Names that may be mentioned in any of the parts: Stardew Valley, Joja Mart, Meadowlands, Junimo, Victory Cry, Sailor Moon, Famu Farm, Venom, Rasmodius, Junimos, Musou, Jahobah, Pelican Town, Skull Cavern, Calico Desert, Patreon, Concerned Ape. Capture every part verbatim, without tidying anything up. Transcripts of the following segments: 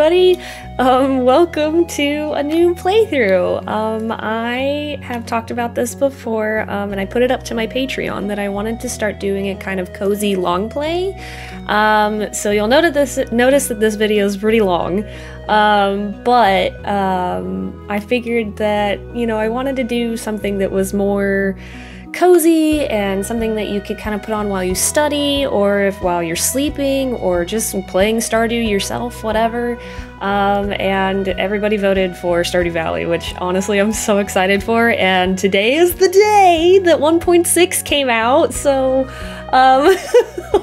everybody! Um, welcome to a new playthrough! Um, I have talked about this before, um, and I put it up to my Patreon that I wanted to start doing a kind of cozy long play. Um, so you'll notice, this, notice that this video is pretty long, um, but um, I figured that, you know, I wanted to do something that was more cozy and something that you could kind of put on while you study, or if while you're sleeping, or just playing Stardew yourself, whatever. Um, and everybody voted for Stardew Valley, which honestly I'm so excited for, and today is the day that one point six came out, so um,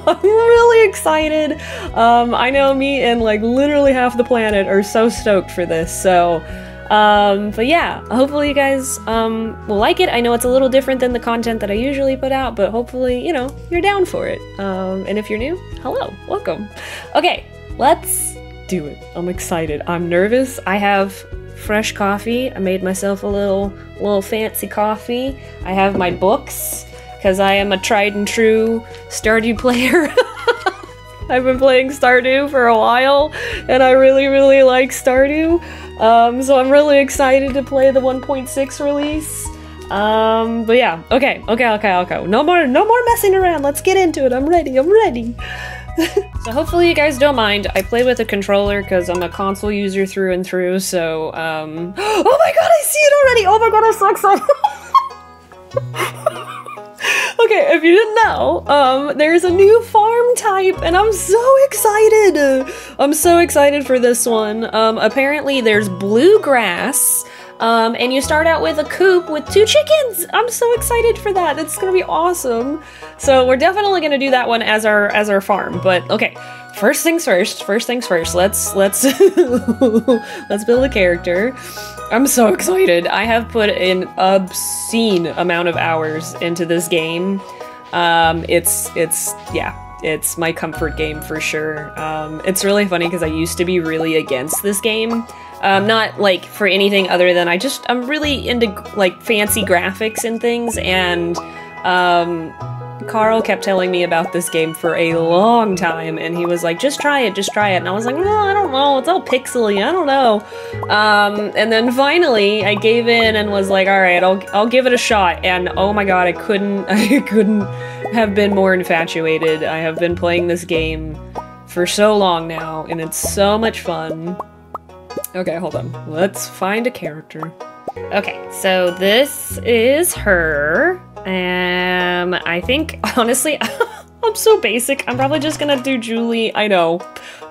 I'm really excited. Um, I know me and like literally half the planet are so stoked for this, so Um, but yeah, hopefully you guys, um, will like it. I know it's a little different than the content that I usually put out, but hopefully, you know, you're down for it. Um, and if you're new, hello, welcome. Okay, let's do it. I'm excited. I'm nervous. I have fresh coffee. I made myself a little, little fancy coffee. I have my books, because I am a tried and true Stardew player. I've been playing Stardew for a while, and I really, really like Stardew. Um, so I'm really excited to play the one point six release. Um, but yeah, okay, okay, okay, okay. No more, no more messing around. Let's get into it. I'm ready. I'm ready. So hopefully you guys don't mind. I play with a controller because I'm a console user through and through. So, um, oh my god, I see it already. Oh my god, I'm so excited. Okay, if you didn't know, um, there's a new farm type, and I'm so excited! I'm so excited for this one. Um, apparently there's bluegrass, um, and you start out with a coop with two chickens! I'm so excited for that! It's gonna be awesome! So we're definitely gonna do that one as our, as our farm, but okay. First things first, first things first, let's, let's, let's build a character. I'm so excited. I have put an obscene amount of hours into this game. Um, it's, it's, yeah, it's my comfort game for sure. Um, it's really funny because I used to be really against this game. Um, not like for anything other than I just, I'm really into like fancy graphics and things, and, um, Carl kept telling me about this game for a long time, and he was like, just try it, just try it, and I was like, no, I don't know, it's all pixely, I don't know. Um, and then finally, I gave in and was like, alright, I'll, I'll give it a shot, and oh my god, I couldn't, I couldn't have been more infatuated. I have been playing this game for so long now, and it's so much fun. Okay, hold on. Let's find a character. Okay, so this is her. Um, I think, honestly, I'm so basic. I'm probably just gonna do Julie, I know,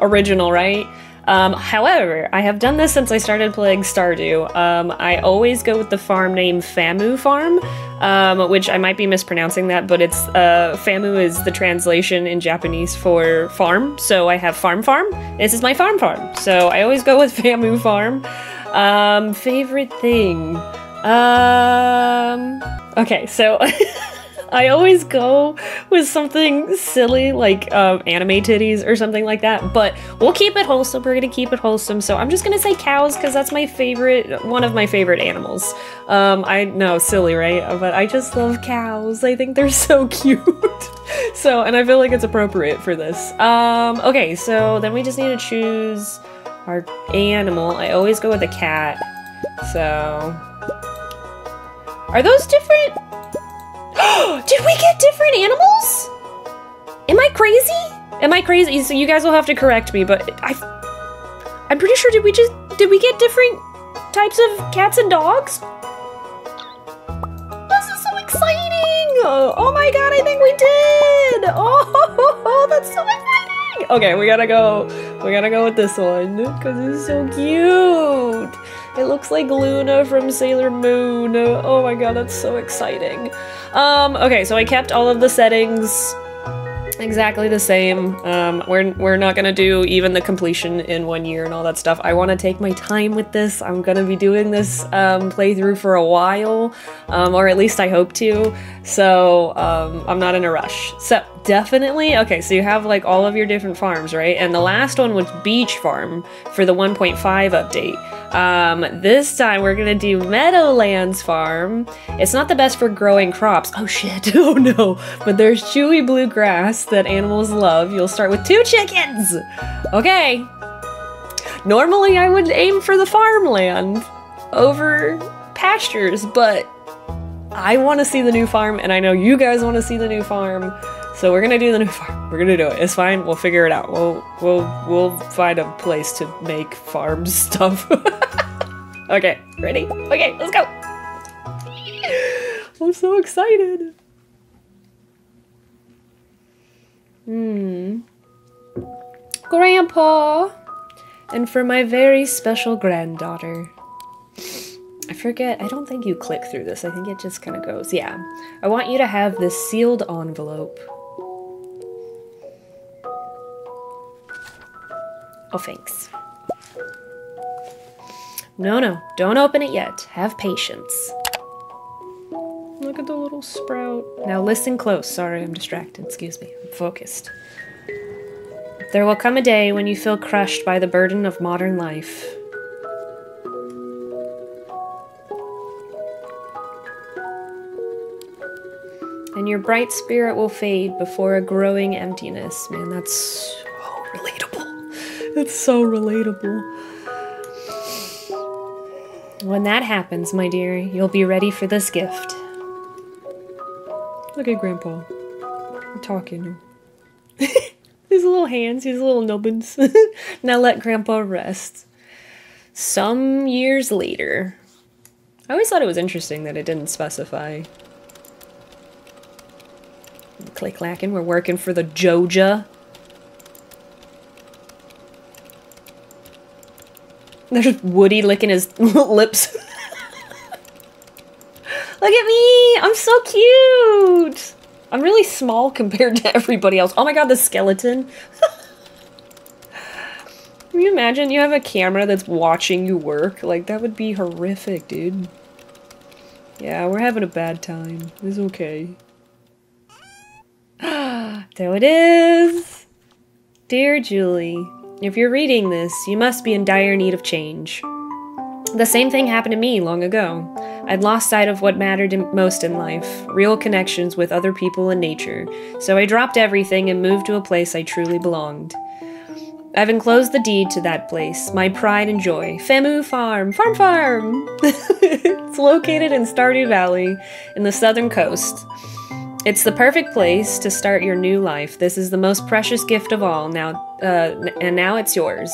original, right? Um, however, I have done this since I started playing Stardew. Um, I always go with the farm name Famu Farm, um, which I might be mispronouncing that, but it's, uh, Famu is the translation in Japanese for farm, so I have Farm Farm. This is my farm farm, so I always go with Famu Farm. Um, favorite thing? Um... Okay, so I always go with something silly like um, anime titties or something like that, but we'll keep it wholesome. We're gonna keep it wholesome, so I'm just gonna say cows because that's my favorite, one of my favorite animals. Um, I know, silly, right? But I just love cows. I think they're so cute. So, and I feel like it's appropriate for this. Um, okay, so then we just need to choose our animal. I always go with a cat, so... Are those different? Did we get different animals? Am I crazy? Am I crazy? So you guys will have to correct me, but I, I'm pretty sure did we just, did we get different types of cats and dogs? This is so exciting! Oh my god, I think we did! Oh, that's so exciting! Okay, we gotta go, we gotta go with this one, because it's so cute! It looks like Luna from Sailor Moon. Oh my god, that's so exciting. Um, okay, so I kept all of the settings exactly the same. Um, we're, we're not gonna do even the completion in one year and all that stuff. I wanna take my time with this. I'm gonna be doing this um, playthrough for a while, um, or at least I hope to. So um, I'm not in a rush. So definitely, okay, so you have like all of your different farms, right? And the last one was Beach Farm for the one point five update. Um, this time we're gonna do Meadowlands Farm. It's not the best for growing crops. Oh shit, oh no. But there's chewy blue grass that animals love. You'll start with two chickens! Okay. Normally I would aim for the farmland over pastures, but I want to see the new farm, and I know you guys want to see the new farm, so we're gonna do the new farm. We're gonna do it. It's fine. We'll figure it out. We'll we'll we'll find a place to make farm stuff. Okay, ready? Okay, let's go. I'm so excited. Hmm. Grandpa, and for my very special granddaughter. I forget, I don't think you click through this. I think it just kind of goes, yeah. I want you to have this sealed envelope. Oh, thanks. No, no, don't open it yet. Have patience. Look at the little sprout. Now listen close. Sorry, I'm distracted. Excuse me. I'm focused. There will come a day when you feel crushed by the burden of modern life. And your bright spirit will fade before a growing emptiness. Man, that's so relatable. That's so relatable. When that happens, my dear, you'll be ready for this gift. Look at Grandpa. I'm talking. His little hands, his little nubbins. Now let Grandpa rest. Some years later. I always thought it was interesting that it didn't specify. Click lacking, we're working for the Joja. There's Woody licking his lips. Look at me! I'm so cute! I'm really small compared to everybody else. Oh my god, the skeleton. Can you imagine you have a camera that's watching you work? Like, that would be horrific, dude. Yeah, we're having a bad time. It's okay. There it is! Dear Julie, if you're reading this, you must be in dire need of change. The same thing happened to me long ago. I'd lost sight of what mattered most in life, real connections with other people and nature, so I dropped everything and moved to a place I truly belonged. I've enclosed the deed to that place, my pride and joy, Famu Farm, Farm Farm! It's located in Stardew Valley, in the southern coast. It's the perfect place to start your new life. This is the most precious gift of all, now, uh, and now it's yours.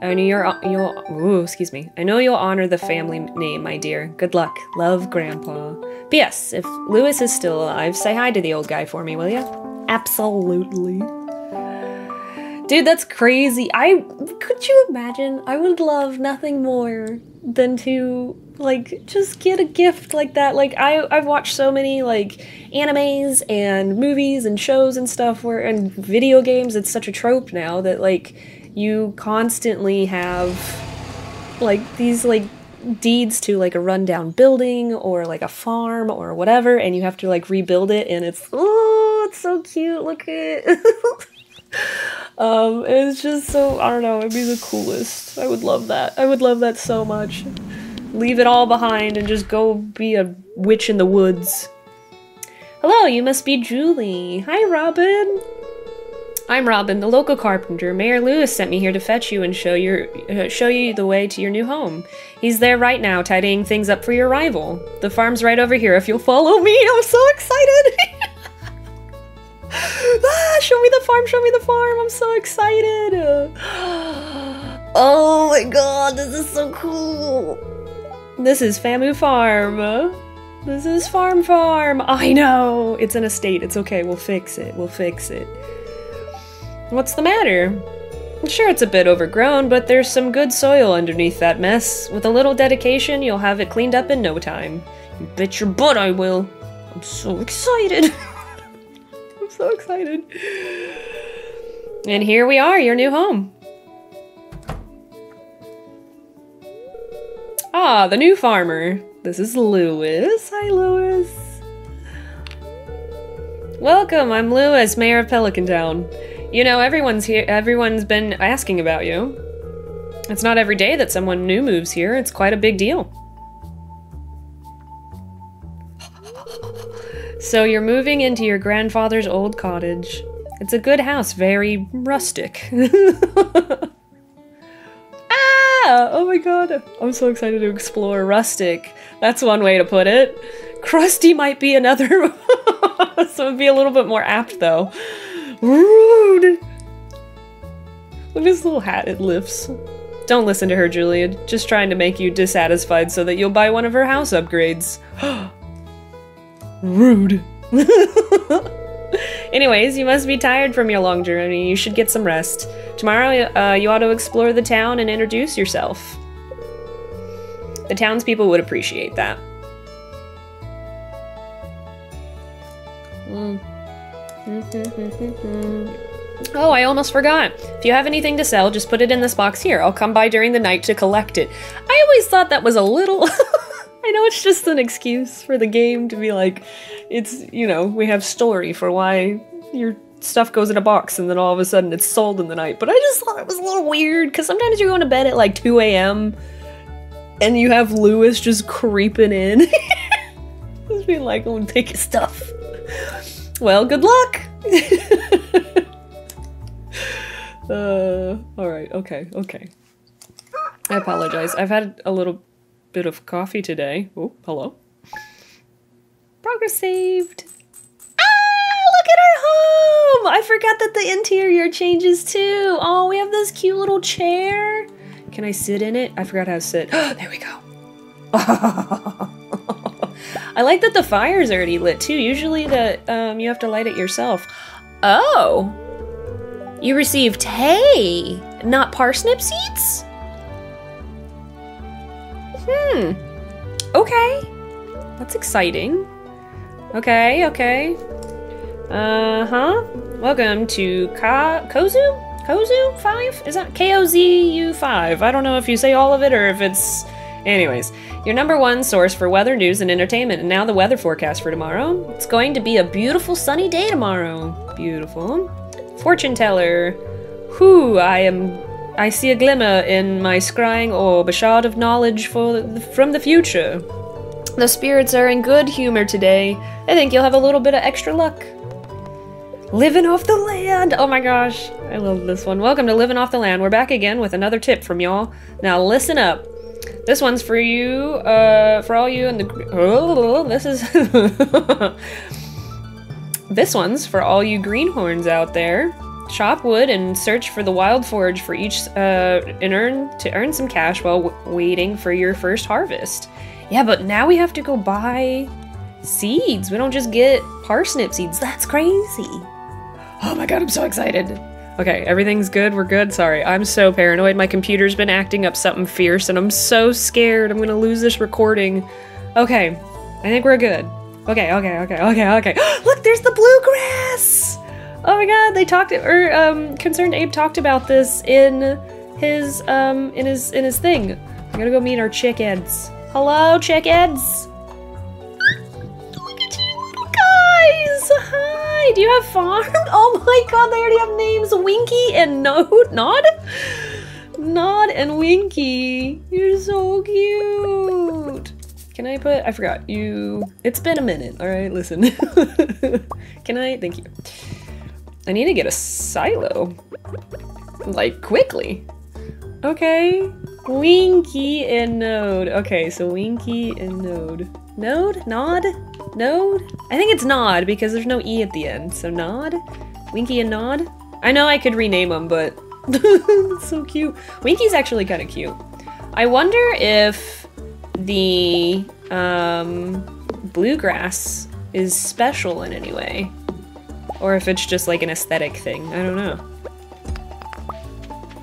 I know you're, you'll, ooh, excuse me. I know you'll honor the family name, my dear. Good luck. Love, Grandpa. P S. If Lewis is still alive, say hi to the old guy for me, will ya? Absolutely. Dude, that's crazy. I, could you imagine? I would love nothing more than to, like, just get a gift like that. Like, I, I've watched so many, like, animes and movies and shows and stuff where, and video games, it's such a trope now that, like, you constantly have, like, these, like, deeds to, like, a rundown building or, like, a farm or whatever, and you have to, like, rebuild it, and it's, oh, it's so cute, look at it. Um, it's just so, I don't know, it'd be the coolest. I would love that. I would love that so much. Leave it all behind and just go be a witch in the woods. Hello, you must be Julie. Hi, Robin. I'm Robin, the local carpenter. Mayor Lewis sent me here to fetch you and show, your, uh, show you the way to your new home. He's there right now, tidying things up for your arrival. The farm's right over here if you'll follow me. I'm so excited. Ah, show me the farm, show me the farm. I'm so excited. Oh my god, this is so cool. This is Famu Farm. This is Farm Farm. I know. It's an estate. It's okay. We'll fix it. We'll fix it. What's the matter? I'm sure it's a bit overgrown, but there's some good soil underneath that mess. With a little dedication, you'll have it cleaned up in no time. You bet your butt I will. I'm so excited. I'm so excited. And here we are, your new home. Ah, the new farmer. This is Lewis. Hi, Lewis. Welcome, I'm Lewis, mayor of Pelican Town. You know, everyone's here, everyone's been asking about you. It's not every day that someone new moves here. It's quite a big deal. So you're moving into your grandfather's old cottage. It's a good house, very rustic. Ah, Yeah! Oh my god. I'm so excited to explore rustic. That's one way to put it. Crusty might be another. So it'd be a little bit more apt though. Rude! Look at this little hat it lifts. Don't listen to her, Julia. Just trying to make you dissatisfied so that you'll buy one of her house upgrades. Rude. Anyways, you must be tired from your long journey. You should get some rest. Tomorrow, uh, you ought to explore the town and introduce yourself. The townspeople would appreciate that. Mm. Oh, I almost forgot. If you have anything to sell, just put it in this box here. I'll come by during the night to collect it. I always thought that was a little... I know it's just an excuse for the game to be like, it's, you know, we have story for why your stuff goes in a box and then all of a sudden it's sold in the night. But I just thought it was a little weird because sometimes you're going to bed at like two A M and you have Lewis just creeping in. Just being like, I'm going to take his stuff. Well, good luck. uh, all right. Okay. Okay. I apologize. I've had a little bit of coffee today. Oh, hello. Progress saved. Ah, look at our home. I forgot that the interior changes too. Oh, we have this cute little chair. Can I sit in it? I forgot how to sit. There we go. I like that the fire's already lit too. Usually the, um, you have to light it yourself. Oh, you received hay, not parsnip seeds? Hmm. Okay. That's exciting. Okay, okay. Uh-huh. Welcome to Ka Kozu? Kozu five? Is that K O Z U five? I don't know if you say all of it or if it's... Anyways, your number one source for weather news and entertainment, and now the weather forecast for tomorrow. It's going to be a beautiful sunny day tomorrow. Beautiful. Fortune teller. Whew, I am... I see a glimmer in my scrying orb, a shard of knowledge for the, from the future. The spirits are in good humor today. I think you'll have a little bit of extra luck. Living off the land! Oh my gosh, I love this one. Welcome to Living Off the Land. We're back again with another tip from y'all. Now listen up. This one's for you, uh, for all you in the... Oh, this is... This one's for all you greenhorns out there. Chop wood and search for the wild forage for each, uh, and earn to earn some cash while w waiting for your first harvest. Yeah, but now we have to go buy seeds. We don't just get parsnip seeds. That's crazy. Oh my god, I'm so excited. Okay, everything's good. We're good. Sorry, I'm so paranoid. My computer's been acting up something fierce, and I'm so scared. I'm gonna lose this recording. Okay, I think we're good. Okay, okay, okay, okay, okay. Look, there's the bluegrass! Oh my god, they talked, or um, Concerned Ape talked about this in his, um, in his, in his thing. I'm gonna go meet our chickens. Hello, chickens! Look at you little guys! Hi! Do you have farm? Oh my god, they already have names! Winky and no Nod? Nod and Winky. You're so cute! Can I put, I forgot, you, it's been a minute, alright, listen. Can I, thank you. I need to get a silo, like, quickly. Okay, Winky and Node. Okay, so Winky and Node. Node? Nod? Node? I think it's Nod because there's no E at the end, so Nod? Winky and Nod? I know I could rename them, but it's so cute. Winky's actually kind of cute. I wonder if the um, bluegrass is special in any way. Or if it's just like an aesthetic thing. I don't know.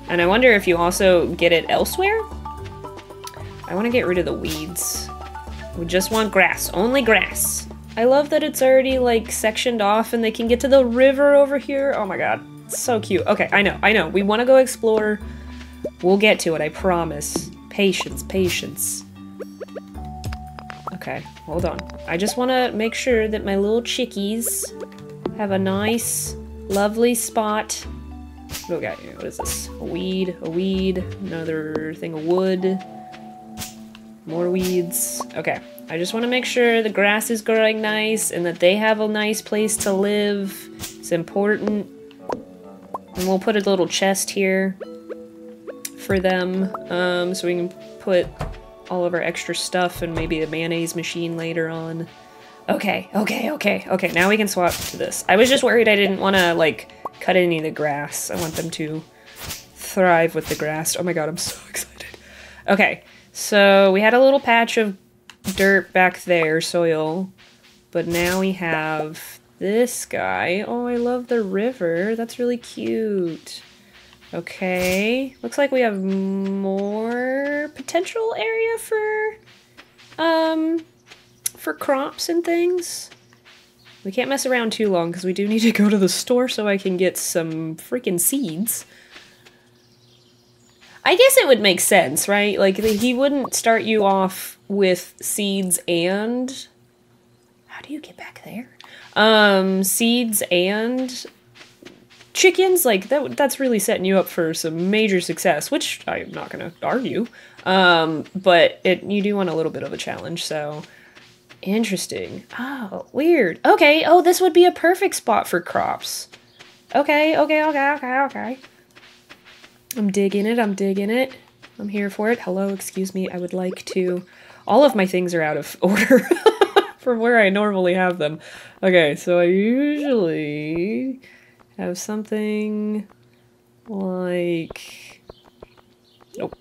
And I wonder if you also get it elsewhere? I want to get rid of the weeds. We just want grass. Only grass. I love that it's already like sectioned off and they can get to the river over here. Oh my god. It's so cute. Okay, I know, I know. We want to go explore. We'll get to it, I promise. Patience, patience. Okay, hold on. I just want to make sure that my little chickies... have a nice, lovely spot. Okay, what is this? A weed, a weed, another thing of wood, more weeds. Okay, I just want to make sure the grass is growing nice and that they have a nice place to live. It's important. And we'll put a little chest here for them, um, so we can put all of our extra stuff and maybe a mayonnaise machine later on. Okay, okay, okay, okay, now we can swap to this. I was just worried I didn't want to, like, cut any of the grass. I want them to thrive with the grass. Oh my god, I'm so excited. Okay, so we had a little patch of dirt back there, soil, but now we have this guy. Oh, I love the river. That's really cute. Okay, looks like we have more potential area for, um... for crops and things. We can't mess around too long because we do need to go to the store so I can get some freaking seeds. I guess it would make sense, right? Like, he wouldn't start you off with seeds and... How do you get back there? Um, seeds and chickens? Like, that that's really setting you up for some major success, which I'm not gonna argue. Um, but it you do want a little bit of a challenge, so... Interesting. Oh, weird. Okay, oh, this would be a perfect spot for crops. Okay, okay, okay, okay, okay. I'm digging it, I'm digging it. I'm here for it. Hello, excuse me, I would like to... All of my things are out of order from where I normally have them. Okay, so I usually have something like... Nope.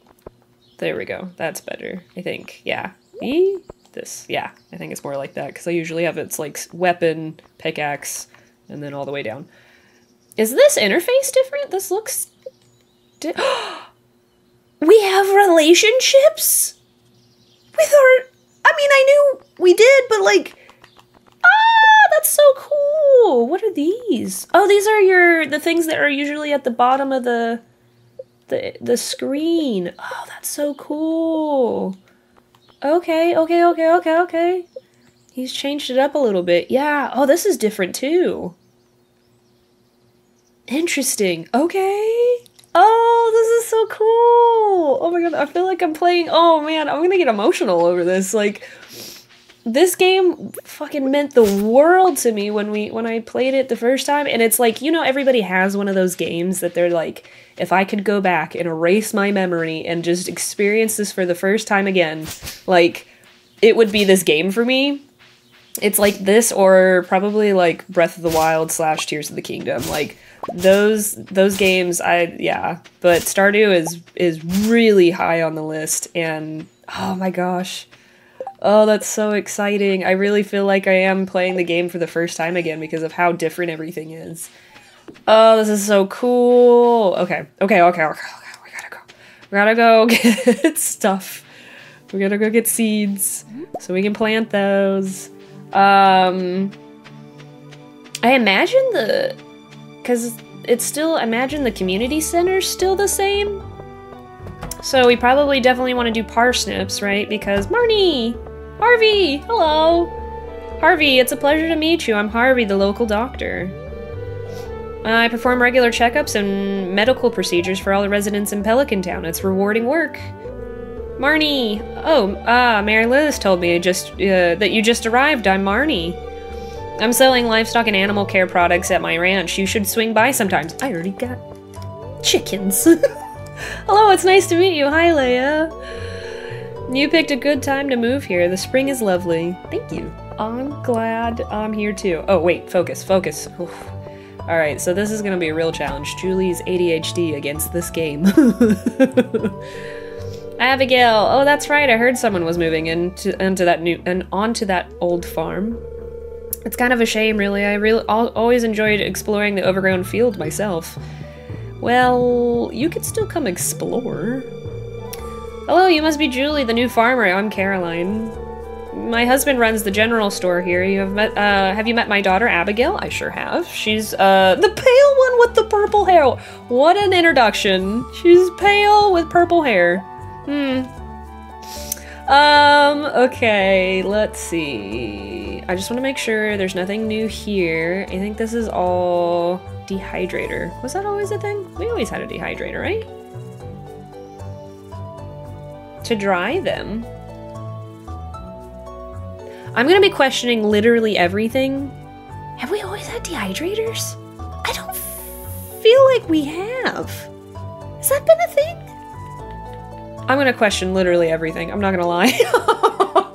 There we go. That's better, I think. Yeah. E? This. Yeah, I think it's more like that, because I usually have it's like weapon, pickaxe, and then all the way down. Is this interface different? This looks... Di we have relationships? With our... I mean, I knew we did, but like... Ah, that's so cool! What are these? Oh, these are your... the things that are usually at the bottom of the... the, the screen. Oh, that's so cool! Okay, okay, okay, okay, okay. He's changed it up a little bit. Yeah. Oh, this is different too. Interesting. Okay. Oh, this is so cool. Oh my god, I feel like I'm playing... Oh man, I'm gonna get emotional over this. Like, this game fucking meant the world to me when we when I played it the first time. And it's like, you know, everybody has one of those games that they're like, if I could go back and erase my memory and just experience this for the first time again, like, it would be this game for me. It's like this or probably like Breath of the Wild slash Tears of the Kingdom. Like, those those games, I, yeah. But Stardew is, is really high on the list, and oh my gosh. Oh, that's so exciting. I really feel like I am playing the game for the first time again because of how different everything is. Oh, this is so cool. Okay, okay, okay, okay, okay. We gotta go. We gotta go get stuff. We gotta go get seeds so we can plant those. Um, I imagine the... Because it's still... I imagine the community center's still the same. So we probably definitely want to do parsnips, right? Because Marnie! Harvey! Hello! Harvey, it's a pleasure to meet you. I'm Harvey, the local doctor. Uh, I perform regular checkups and medical procedures for all the residents in Pelican Town. It's rewarding work. Marnie! Oh, uh, Mary Liz told me just uh, that you just arrived. I'm Marnie. I'm selling livestock and animal care products at my ranch. You should swing by sometimes. I already got chickens. Hello, it's nice to meet you. Hi, Leia. You picked a good time to move here. The spring is lovely. Thank you. I'm glad I'm here too. Oh, wait. Focus. Focus. Oof. All right, so this is going to be a real challenge. Julie's A D H D against this game. Abigail. Oh, that's right. I heard someone was moving into, into that new and onto that old farm. It's kind of a shame, really. I really always enjoyed exploring the overgrown field myself. Well, you could still come explore. Hello, you must be Julie, the new farmer. I'm Caroline. My husband runs the general store here. You have met, uh, have you met my daughter, Abigail? I sure have. She's, uh, the pale one with the purple hair. What an introduction. She's pale with purple hair. Hmm. Um, okay, let's see. I just want to make sure there's nothing new here. I think this is all... Dehydrator. Was that always a thing? We always had a dehydrator, right? To dry them. I'm gonna be questioning literally everything. Have we always had dehydrators? I don't feel like we have. Has that been a thing? I'm gonna question literally everything. I'm not gonna lie.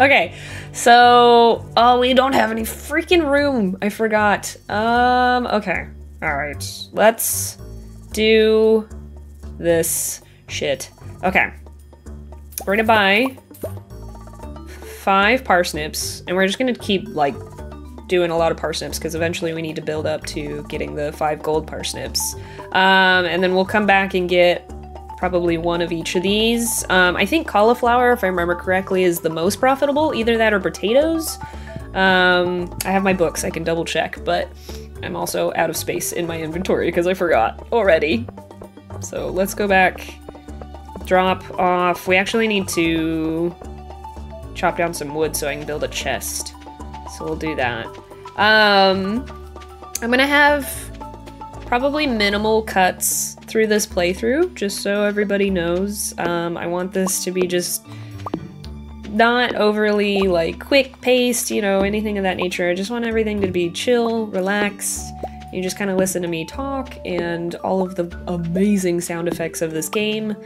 Okay, so, oh, we don't have any freaking room. I forgot. Um, okay. All right, let's do this shit. Okay, we're gonna buy five parsnips, and we're just gonna keep, like, doing a lot of parsnips because eventually we need to build up to getting the five gold parsnips. Um, and then we'll come back and get probably one of each of these. Um, I think cauliflower, if I remember correctly, is the most profitable, either that or potatoes. Um, I have my books, I can double check, but I'm also out of space in my inventory because I forgot already. So let's go back, drop off. We actually need to chop down some wood so I can build a chest. So we'll do that. Um, I'm gonna have probably minimal cuts through this playthrough, just so everybody knows. Um, I want this to be just not overly like quick paced, you know, anything of that nature. I just want everything to be chill, relaxed. You just kind of listen to me talk and all of the amazing sound effects of this game.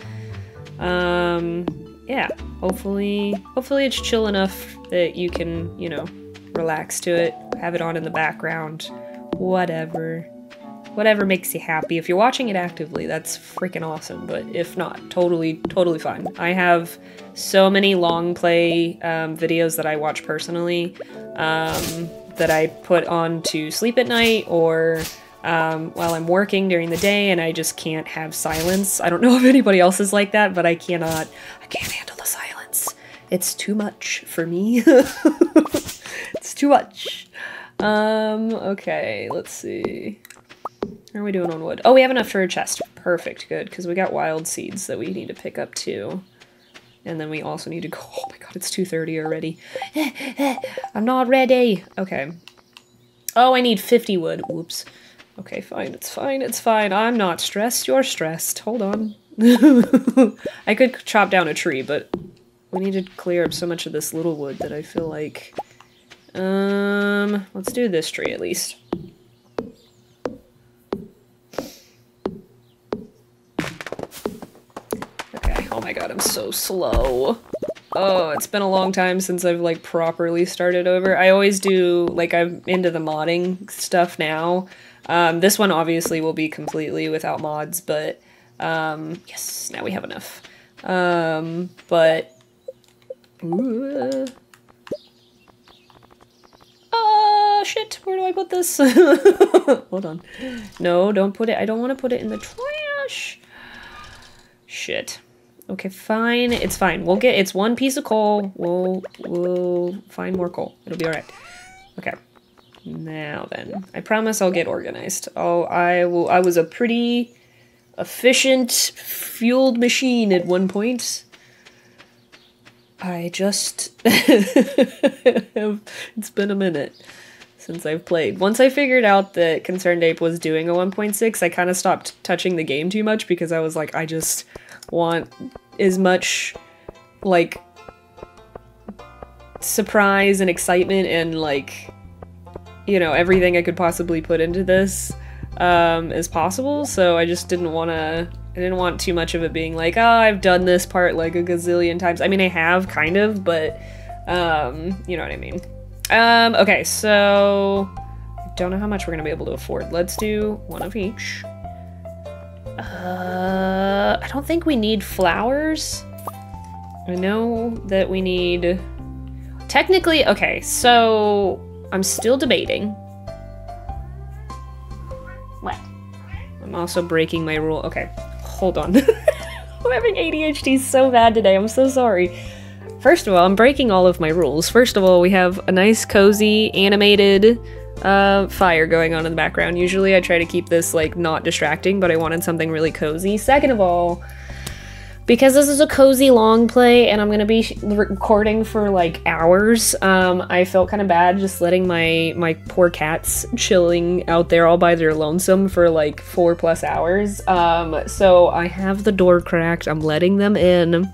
Um, yeah, hopefully, hopefully it's chill enough that you can, you know, relax to it, have it on in the background, whatever. Whatever makes you happy. If you're watching it actively, that's freaking awesome, but if not, totally, totally fine. I have so many long play um, videos that I watch personally um, that I put on to sleep at night or um, while I'm working during the day, and I just can't have silence. I don't know if anybody else is like that, but I cannot, I can't handle the silence. It's too much for me. It's too much. Um, okay, let's see. How are we doing on wood? Oh, we have enough for a chest. Perfect, good, because we got wild seeds that we need to pick up too. And then we also need to go, oh my god, it's two thirty already. I'm not ready. Okay. Oh, I need fifty wood. Whoops. Okay, fine, it's fine, it's fine. I'm not stressed, you're stressed. Hold on. I could chop down a tree, but we need to clear up so much of this little wood that I feel like... Um, let's do this tree at least. Oh my god, I'm so slow. Oh, it's been a long time since I've like properly started over. I always do, like, I'm into the modding stuff now. Um, this one obviously will be completely without mods, but um, yes, now we have enough. Um, but... Ooh. Oh shit, where do I put this? Hold on. No, don't put it, I don't want to put it in the trash. Shit. Okay, fine. It's fine. We'll get... It's one piece of coal. We'll... We'll find more coal. It'll be alright. Okay. Now then. I promise I'll get organized. Oh, I will... I was a pretty efficient fueled machine at one point. I just... It's been a minute since I've played. Once I figured out that Concerned Ape was doing a one point six, I kind of stopped touching the game too much because I was like, I just... want as much like surprise and excitement and, like, you know, everything I could possibly put into this um, as possible. So I just didn't want to, I didn't want too much of it being like, oh, I've done this part like a gazillion times. I mean, I have kind of, but um, you know what I mean. Um, okay, so I don't know how much we're going to be able to afford. Let's do one of each. Uh, I don't think we need flowers. I know that we need... Technically, okay, so I'm still debating. What? I'm also breaking my rule. Okay, hold on. I'm having A D H D so bad today, I'm so sorry. First of all, I'm breaking all of my rules. First of all, we have a nice, cozy, animated... Uh, fire going on in the background. Usually I try to keep this, like, not distracting, but I wanted something really cozy. Second of all, because this is a cozy long play and I'm gonna be recording for, like, hours, um, I felt kind of bad just letting my, my poor cats chilling out there all by their lonesome for, like, four plus hours. Um, so I have the door cracked. I'm letting them in.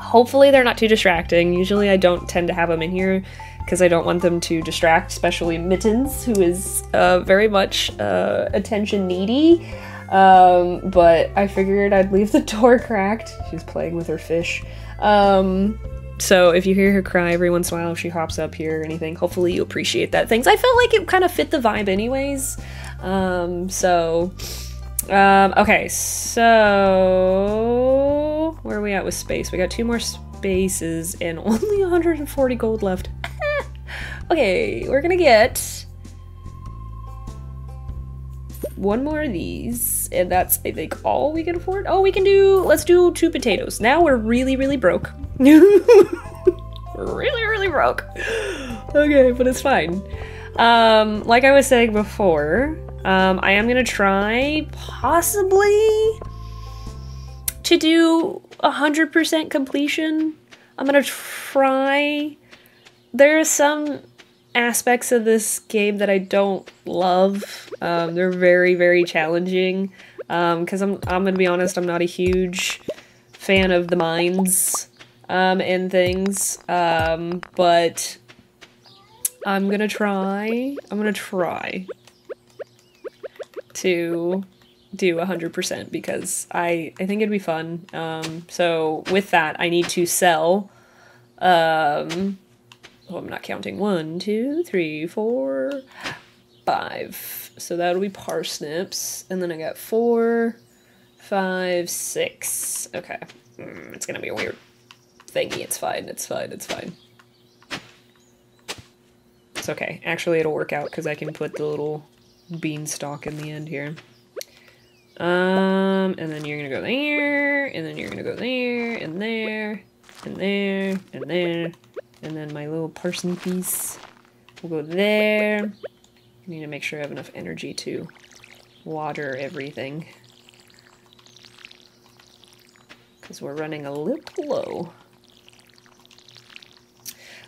Hopefully they're not too distracting. Usually I don't tend to have them in here because I don't want them to distract, especially Mittens, who is uh, very much uh, attention needy. Um, but I figured I'd leave the door cracked. She's playing with her fish. Um, so if you hear her cry every once in a while, if she hops up here or anything, hopefully you appreciate that. Things I felt like it kind of fit the vibe anyways. Um, so, um, okay, so where are we at with space? We got two more spaces and only one hundred forty gold left. Okay, we're gonna get one more of these, and that's, I think, all we can afford. Oh, we can do, let's do two potatoes. Now we're really, really broke. We're really, really broke. Okay, but it's fine. Um, like I was saying before, um, I am gonna try, possibly, to do one hundred percent completion. I'm gonna try. There are some aspects of this game that I don't love. Um, they're very, very challenging. Um, cause I'm, I'm gonna be honest, I'm not a huge fan of the mines, um, and things. Um, but I'm gonna try, I'm gonna try to do one hundred percent because I, I think it'd be fun. Um, so with that, I need to sell, um, oh, I'm not counting. One, two, three, four, five. So that'll be parsnips. And then I got four, five, six. Okay. Mm, it's gonna be a weird thingy. It's fine. It's fine. It's fine. It's okay. Actually, it'll work out because I can put the little beanstalk in the end here. Um, and then you're gonna go there, and then you're gonna go there, and there, and there, and there. And then my little parson piece will go there. I need to make sure I have enough energy to water everything, because we're running a little low.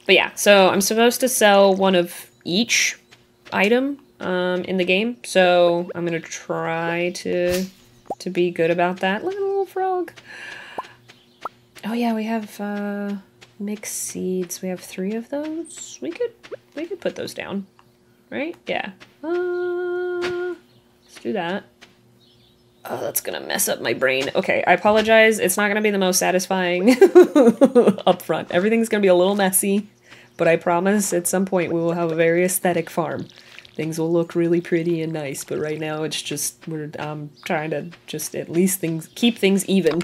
But yeah, so I'm supposed to sell one of each item um, in the game. So I'm gonna try to to be good about that. Look at the little frog. Oh yeah, we have. Uh, Mixed seeds. We have three of those. We could we could put those down, right? Yeah. Uh, let's do that. Oh, that's gonna mess up my brain. Okay, I apologize. It's not gonna be the most satisfying up front. Everything's gonna be a little messy, but I promise at some point we will have a very aesthetic farm. Things will look really pretty and nice, but right now it's just we're um trying to just at least things keep things even.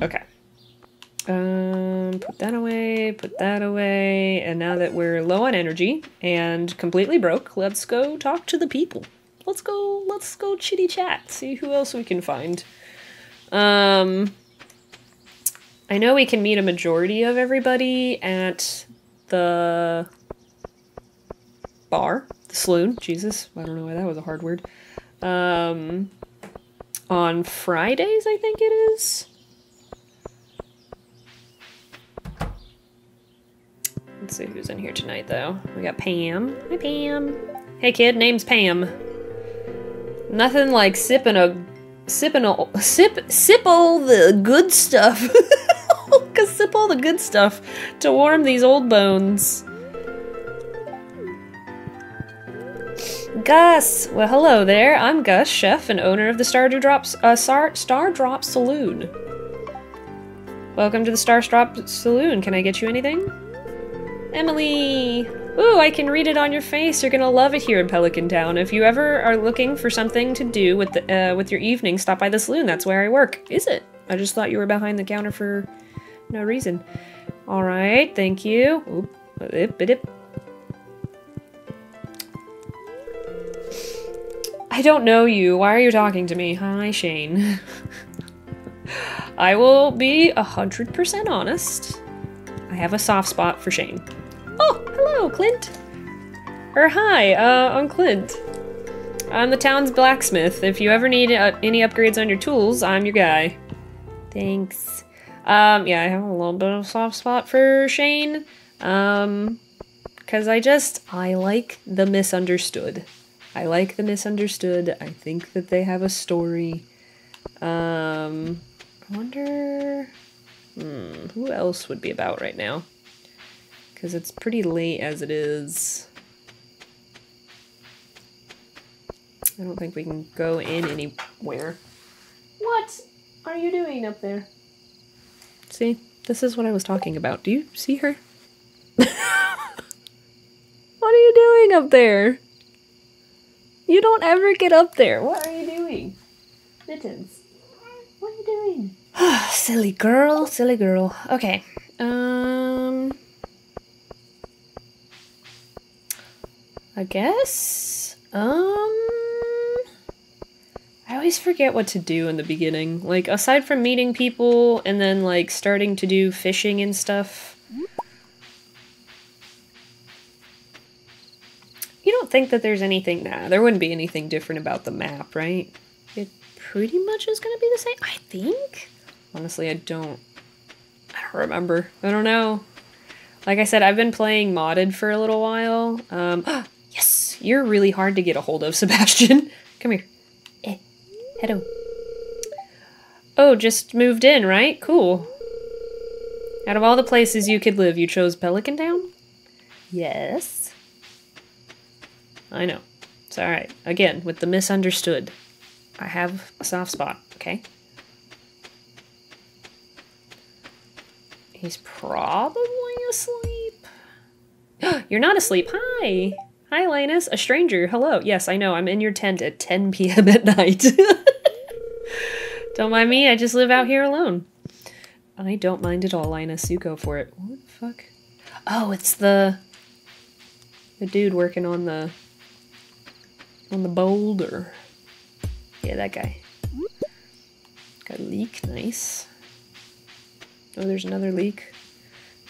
Okay. Um, put that away, put that away, and now that we're low on energy and completely broke, let's go talk to the people. Let's go, let's go chitty chat, see who else we can find. Um, I know we can meet a majority of everybody at the bar, the saloon, Jesus, I don't know why that was a hard word. Um, on Fridays, I think it is. Let's see who's in here tonight, though. We got Pam. Hi, Pam. Hey, kid. Name's Pam. Nothing like sipping a... Sipping a... Sip... Sip all the good stuff. Cause sip all the good stuff to warm these old bones. Gus! Well, hello there. I'm Gus, chef and owner of the Stardew Drops... Uh, Star... Star Drop Saloon. Welcome to the Star Drop Saloon. Can I get you anything? Emily! Ooh, I can read it on your face. You're gonna love it here in Pelican Town. If you ever are looking for something to do with the, uh, with your evening, stop by the saloon. That's where I work. Is it? I just thought you were behind the counter for no reason. All right, thank you. Oop, oop, oop, oop. I don't know you. Why are you talking to me? Hi, Shane. I will be a hundred percent honest. I have a soft spot for Shane. Oh, hello, Clint! Or hi, uh, I'm Clint. I'm the town's blacksmith. If you ever need uh, any upgrades on your tools, I'm your guy. Thanks. Um, yeah, I have a little bit of soft spot for Shane. Um, cause I just, I like the misunderstood. I like the misunderstood. I think that they have a story. Um, I wonder... Hmm, who else would be about right now? Because it's pretty late as it is. I don't think we can go in anywhere. What are you doing up there? See? This is what I was talking about. Do you see her? What are you doing up there? You don't ever get up there. What are you doing? Mittens. What are you doing? Silly girl, silly girl. Okay. Um... I guess? Um... I always forget what to do in the beginning. Like, aside from meeting people and then, like, starting to do fishing and stuff. You don't think that there's anything... Nah, there wouldn't be anything different about the map, right? It pretty much is gonna be the same, I think? Honestly, I don't... I don't remember. I don't know. Like I said, I've been playing modded for a little while. Um, yes! You're really hard to get a hold of, Sebastian. Come here. Hello. Oh, just moved in, right? Cool. Out of all the places you could live, you chose Pelican Town? Yes. I know. It's alright. Again, with the misunderstood. I have a soft spot, okay? He's probably asleep. You're not asleep. Hi! Hi, Linus. A stranger. Hello. Yes, I know. I'm in your tent at ten p m at night. Don't mind me. I just live out here alone. I don't mind at all, Linus. You go for it. What the fuck? Oh, it's the... the dude working on the... on the boulder. Yeah, that guy. Got a leak. Nice. Oh, there's another leak.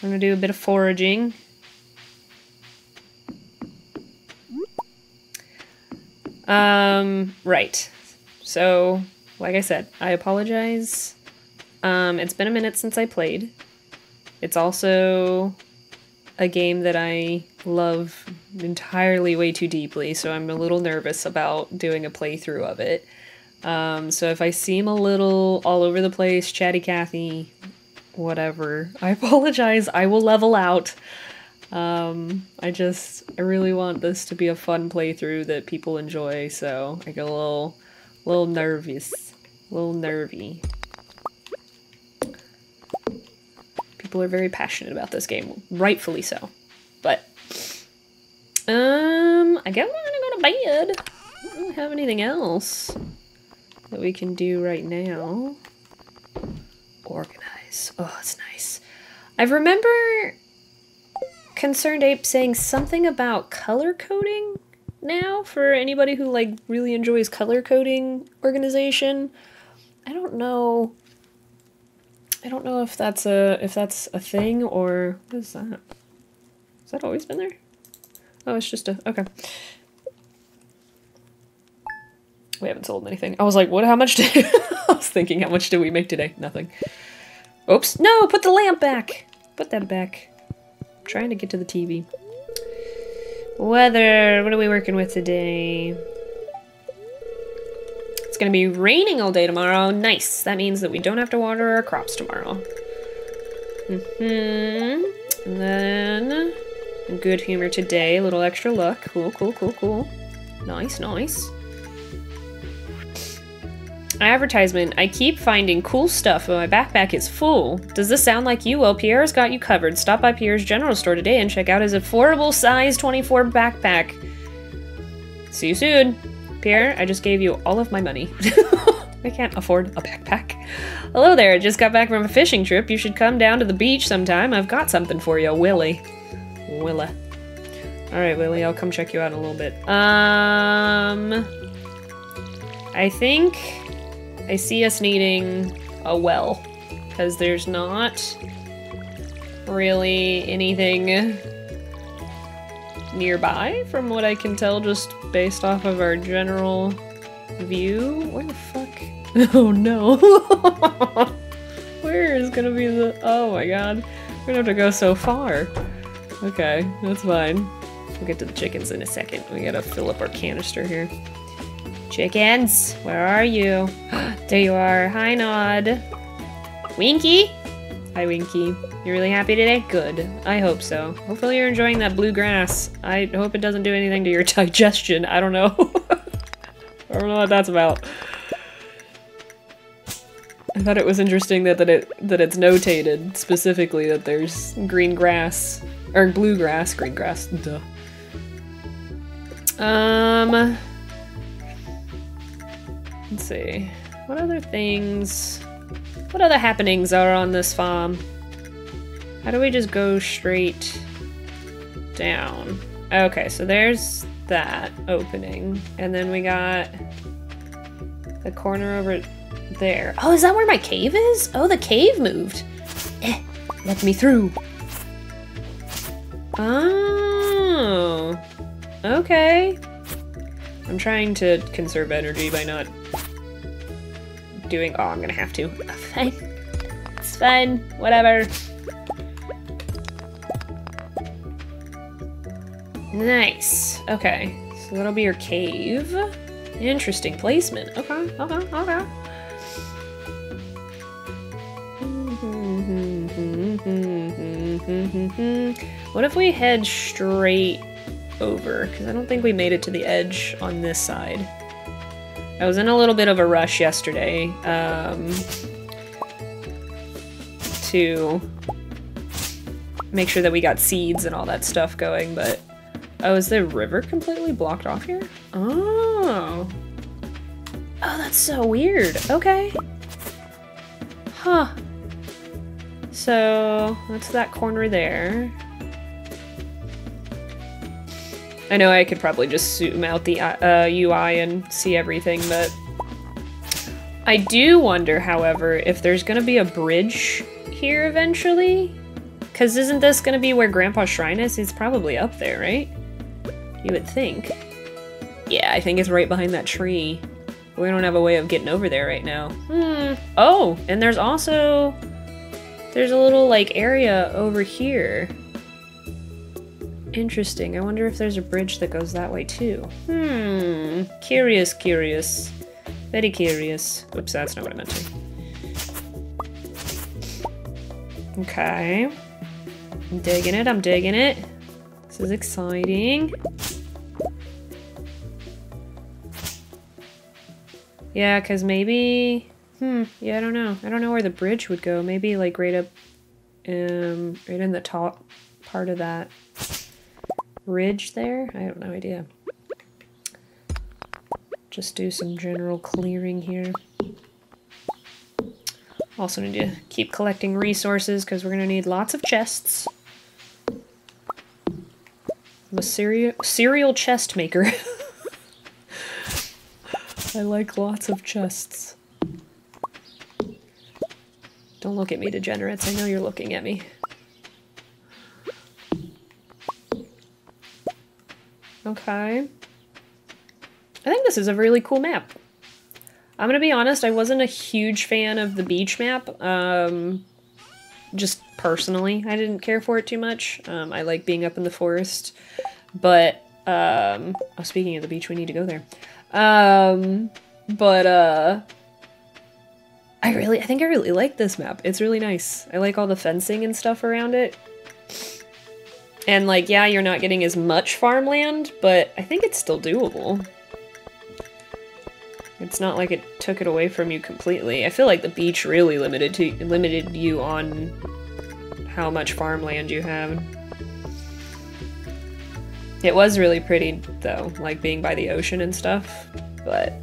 I'm gonna do a bit of foraging. Um, right. So, like I said, I apologize. Um, it's been a minute since I played. It's also a game that I love entirely way too deeply, so I'm a little nervous about doing a playthrough of it. Um, so if I seem a little all over the place, chatty Cathy, whatever, I apologize. I will level out. Um, I just, I really want this to be a fun playthrough that people enjoy, so I get a little, little nervous, a little nervy. People are very passionate about this game, rightfully so, but, um, I guess we're gonna go to bed. I don't have anything else that we can do right now. Organize. Oh, that's nice. I remember... Concerned Ape saying something about color coding now for anybody who like really enjoys color coding organization. I don't know. I don't know if that's a if that's a thing or what is that? Has that always been there? Oh, it's just a okay. We haven't sold anything. I was like, what? How much did? I was thinking, how much did we make today? Nothing. Oops! No, put the lamp back. Put that back. Trying to get to the T V. Weather, what are we working with today? It's gonna be raining all day tomorrow. Nice, that means that we don't have to water our crops tomorrow. Mm-hmm. And then, good humor today, a little extra luck. Cool, cool, cool, cool. Nice, nice. Advertisement. I keep finding cool stuff, but my backpack is full. Does this sound like you? Well, Pierre's got you covered. Stop by Pierre's General Store today and check out his affordable size twenty-four backpack. See you soon. Pierre, I just gave you all of my money. I can't afford a backpack. Hello there, I just got back from a fishing trip. You should come down to the beach sometime. I've got something for you, Willie. Willa. Alright, Willie, I'll come check you out in a little bit. Um... I think... I see us needing a well, because there's not really anything nearby, from what I can tell, just based off of our general view. Where the fuck? Oh no. Where is gonna be the- oh my god. We're gonna have to go so far. Okay, that's fine. We'll get to the chickens in a second. We gotta fill up our canister here. Chickens, where are you? There you are. Hi, Nod. Winky? Hi, Winky. You really happy today? Good. I hope so. Hopefully you're enjoying that blue grass. I hope it doesn't do anything to your digestion. I don't know. I don't know what that's about. I thought it was interesting that, that it that it's notated specifically that there's green grass or blue grass, green grass, duh. Um, let's see. What other things? What other happenings are on this farm? How do we just go straight down? Okay, so there's that opening, and then we got the corner over there. Oh, is that where my cave is? Oh, the cave moved. Eh, let me through. Oh, okay. I'm trying to conserve energy by not doing, oh, I'm gonna have to. Fine, it's fine, whatever. Nice, okay, so that'll be your cave. Interesting placement, okay, okay, okay. What if we head straight over? Because I don't think we made it to the edge on this side. I was in a little bit of a rush yesterday um, to make sure that we got seeds and all that stuff going, but... Oh, is the river completely blocked off here? Oh. Oh, that's so weird. Okay. Huh. So, that's that corner there. I know I could probably just zoom out the uh, U I and see everything, but... I do wonder, however, if there's gonna be a bridge here eventually? Because isn't this gonna be where Grandpa's shrine is? He's probably up there, right? You would think. Yeah, I think it's right behind that tree. We don't have a way of getting over there right now. Hmm. Oh, and there's also... There's a little, like, area over here. Interesting. I wonder if there's a bridge that goes that way, too. Hmm. Curious, curious. Very curious. Oops, that's not what I meant to. Okay. I'm digging it, I'm digging it. This is exciting. Yeah, because maybe... Hmm, yeah, I don't know. I don't know where the bridge would go. Maybe, like, right up... Um, right in the top part of that ridge there? I have no idea. Just do some general clearing here. Also need to keep collecting resources, because we're going to need lots of chests. I'm a serial, serial chest maker. I like lots of chests. Don't look at me, degenerates. I know you're looking at me. Okay. I think this is a really cool map. I'm gonna be honest, I wasn't a huge fan of the beach map, um, just personally. I didn't care for it too much. Um, I like being up in the forest, but, um, oh, speaking of the beach, we need to go there. Um, but, uh, I really, I think I really like this map. It's really nice. I like all the fencing and stuff around it. And, like, yeah, you're not getting as much farmland, but I think it's still doable. It's not like it took it away from you completely. I feel like the beach really limited to limited you on how much farmland you have. It was really pretty though, like being by the ocean and stuff, but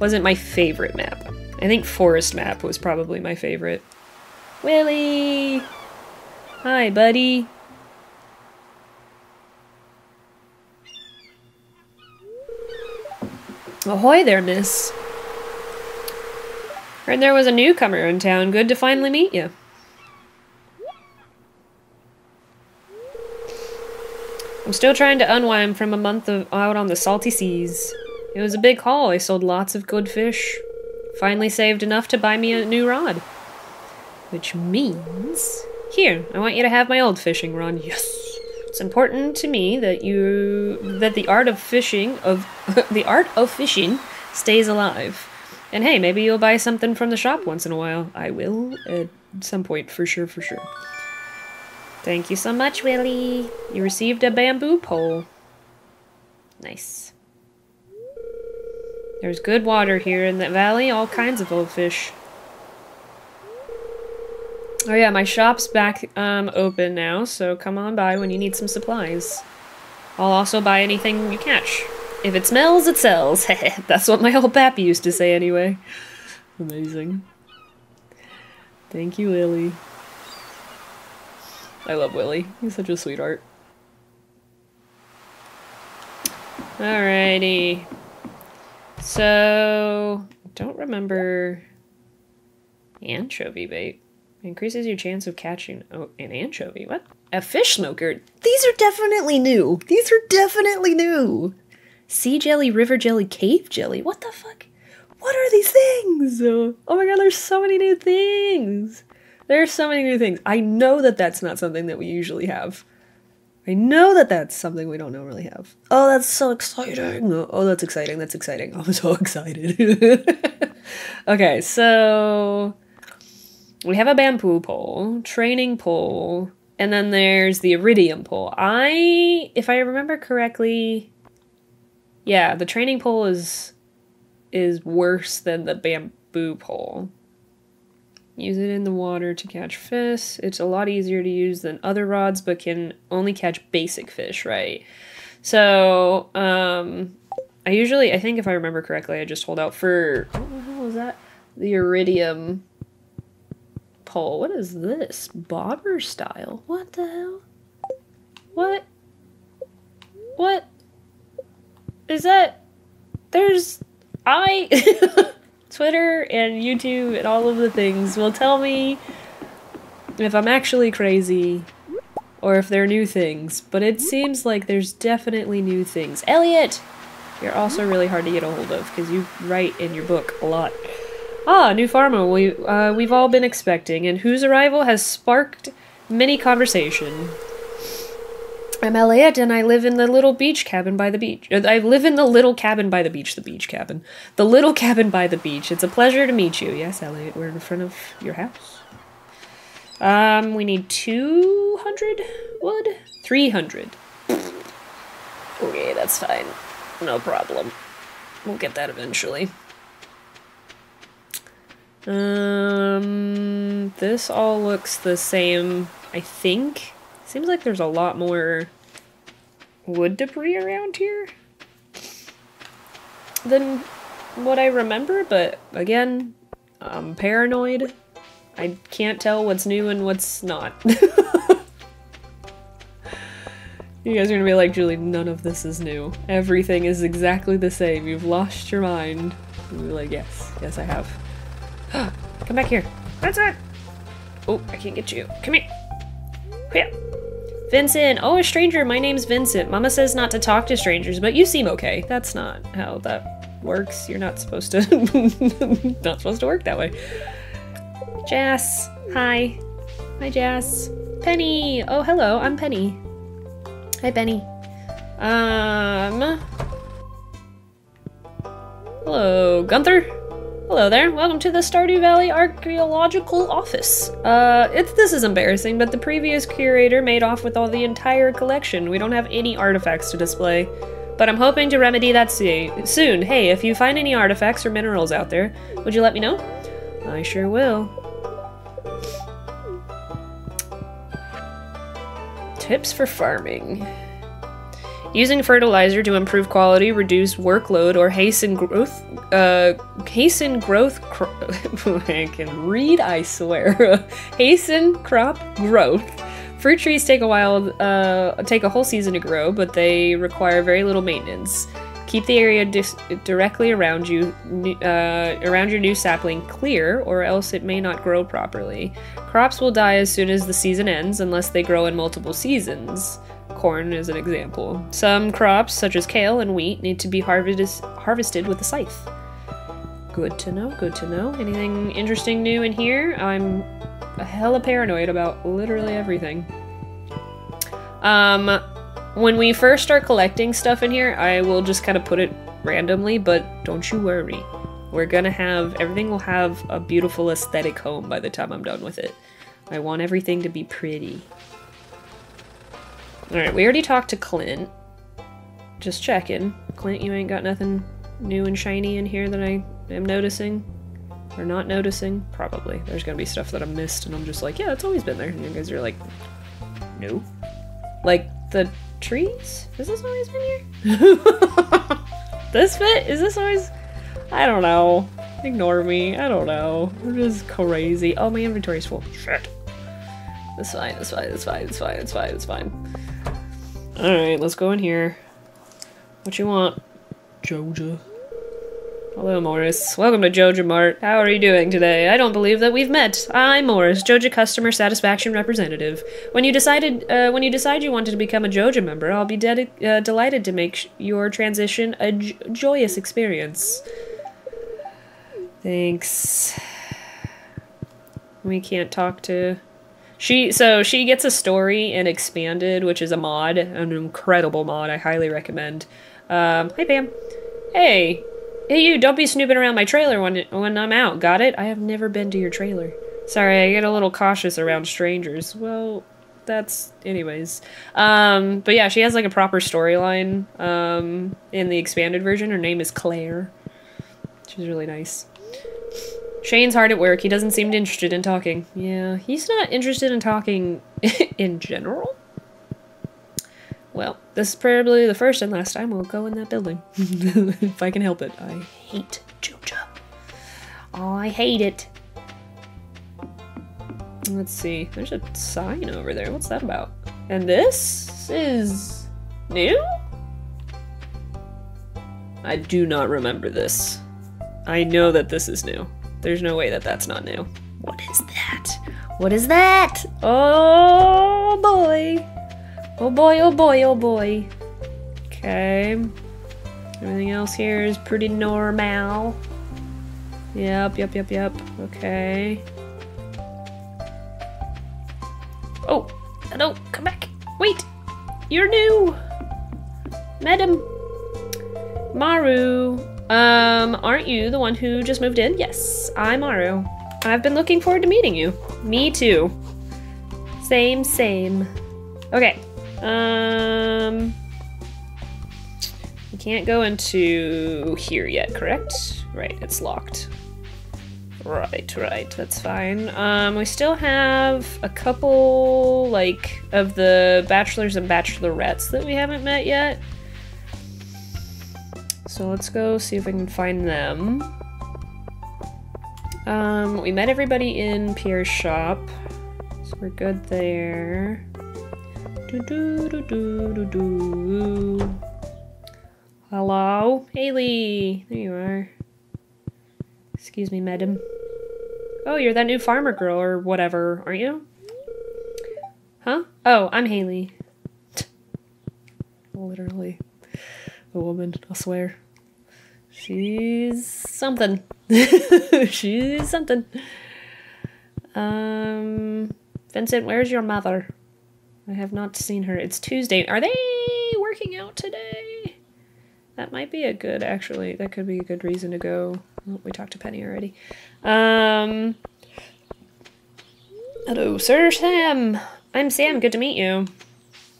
wasn't my favorite map. I think forest map was probably my favorite. Willie! Hi, buddy. Ahoy there, miss. Heard there was a newcomer in town. Good to finally meet you. I'm still trying to unwind from a month of out on the salty seas. It was a big haul. I sold lots of good fish. Finally saved enough to buy me a new rod. Which means... Here, I want you to have my old fishing rod. Yes! It's important to me that you that the art of fishing of the art of fishing stays alive. And hey, maybe you'll buy something from the shop once in a while. I will at some point, for sure, for sure. Thank you so much, Willie. You received a bamboo pole. Nice. There's good water here in the valley, all kinds of old fish. Oh yeah, my shop's back um, open now, so come on by when you need some supplies. I'll also buy anything you catch. If it smells, it sells. That's what my old pappy used to say anyway. Amazing. Thank you, Willie. I love Willie. He's such a sweetheart. Alrighty. So, don't remember anchovy bait. Increases your chance of catching oh, an anchovy. What? A fish smoker? These are definitely new. These are definitely new. Sea jelly, river jelly, cave jelly. What the fuck? What are these things? Oh my god, there's so many new things. There's so many new things. I know that that's not something that we usually have. I know that that's something we don't really have. Oh, that's so exciting. Oh, that's exciting. That's exciting. I'm so excited. Okay, so we have a bamboo pole, training pole, and then there's the iridium pole. I, if I remember correctly, yeah, the training pole is is worse than the bamboo pole. Use it in the water to catch fish. It's a lot easier to use than other rods, but can only catch basic fish, right? So, um, I usually, I think if I remember correctly, I just hold out for, what the hell is that? The iridium pole. What is this? Bobber style? What the hell? What? What? Is that? There's, I, Twitter and YouTube and all of the things will tell me if I'm actually crazy or if there are new things, but it seems like there's definitely new things. Elliot! You're also really hard to get a hold of because you write in your book a lot. Ah, new farmer we, uh, we've all been expecting and whose arrival has sparked many conversation. I'm Elliot, and I live in the little beach cabin by the beach. I live in the little cabin by the beach, the beach cabin. The little cabin by the beach. It's a pleasure to meet you. Yes, Elliot, we're in front of your house. Um, we need two hundred wood? three hundred. Okay, that's fine. No problem. We'll get that eventually. Um, this all looks the same, I think. Seems like there's a lot more wood debris around here than what I remember, but again, I'm paranoid. I can't tell what's new and what's not. You guys are gonna be like, Julie, none of this is new. Everything is exactly the same. You've lost your mind. You'll be like, yes, yes I have. Come back here. That's it! Oh, I can't get you. Come here. Yeah. Vincent! Oh, a stranger! My name's Vincent. Mama says not to talk to strangers, but you seem okay. That's not how that works. You're not supposed to... not supposed to work that way. Jas! Hi. Hi, Jas. Penny! Oh, hello. I'm Penny. Hi, Penny. Um... Hello, Gunther? Hello there. Welcome to the Stardew Valley Archaeological Office. Uh, it's, this is embarrassing, but the previous curator made off with all the entire collection. We don't have any artifacts to display, but I'm hoping to remedy that soon. Hey, if you find any artifacts or minerals out there, would you let me know? I sure will. Tips for farming. Using fertilizer to improve quality, reduce workload, or hasten growth, uh, hasten growth, cro I can read, I swear, hasten crop growth. Fruit trees take a while, uh, take a whole season to grow, but they require very little maintenance. Keep the area dis directly around you, uh, around your new sapling clear, or else it may not grow properly. Crops will die as soon as the season ends, unless they grow in multiple seasons. Corn is an example. Some crops, such as kale and wheat, need to be harvest harvested with a scythe. Good to know, good to know. Anything interesting new in here? I'm hella paranoid about literally everything. Um, when we first start collecting stuff in here, I will just kind of put it randomly, but don't you worry. We're gonna have, everything will have a beautiful aesthetic home by the time I'm done with it. I want everything to be pretty. Alright, we already talked to Clint. Just checking. Clint, you ain't got nothing new and shiny in here that I am noticing? Or not noticing? Probably. There's gonna be stuff that I missed and I'm just like, yeah, it's always been there. And you guys are like, no. Like, the trees? Has this always been here? This bit? Is this always? I don't know. Ignore me. I don't know. We're just crazy. Oh, my inventory's full. Shit. It's fine, it's fine, it's fine, it's fine, it's fine, it's fine. Alright, let's go in here. What you want? Joja. Hello, Morris. Welcome to Joja Mart. How are you doing today? I don't believe that we've met. I'm Morris, Joja Customer Satisfaction Representative. When you decided, uh, when you decide you wanted to become a Joja member, I'll be de uh, delighted to make sh your transition a j joyous experience. Thanks. We can't talk to... She, so she gets a story in Expanded, which is a mod, an incredible mod, I highly recommend. Um, hi Pam. Hey. Hey you, don't be snooping around my trailer when, when I'm out, got it? I have never been to your trailer. Sorry, I get a little cautious around strangers. Well, that's, anyways. Um, but yeah, she has like a proper storyline, um, in the Expanded version. Her name is Claire. She's really nice. Shane's hard at work. He doesn't seem interested in talking. Yeah, he's not interested in talking in general. Well, this is probably the first and last time we'll go in that building. If I can help it. I hate Joja. Oh, I hate it. Let's see. There's a sign over there. What's that about? And this is new? I do not remember this. I know that this is new. There's no way that that's not new. What is that? What is that? Oh boy. Oh boy, oh boy, oh boy. Okay. Everything else here is pretty normal. Yep, yep, yep, yep. Okay. Oh, no, come back. Wait, you're new. Madam. Maru. Um, aren't you the one who just moved in? Yes, I'm Maru. I've been looking forward to meeting you. Me too. Same, same. Okay. Um, we can't go into here yet, correct? Right, it's locked. Right, right, that's fine. Um, we still have a couple, like, of the bachelors and bachelorettes that we haven't met yet. So let's go see if we can find them. Um, we met everybody in Pierre's shop, so we're good there. Do do do do do do. Hello, Haley. There you are. Excuse me, madam. Oh, you're that new farmer girl or whatever, aren't you? Huh? Oh, I'm Haley. Literally. A woman, I swear. She's something. She's something. Um, Vincent, where's your mother? I have not seen her. It's Tuesday. Are they working out today? That might be a good, actually, that could be a good reason to go. Oh, we talked to Penny already. Um, hello, Sir Sam. I'm Sam. Good to meet you.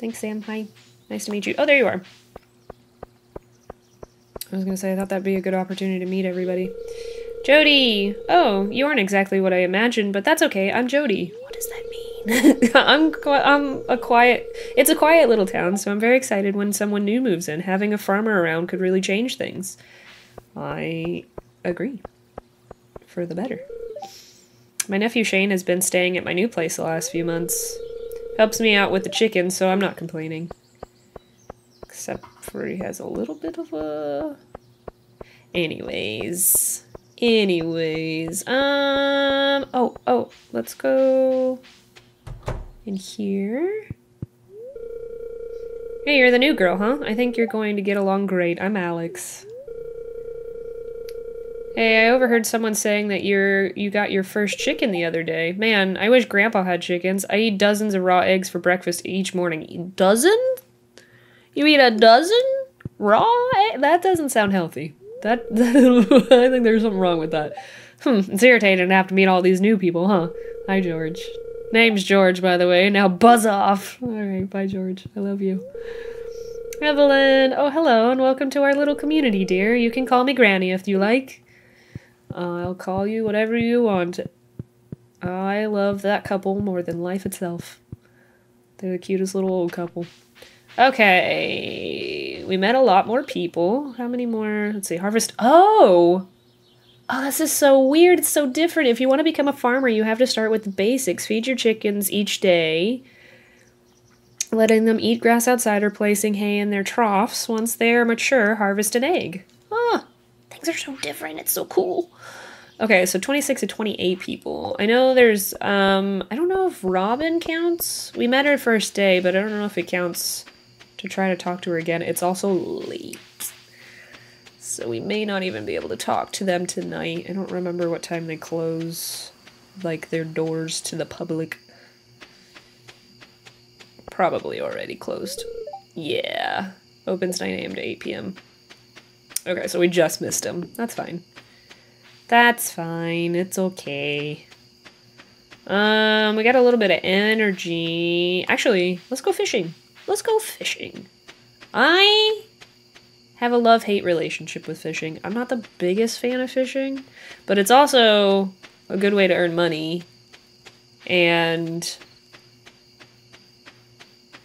Thanks, Sam. Hi. Nice to meet you. Oh, there you are. I was gonna say, I thought that'd be a good opportunity to meet everybody. Jody! Oh, you aren't exactly what I imagined, but that's okay. I'm Jody. What does that mean? I'm qu I'm a quiet... It's a quiet little town, so I'm very excited when someone new moves in. Having a farmer around could really change things. I agree. For the better. My nephew Shane has been staying at my new place the last few months. Helps me out with the chickens, so I'm not complaining. Except for he has a little bit of a... Anyways. Anyways. Um... Oh, oh. Let's go... in here. Hey, you're the new girl, huh? I think you're going to get along great. I'm Alex. Hey, I overheard someone saying that you're you got your first chicken the other day. Man, I wish Grandpa had chickens. I eat dozens of raw eggs for breakfast each morning. Dozens? You eat a dozen raw eggs? That doesn't sound healthy. That, that I think there's something wrong with that. Hmm, it's irritating to have to meet all these new people, huh? Hi, George. Name's George, by the way. Now buzz off. All right, bye, George. I love you. Evelyn! Oh, hello, and welcome to our little community, dear. You can call me Granny if you like. Uh, I'll call you whatever you want. I love that couple more than life itself. They're the cutest little old couple. Okay, we met a lot more people. How many more? Let's see, harvest. Oh! Oh, this is so weird. It's so different. If you want to become a farmer, you have to start with the basics. Feed your chickens each day. Letting them eat grass outside or placing hay in their troughs. Once they're mature, harvest an egg. Ah, things are so different. It's so cool. Okay, so twenty-six to twenty-eight people. I know there's, um, I don't know if Robin counts. We met her first day, but I don't know if it counts to try to talk to her again. It's also late. So we may not even be able to talk to them tonight. I don't remember what time they close, like, their doors to the public. Probably already closed. Yeah. Opens nine a m to eight p m Okay, so we just missed them. That's fine. That's fine. It's okay. Um, we got a little bit of energy. Actually, let's go fishing. Let's go fishing. I... have a love-hate relationship with fishing. I'm not the biggest fan of fishing, but it's also a good way to earn money, and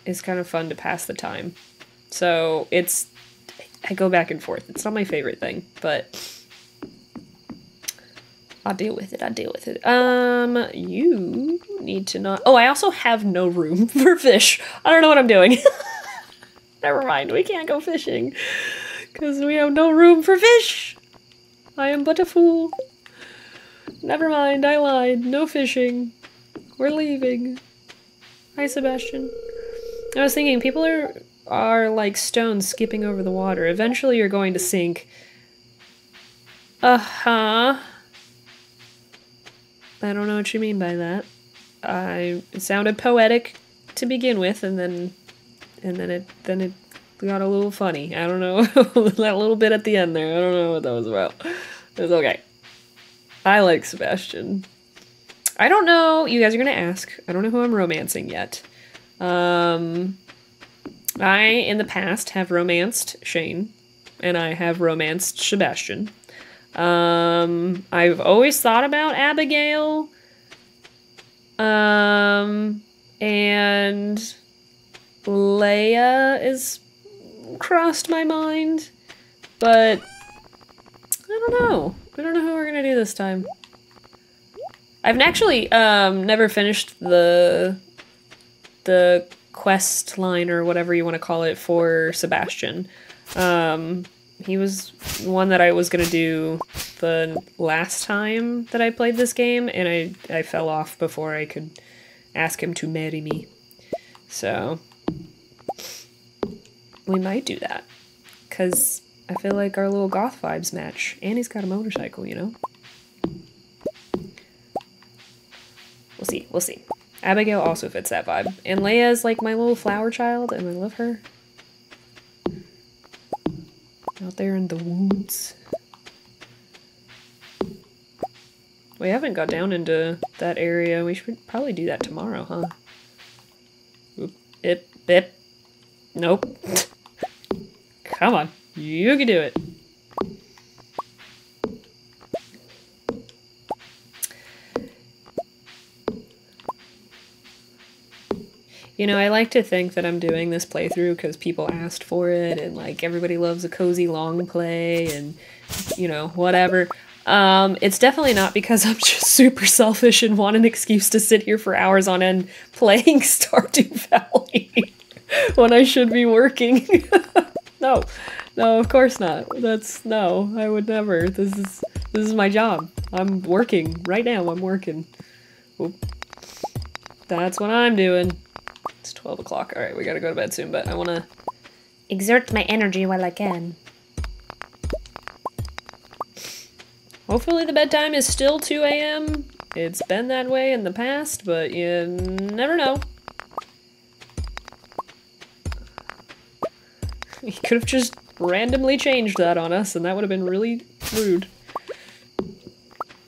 it's kind of fun to pass the time. So it's, I go back and forth. It's not my favorite thing, but I'll deal with it, I'll deal with it. Um, you need to not, oh, I also have no room for fish. I don't know what I'm doing. Never mind, we can't go fishing because we have no room for fish. I am but a fool. Never mind, I lied. No fishing. We're leaving. Hi, Sebastian. I was thinking, people are, are like stones skipping over the water. Eventually you're going to sink. Uh-huh. I don't know what you mean by that. I, it sounded poetic to begin with, and then... And then it then it got a little funny. I don't know. That little bit at the end there. I don't know what that was about. It was okay. I like Sebastian. I don't know. You guys are going to ask. I don't know who I'm romancing yet. Um, I, in the past, have romanced Shane. And I have romanced Sebastian. Um, I've always thought about Abigail. Um, and... Leia is crossed my mind, but I don't know. I don't know who we're gonna do this time. I've actually um, never finished the the quest line or whatever you want to call it for Sebastian. Um, he was one that I was gonna do the last time that I played this game, and I I fell off before I could ask him to marry me. So. We might do that, because I feel like our little goth vibes match. And he's got a motorcycle, you know? We'll see, we'll see. Abigail also fits that vibe. And Leia's like my little flower child, and I love her. Out there in the woods. We haven't got down into that area. We should probably do that tomorrow, huh? Oop, ip, bip. Nope. Come on, you can do it. You know, I like to think that I'm doing this playthrough because people asked for it, and like everybody loves a cozy long play, and you know, whatever. Um, it's definitely not because I'm just super selfish and want an excuse to sit here for hours on end playing Stardew Valley. When I should be working. No, no, of course not. That's, no, I would never. This is, this is my job. I'm working right now. I'm working. Oop. That's what I'm doing. It's twelve o'clock. All right, we gotta go to bed soon, but I want to exert my energy while I can. Hopefully the bedtime is still two a m It's been that way in the past, but you never know. He could have just randomly changed that on us, and that would have been really rude.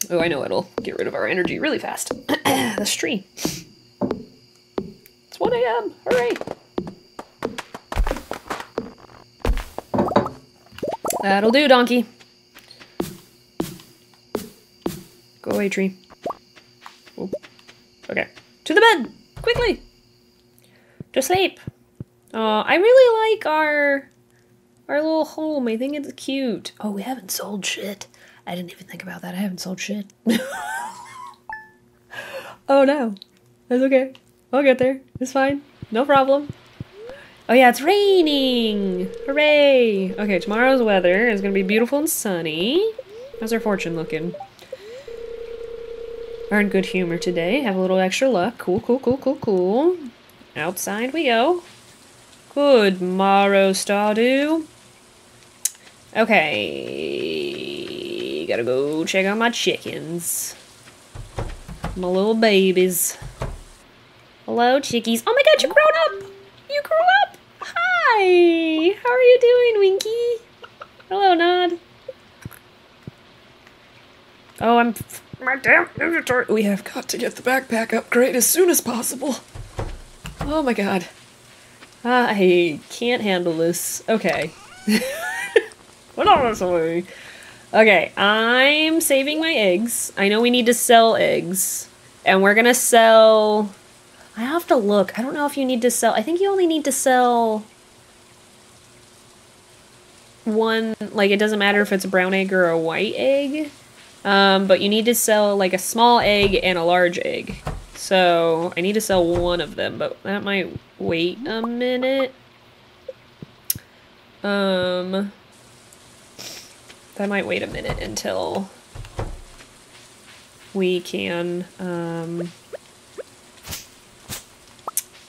Oh, I know it'll get rid of our energy really fast. This tree. It's one a m Hooray! That'll do, donkey. Go away, tree. Oop. Okay. To the bed! Quickly! To sleep! Uh, I really like our... our little home. I think it's cute. Oh, we haven't sold shit. I didn't even think about that. I haven't sold shit. Oh, no. That's okay. I'll get there. It's fine. No problem. Oh, yeah, it's raining! Hooray! Okay, tomorrow's weather is gonna be beautiful and sunny. How's our fortune looking? Are in good humor today. Have a little extra luck. Cool, cool, cool, cool, cool. Outside we go. Good morrow, Stardew. Okay. Gotta go check on my chickens. My little babies. Hello, chickies. Oh my god, you grown up! You grew up! Hi! How are you doing, Winky? Hello, Nod. Oh, I'm... my damn inventory! We have got to get the backpack upgrade as soon as possible. Oh my god. I can't handle this. Okay. What else are we? Okay, I'm saving my eggs. I know we need to sell eggs. And we're gonna sell... I have to look. I don't know if you need to sell... I think you only need to sell... one... like, it doesn't matter if it's a brown egg or a white egg. Um, but you need to sell, like, a small egg and a large egg. So, I need to sell one of them, but that might wait a minute. Um, that might wait a minute until we can, um,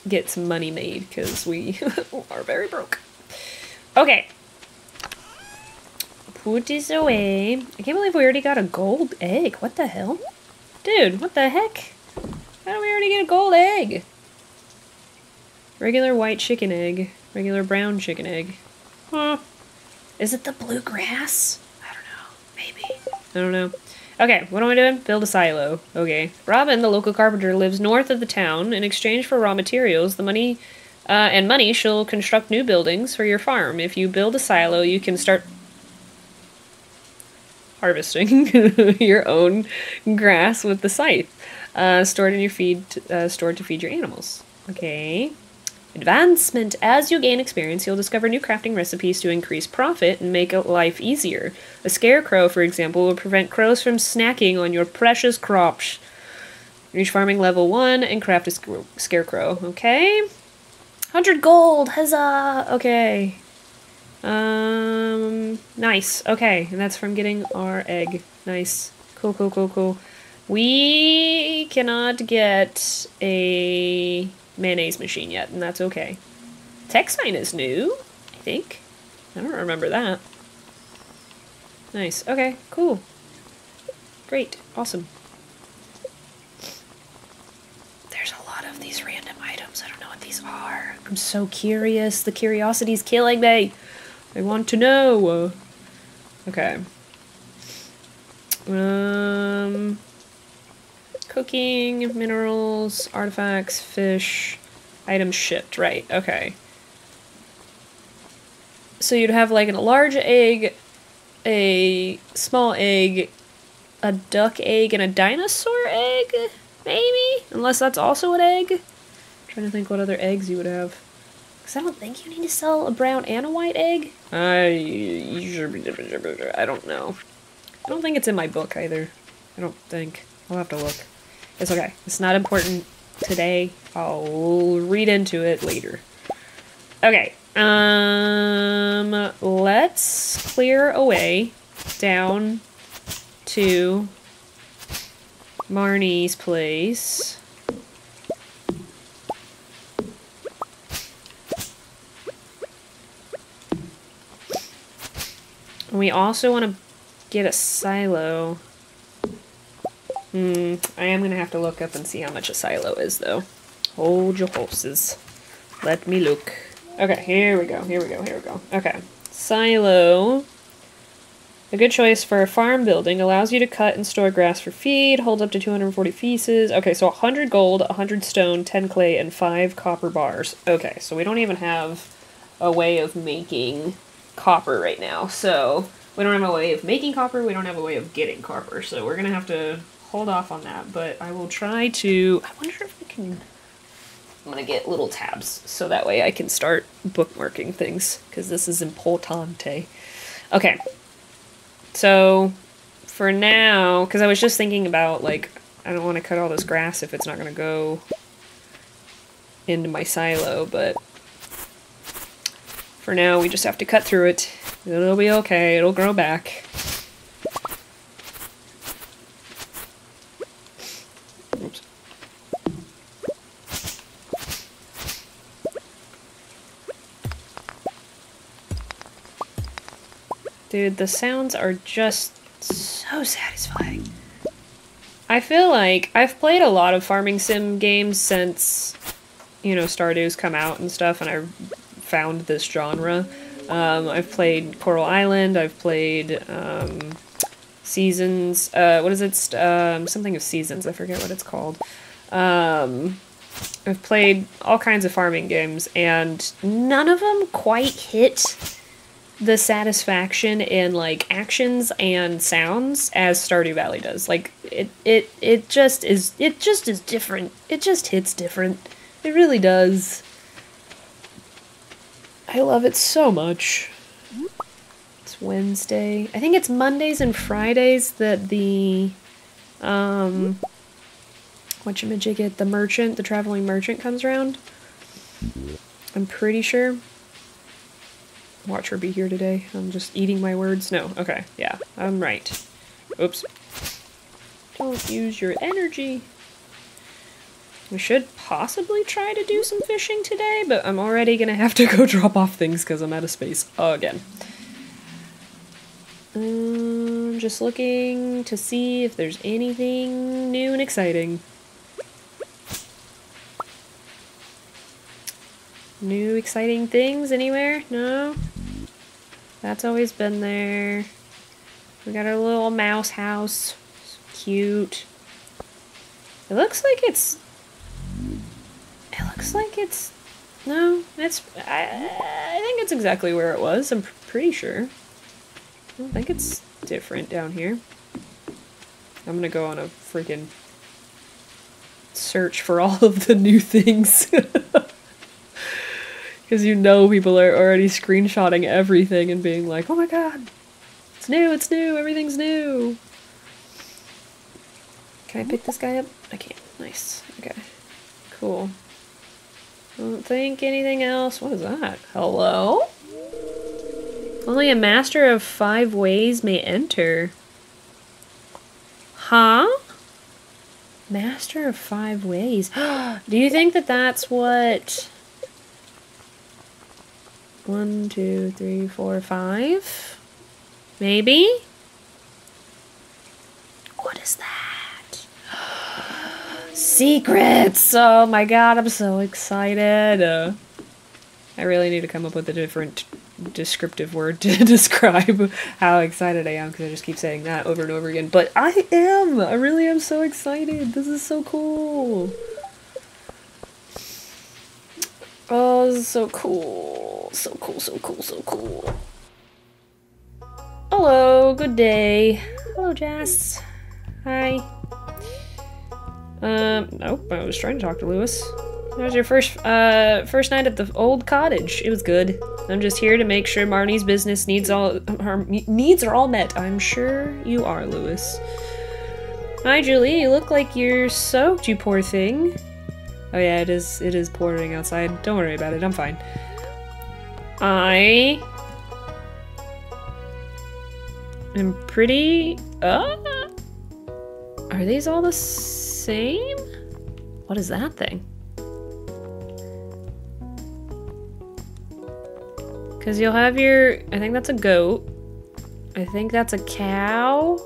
get some money made, because we are very broke. Okay. Put this away. I can't believe we already got a gold egg. What the hell? Dude, what the heck? How do we already get a gold egg? Regular white chicken egg. Regular brown chicken egg. Huh. Is it the blue grass? I don't know. Maybe. I don't know. Okay, what am I doing? Build a silo. Okay. Robin, the local carpenter, lives north of the town. In exchange for raw materials, the money uh, and money, she'll construct new buildings for your farm. If you build a silo, you can start... harvesting your own grass with the scythe, uh, stored in your feed, uh, stored to feed your animals. Okay. Advancement. As you gain experience, you'll discover new crafting recipes to increase profit and make life easier. A scarecrow, for example, will prevent crows from snacking on your precious crops. Reach farming level one and craft a sc scarecrow. Okay. one hundred gold. Huzzah. Okay. Um, nice. Okay, and that's from getting our egg. Nice. Cool, cool, cool, cool. We cannot get a mayonnaise machine yet, and that's okay. Tech sign is new, I think. I don't remember that. Nice. Okay, cool. Great. Awesome. There's a lot of these random items. I don't know what these are. I'm so curious. The curiosity's killing me. I want to know. Okay. Um, cooking, minerals, artifacts, fish, items shipped. Right, okay. So you'd have like a large egg, a small egg, a duck egg, and a dinosaur egg? Maybe? Unless that's also an egg? I'm trying to think what other eggs you would have. Because I don't think you need to sell a brown and a white egg. I, I don't know. I don't think it's in my book either. I don't think. I'll have to look. It's okay. It's not important today. I'll read into it later. Okay. Um, let's clear away down to Marnie's place. And we also want to get a silo. Hmm, I am going to have to look up and see how much a silo is, though. Hold your horses. Let me look. Okay, here we go, here we go, here we go. Okay, silo. A good choice for a farm building. Allows you to cut and store grass for feed. Holds up to two hundred forty pieces. Okay, so one hundred gold, one hundred stone, ten clay, and five copper bars. Okay, so we don't even have a way of making... copper right now, so we don't have a way of making copper, we don't have a way of getting copper, so we're gonna have to hold off on that, but I will try to... I wonder if we can... I'm gonna get little tabs, so that way I can start bookmarking things, because this is importante. Okay, so for now, because I was just thinking about, like, I don't want to cut all this grass if it's not gonna go into my silo, but for now we just have to cut through it. It'll be okay, it'll grow back. Oops. Dude, the sounds are just so satisfying. I feel like I've played a lot of farming sim games since, you know, Stardew's come out and stuff, and I found this genre. Um, I've played Coral Island, I've played um, Seasons, uh, what is it, um, something of Seasons, I forget what it's called. Um, I've played all kinds of farming games, and none of them quite hit the satisfaction in, like, actions and sounds as Stardew Valley does. Like, it, it, it just is, it just is different. It just hits different. It really does. I love it so much. It's Wednesday. I think it's Mondays and Fridays that the, um, whatchamajigget, the merchant, the traveling merchant comes around. I'm pretty sure. Watch her be here today. I'm just eating my words. No, okay, yeah, I'm right. Oops. Don't use your energy. We should possibly try to do some fishing today, but I'm already gonna have to go drop off things because I'm out of space again. Um, just looking to see if there's anything new and exciting. New exciting things anywhere? No? That's always been there. We got our little mouse house. It's cute. It looks like it's... It looks like it's... No, it's... I, I think it's exactly where it was. I'm pretty sure. I don't think it's different down here. I'm gonna go on a freaking search for all of the new things. Because you know people are already screenshotting everything and being like, oh my god, it's new, it's new, everything's new. Can I pick this guy up? I can't. Nice. Okay. Cool. I don't think anything else. What is that? Hello? Only a master of five ways may enter. Huh? Master of five ways. Do you think that that's what... One, two, three, four, five? Maybe? What is that? Secrets! Oh my god, I'm so excited. Uh, I really need to come up with a different descriptive word to describe how excited I am, because I just keep saying that over and over again. But I am! I really am so excited. This is so cool. Oh, this is so cool. So cool, so cool, so cool. Hello, good day. Hello, Jess. Hi. Um, nope, I was trying to talk to Lewis. That was your first, uh, first night at the old cottage. It was good. I'm just here to make sure Marnie's business needs all, her needs are all met. I'm sure you are, Lewis. Hi, Julie. You look like you're soaked, you poor thing. Oh yeah, it is, it is pouring outside. Don't worry about it, I'm fine. I... am pretty... Uh, are these all the same? What is that thing? Because you'll have your... I think that's a goat. I think that's a cow.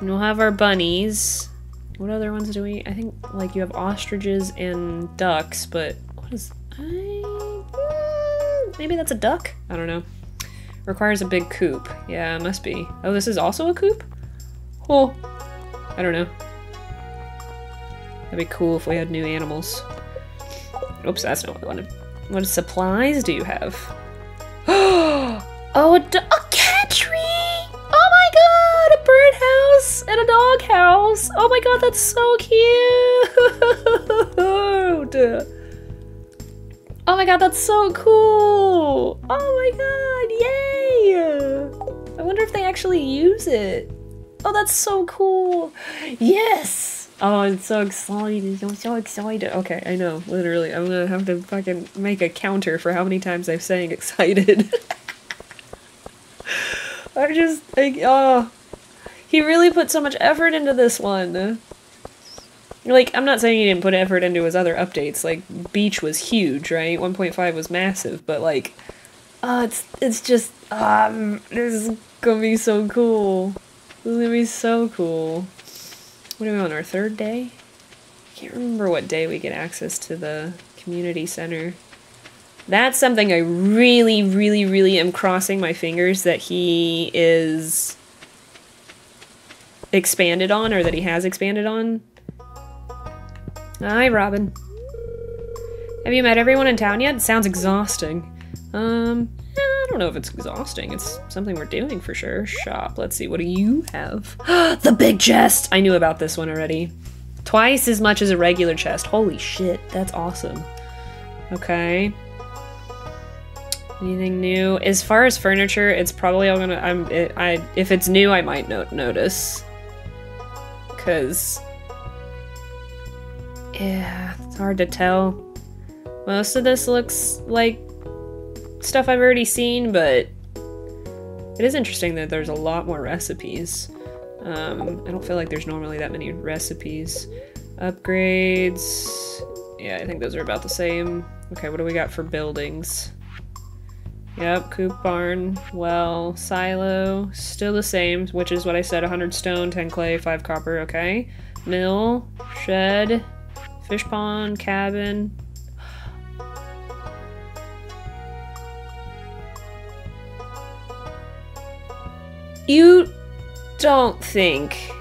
And we'll have our bunnies. What other ones do we... I think, like, you have ostriches and ducks, but... What is... I... Maybe that's a duck? I don't know. Requires a big coop. Yeah, it must be. Oh, this is also a coop? Cool. I don't know. That'd be cool if we had new animals. Oops, that's not what I wanted. What supplies do you have? Oh, a, a cat tree! Oh my god, a birdhouse and a dog house! Oh my god, that's so cute! Oh my god, that's so cool! Oh my god, yay! I wonder if they actually use it. Oh, that's so cool! Yes! Oh, I'm so excited. I'm so excited. Okay, I know. Literally, I'm gonna have to fucking make a counter for how many times I'm saying excited. I just... I, oh. He really put so much effort into this one. Like, I'm not saying he didn't put effort into his other updates. Like, Beach was huge, right? one point five was massive, but like... Oh, it's, it's just... Um, this is gonna be so cool. This is gonna be so cool. What are we on, our third day? I can't remember what day we get access to the community center. That's something I really, really, really am crossing my fingers that he is expanded on, or that he has expanded on. Hi, Robin. Have you met everyone in town yet? It sounds exhausting. Um, I don't know if it's exhausting. It's something we're doing for sure. Shop. Let's see. What do you have? The big chest! I knew about this one already. Twice as much as a regular chest. Holy shit. That's awesome. Okay. Anything new? As far as furniture, it's probably all gonna... I'm, it, I, if it's new, I might not notice. Because... yeah, it's hard to tell. Most of this looks like stuff I've already seen, but it is interesting that there's a lot more recipes. Um, I don't feel like there's normally that many recipes. Upgrades... yeah, I think those are about the same. Okay, what do we got for buildings? Yep, coop, barn, well, silo, still the same, which is what I said, one hundred stone, ten clay, five copper, okay. Mill, shed, fish pond, cabin. You don't think...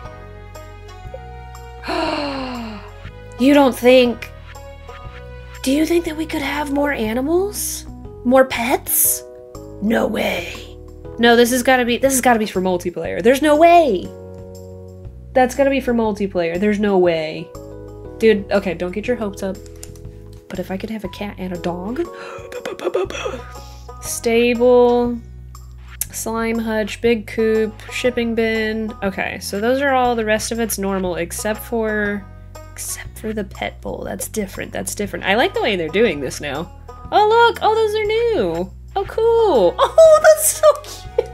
you don't think... do you think that we could have more animals? More pets? No way. No, this has got to be this has got to be for multiplayer. There's no way. That's got to be for multiplayer. There's no way. Dude, okay, don't get your hopes up. But if I could have a cat and a dog. Stable, slime hutch, big coop, shipping bin. Okay, so those are all, the rest of it's normal except for except for the pet bowl. That's different. That's different. I like the way they're doing this now. Oh look! Oh, those are new! Oh cool! Oh, that's so cute!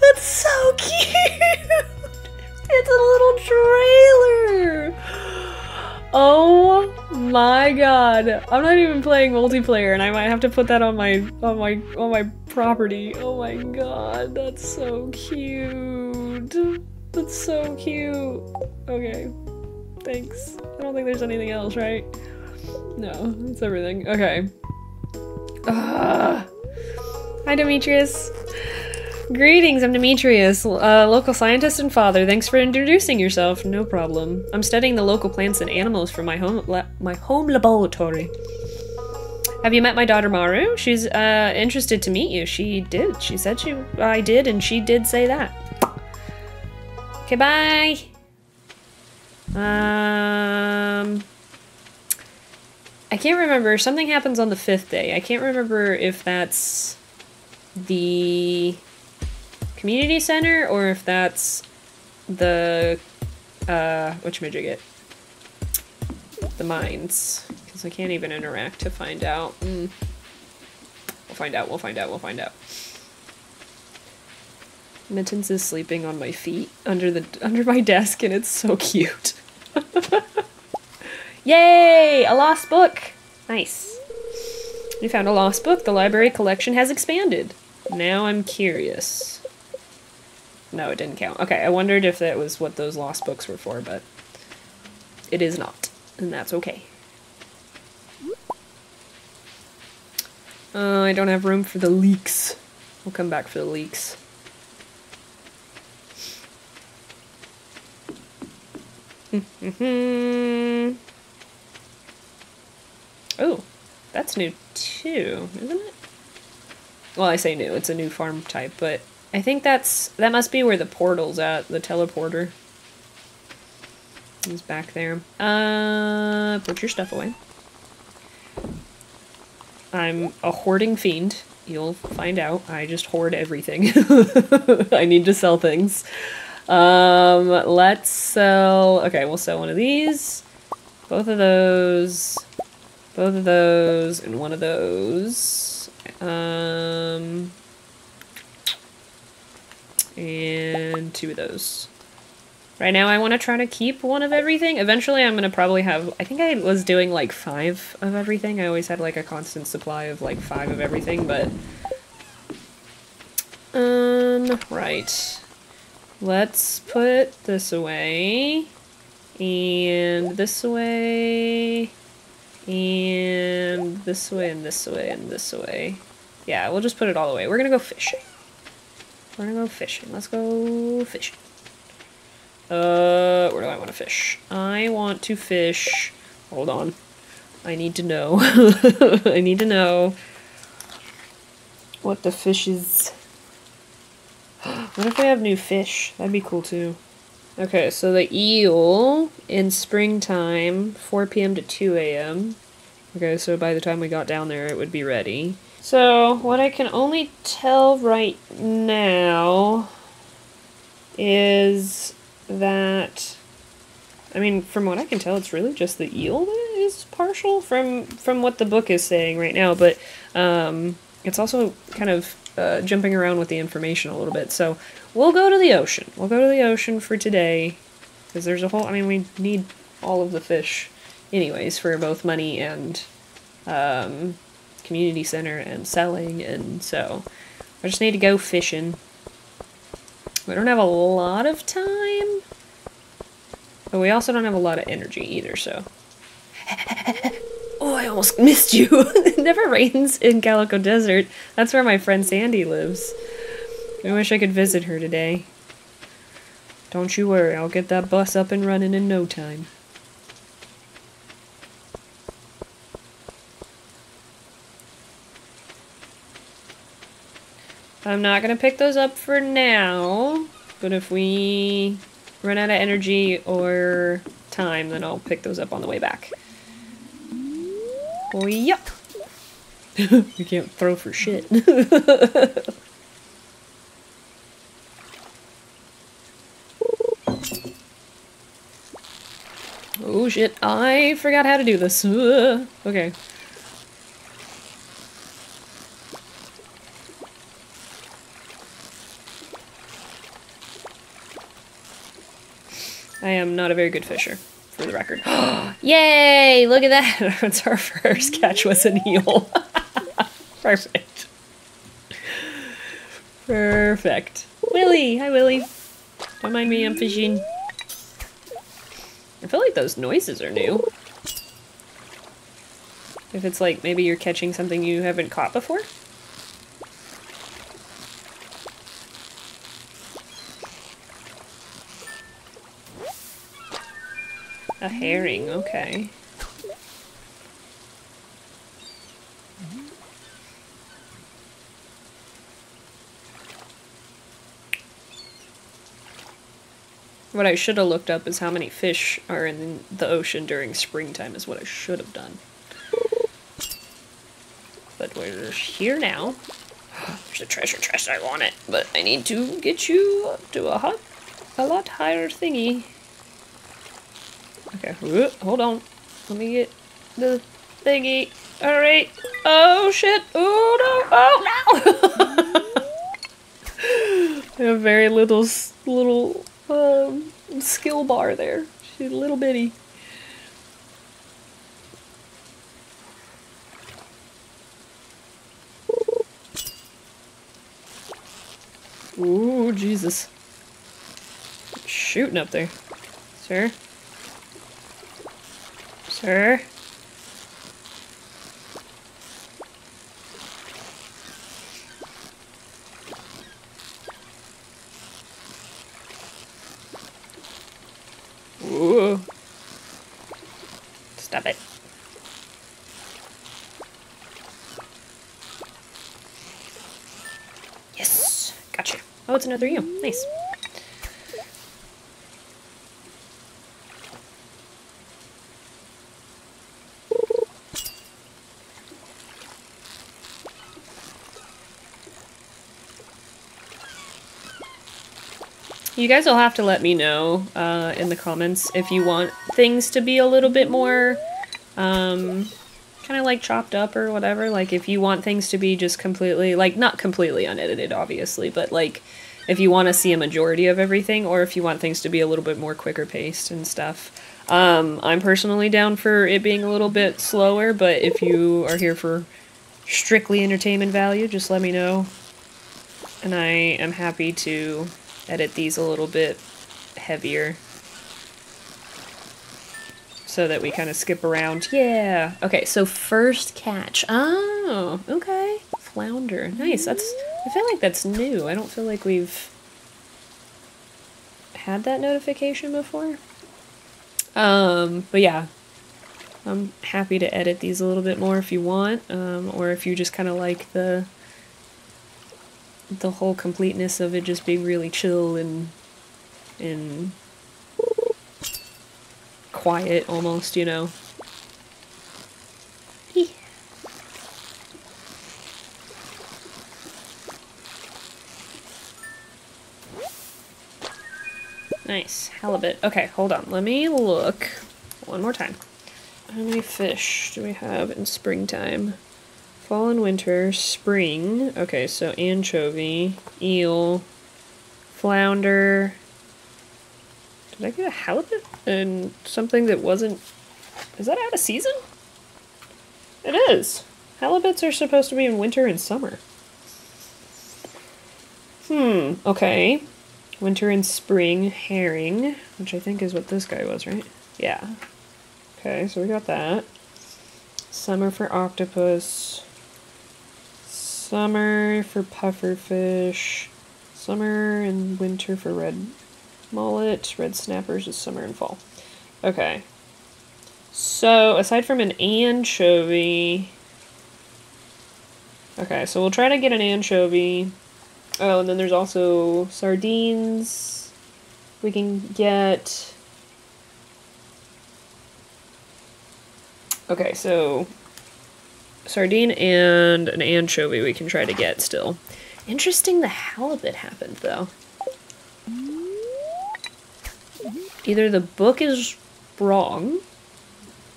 That's so cute! It's a little trailer! Oh my god! I'm not even playing multiplayer, and I might have to put that on my on my on my property. Oh my god! That's so cute! That's so cute! Okay, thanks. I don't think there's anything else, right? No, that's everything. Okay. Uh, hi, Demetrius. Greetings, I'm Demetrius, uh, local scientist and father. Thanks for introducing yourself. No problem. I'm studying the local plants and animals from my home la my home laboratory. Have you met my daughter Maru? She's uh, interested to meet you. She did. She said she. I did, and she did say that. Okay, bye. Um. I can't remember. Something happens on the fifth day. I can't remember if that's the community center or if that's the uh, whatchamajigit, the mines, because I can't even interact to find out. Mm. We'll find out. We'll find out. We'll find out. Mittens is sleeping on my feet under the under my desk, and it's so cute. Yay! A lost book! Nice. We found a lost book. The library collection has expanded. Now I'm curious. No, it didn't count. Okay, I wondered if that was what those lost books were for, but it is not. And that's okay. Uh, I don't have room for the leeks. We'll come back for the leeks. Mm-hmm. Oh, that's new too, isn't it? Well, I say new. It's a new farm type, but I think that's that must be where the portal's at, the teleporter. He's back there. Uh, put your stuff away. I'm a hoarding fiend. You'll find out. I just hoard everything. I need to sell things. Um, let's sell... Okay, we'll sell one of these. Both of those. Both of those. And one of those. Um... And two of those. Right now I want to try to keep one of everything. Eventually I'm going to probably have... I think I was doing like five of everything. I always had like a constant supply of like five of everything, but... Um, right. Let's put this away. And this away. And this way and this way and this way. Yeah, we'll just put it all away. We're going to go fishing. We're going to go fishing. Let's go fishing. Uh, where do I want to fish? I want to fish... Hold on. I need to know. I need to know what the fish is... What if we have new fish? That'd be cool, too. Okay, so the eel in springtime, four p m to two a m Okay, so by the time we got down there, it would be ready. So, what I can only tell right now is that, I mean, from what I can tell, it's really just the eel that is partial from, from what the book is saying right now, but um, it's also kind of uh, jumping around with the information a little bit. So, we'll go to the ocean. We'll go to the ocean for today, because there's a whole, I mean, we need all of the fish anyways for both money and... Um, community center and selling, and so I just need to go fishing. We don't have a lot of time, but we also don't have a lot of energy either, so... Oh, I almost missed you! It never rains in Calico Desert. That's where my friend Sandy lives. I wish I could visit her today. Don't you worry, I'll get that bus up and running in no time. I'm not going to pick those up for now, but if we run out of energy or time, then I'll pick those up on the way back. Oh, yup! You can't throw for shit. Oh shit, I forgot how to do this. Okay. I am not a very good fisher, for the record. Yay! Look at that! That's our first catch was an eel. Perfect. Perfect. Willie! Hi, Willie. Don't mind me, I'm fishing. I feel like those noises are new. If it's like, maybe you're catching something you haven't caught before? A herring, okay. What I should have looked up is how many fish are in the ocean during springtime, is what I should have done. But we're here now. There's a treasure chest, I want it, but I need to get you up to a, hot, a lot higher thingy. Okay, Ooh, hold on. Let me get the thingy. Alright. Oh shit. Oh no. Oh no. I have very little, little um, skill bar there. She's a little bitty. Ooh, Jesus. Shooting up there. Sir? Sir. Ooh. Stop it. Gotcha. Oh, it's another you. Nice. You guys will have to let me know uh, in the comments if you want things to be a little bit more um, kind of like chopped up or whatever. Like if you want things to be just completely, like not completely unedited obviously, but like if you want to see a majority of everything or if you want things to be a little bit more quicker paced and stuff. Um, I'm personally down for it being a little bit slower, but if you are here for strictly entertainment value, just let me know. And I am happy to edit these a little bit heavier so that we kind of skip around. Yeah. Okay, so first catch. Oh, okay. Flounder. Nice. That's, I feel like that's new. I don't feel like we've had that notification before. Um, but yeah, I'm happy to edit these a little bit more if you want, um, or if you just kind of like the the whole completeness of it just being really chill and and quiet almost, you know. Eeh. Nice. Halibut. Okay, hold on. Let me look one more time. How many fish do we have in springtime? Fall and winter, spring, okay, so anchovy, eel, flounder, did I get a halibut? And something that wasn't, is that out of season? It is! Halibuts are supposed to be in winter and summer. Hmm, okay. Winter and spring, herring, which I think is what this guy was, right? Yeah. Okay, so we got that. Summer for octopus. Summer for pufferfish, summer and winter for red mullet, red snappers is summer and fall. Okay. So, aside from an anchovy... Okay, so we'll try to get an anchovy. Oh, and then there's also sardines. We can get... Okay, so... Sardine and an anchovy we can try to get still. Interesting the halibut happened though. Either the book is wrong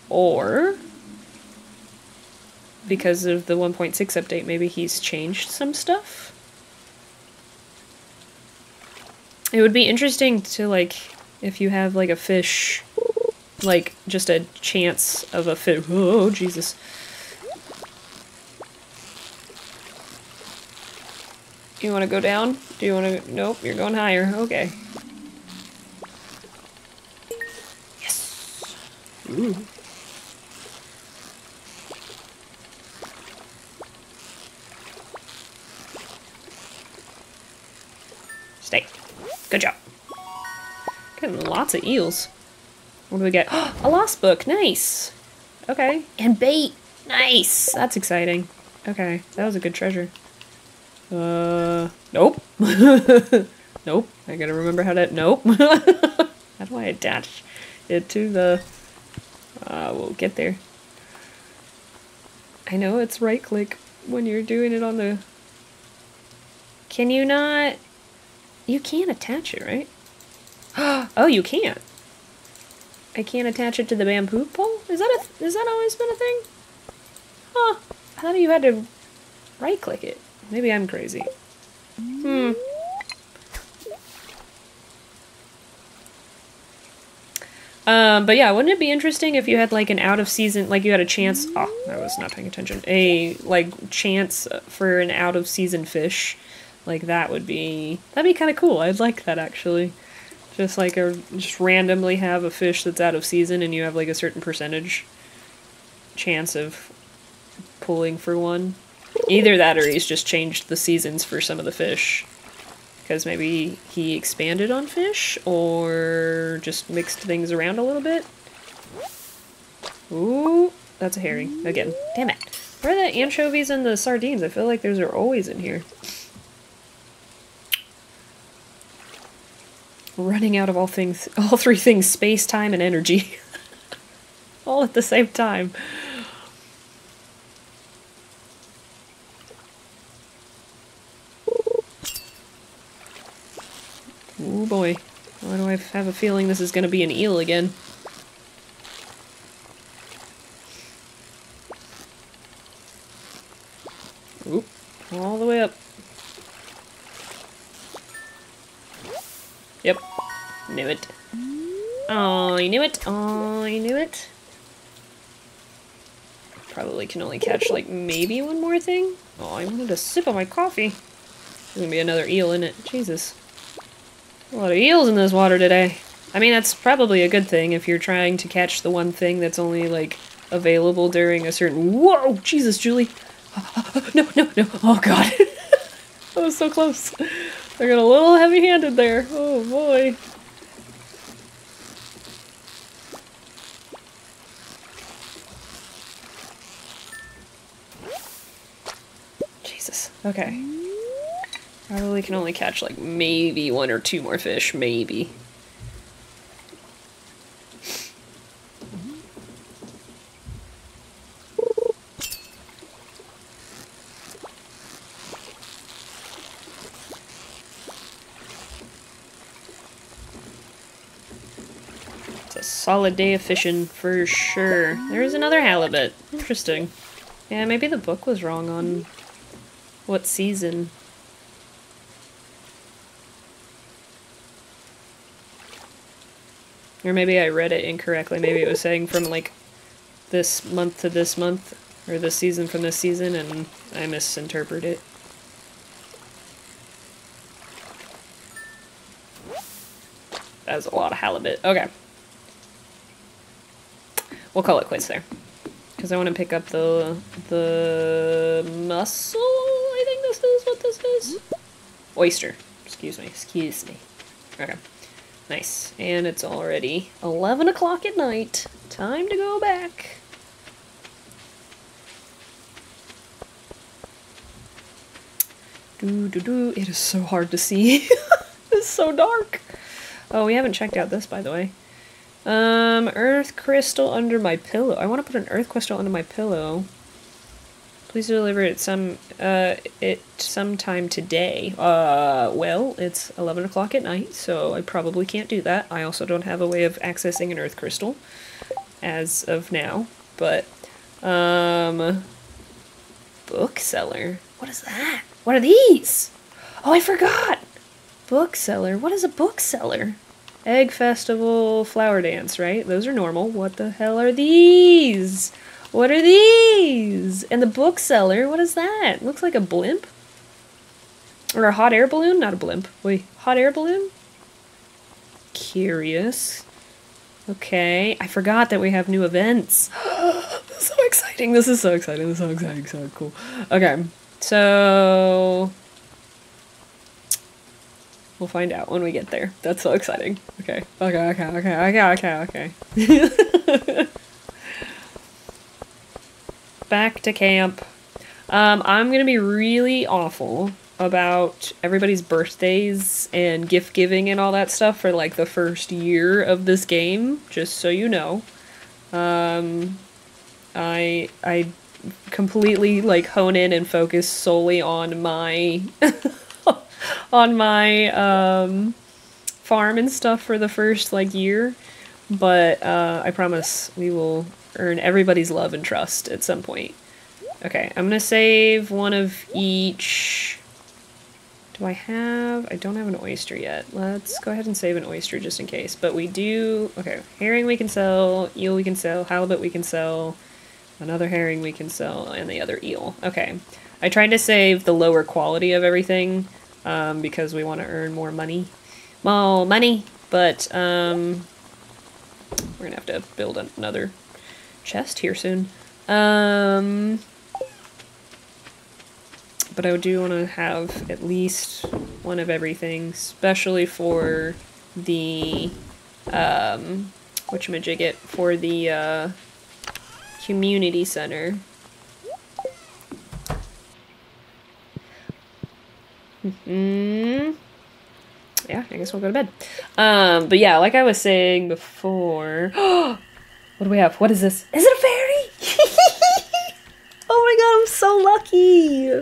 or because of the one point six update maybe he's changed some stuff. It would be interesting to like if you have like a fish, like just a chance of a fish. Oh Jesus. You want to go down? Do you want to? Nope, you're going higher. Okay. Yes! Ooh. Stay. Good job. Getting lots of eels. What do we get? A lost book! Nice! Okay. And bait! Nice! That's exciting. Okay, that was a good treasure. Uh, nope. Nope. I gotta remember how to, nope. How do I attach it to the, uh, we'll get there. I know it's right click when you're doing it on the, can you not, you can't attach it, right? Oh, you can't. I can't attach it to the bamboo pole? Is that a, is that always been a thing? Huh. I thought you had to right click it. Maybe I'm crazy. Hmm. Um, but yeah, wouldn't it be interesting if you had like an out-of-season, like you had a chance, oh, I was not paying attention, a like chance for an out-of-season fish. Like that would be, that'd be kind of cool. I'd like that actually. Just like a, just randomly have a fish that's out of season and you have like a certain percentage chance of pulling for one. Either that or he's just changed the seasons for some of the fish. Because maybe he expanded on fish or just mixed things around a little bit. Ooh, that's a herring again. Damn it. Where are the anchovies and the sardines? I feel like those are always in here. running out of all things, all three things, space, time, and energy. All at the same time. Oh boy. Why do I have a feeling this is going to be an eel again? Oop. All the way up. Yep. Knew it. Oh, I knew it. Oh, I knew it. Probably can only catch, like, maybe one more thing? Oh, I wanted a sip of my coffee. There's gonna be another eel in it. Jesus. A lot of eels in this water today. I mean, that's probably a good thing if you're trying to catch the one thing that's only, like, available during a certain... Whoa! Jesus, Julie! No, no, no! Oh, God! That was so close. I got a little heavy-handed there. Oh, boy. Jesus. Okay. Probably can only catch, like, maybe one or two more fish, maybe. It's a solid day of fishing, for sure. There's another halibut. Interesting. Yeah, maybe the book was wrong on what season. Or maybe I read it incorrectly. Maybe it was saying from, like, this month to this month, or this season from this season, and I misinterpreted it. That was a lot of halibut. Okay. We'll call it quits there. Because I want to pick up the, the mussel, I think this is what this is? Oyster. Excuse me. Excuse me. Okay. Nice. And it's already eleven o'clock at night. Time to go back. Doo doo doo. It is so hard to see. It's so dark. Oh, we haven't checked out this, by the way. Um, earth crystal under my pillow. I want to put an earth crystal under my pillow. Please deliver it some, uh, it sometime today. Uh, well, it's eleven o'clock at night, so I probably can't do that. I also don't have a way of accessing an earth crystal as of now, but, um, bookseller. What is that? What are these? Oh, I forgot! Bookseller. What is a bookseller? Egg festival, flower dance, right? Those are normal. What the hell are these? What are these? And the bookseller, what is that? Looks like a blimp? Or a hot air balloon? Not a blimp. Wait, hot air balloon? Curious. Okay, I forgot that we have new events. So exciting, this is so exciting, this is so exciting, so cool. Okay, so... We'll find out when we get there. That's so exciting. Okay, okay, okay, okay, okay, okay, okay. Back to camp. Um, I'm gonna be really awful about everybody's birthdays and gift giving and all that stuff for like the first year of this game, just so you know. Um, I I completely like hone in and focus solely on my on my um, farm and stuff for the first like year, but uh, I promise we will earn everybody's love and trust at some point. Okay, I'm gonna save one of each. Do I have... I don't have an oyster yet. Let's go ahead and save an oyster just in case. But we do... Okay, herring we can sell, eel we can sell, halibut we can sell, another herring we can sell, and the other eel. Okay. I tried to save the lower quality of everything um, because we want to earn more money. More money! But um, we're gonna have to build another chest here soon. Um, but I do want to have at least one of everything, especially for the, um, whatchamajigget, for the, uh, community center. Mm-hmm. yeah, I guess we'll go to bed. Um, but yeah, like I was saying before, what do we have? What is this? Is it a fairy? Oh my god, I'm so lucky!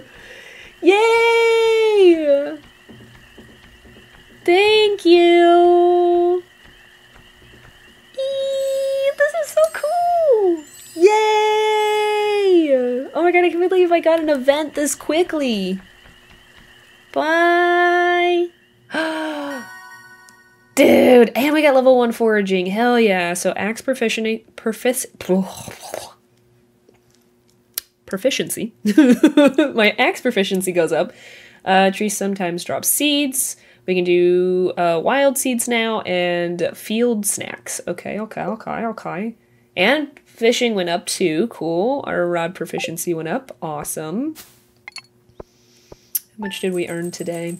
Yay! Thank you! Eee, this is so cool! Yay! Oh my god, I can't believe I got an event this quickly! Bye! Dude, and we got level one foraging. Hell yeah. So axe proficiency, profic proficiency. My axe proficiency goes up. Uh, trees sometimes drop seeds. We can do uh, wild seeds now and field snacks. Okay, okay, okay, okay. And fishing went up too. Cool. Our rod proficiency went up. Awesome. How much did we earn today?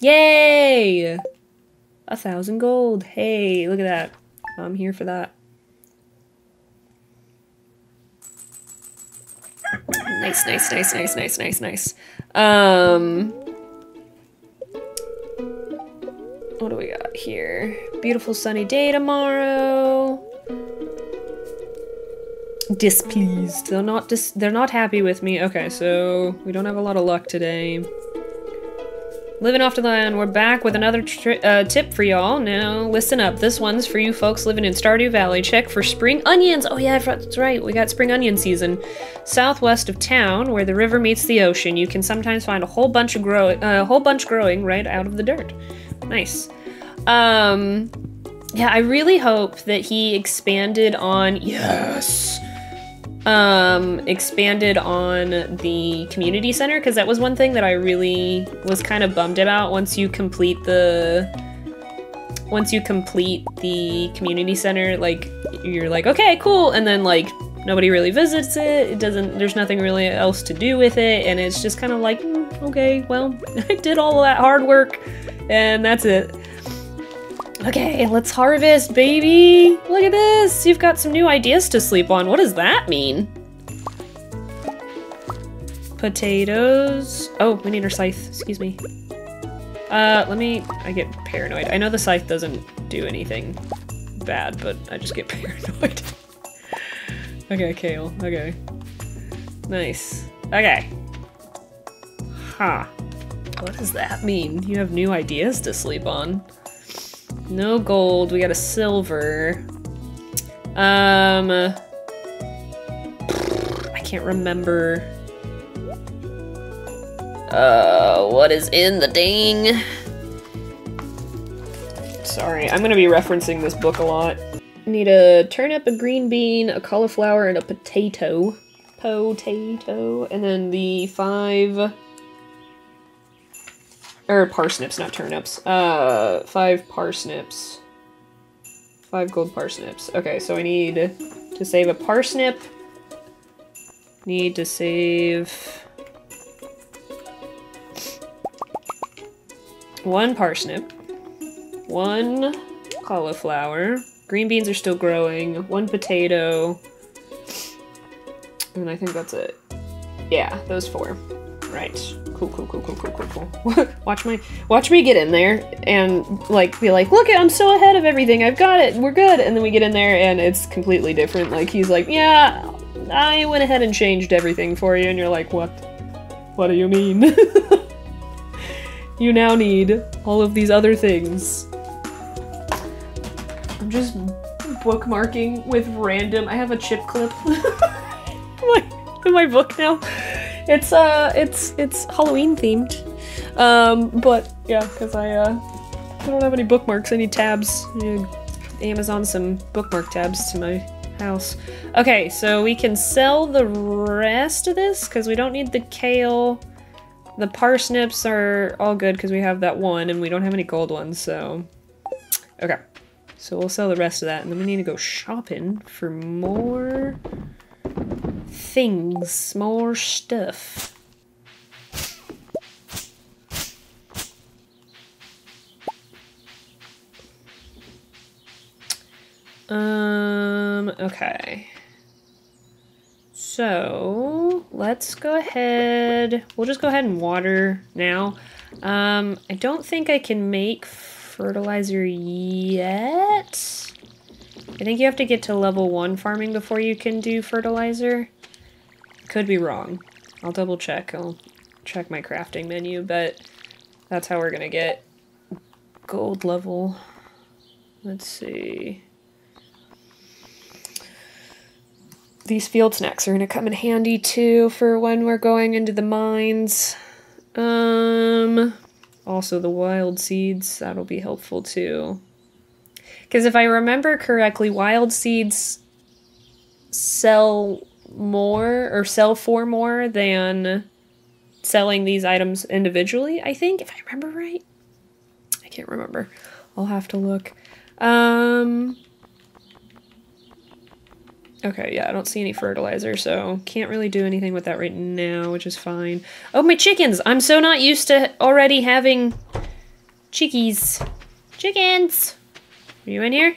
Yay! A thousand gold. Hey, look at that. I'm here for that. Nice, nice, nice, nice, nice, nice, nice. Um, what do we got here? Beautiful sunny day tomorrow. Displeased. They're not dis- they're not happy with me. Okay, so we don't have a lot of luck today. Living off the land, we're back with another tri uh, tip for y'all. Now, listen up. This one's for you folks living in Stardew Valley. Check for spring onions. Oh yeah, that's right. We got spring onion season. Southwest of town, where the river meets the ocean, you can sometimes find a whole bunch of grow a uh, whole bunch growing right out of the dirt. Nice. Um, yeah, I really hope that he expanded on yes. Um, expanded on the community center, because that was one thing that I really was kind of bummed about. Once you complete the, once you complete the community center, like, you're like, okay, cool, and then, like, nobody really visits it, it doesn't, there's nothing really else to do with it, and it's just kind of like, mm, okay, well, I did all that hard work, and that's it. Okay, let's harvest, baby! Look at this! You've got some new ideas to sleep on. What does that mean? Potatoes. Oh, we need our scythe. Excuse me. Uh, let me... I get paranoid. I know the scythe doesn't do anything bad, but I just get paranoid. Okay, kale. Okay. Nice. Okay. Huh. What does that mean? You have new ideas to sleep on. No gold, we got a silver. Um, I can't remember. Uh, what is in the dang? Sorry, I'm gonna be referencing this book a lot. Need a turnip, a green bean, a cauliflower, and a potato. Potato, and then the five... Or parsnips, not turnips. Uh, five parsnips. Five gold parsnips. Okay, so I need to save a parsnip. Need to save... One parsnip. One cauliflower. Green beans are still growing. One potato. And I think that's it. Yeah, those four. Right. Cool, cool, cool, cool, cool, cool, cool. Watch my- watch me get in there and, like, be like, look, I'm so ahead of everything, I've got it, we're good! And then we get in there and it's completely different. Like, he's like, yeah, I went ahead and changed everything for you, and you're like, what? What do you mean? You now need all of these other things. I'm just bookmarking with random- I have a chip clip in my book now. It's, uh, it's, it's Halloween themed, um, but, yeah, because I, uh, I don't have any bookmarks, any tabs. I need to Amazon some bookmark tabs to my house. Okay, so we can sell the rest of this, because we don't need the kale. The parsnips are all good, because we have that one, and we don't have any gold ones, so... Okay, so we'll sell the rest of that, and then we need to go shopping for more... things, more stuff. Um, okay. So, let's go ahead. We'll just go ahead and water now. Um, I don't think I can make fertilizer yet. I think you have to get to level one farming before you can do fertilizer. Could be wrong. I'll double check. I'll check my crafting menu, but that's how we're gonna get gold level. Let's see. These field snacks are gonna come in handy too for when we're going into the mines. Um, also the wild seeds, that'll be helpful too. Because if I remember correctly, wild seeds sell more, or sell for more than selling these items individually, I think, if I remember right. I can't remember. I'll have to look. Um, okay, yeah, I don't see any fertilizer, so can't really do anything with that right now, which is fine. Oh, my chickens! I'm so not used to already having chickies. Chickens! Are you in here?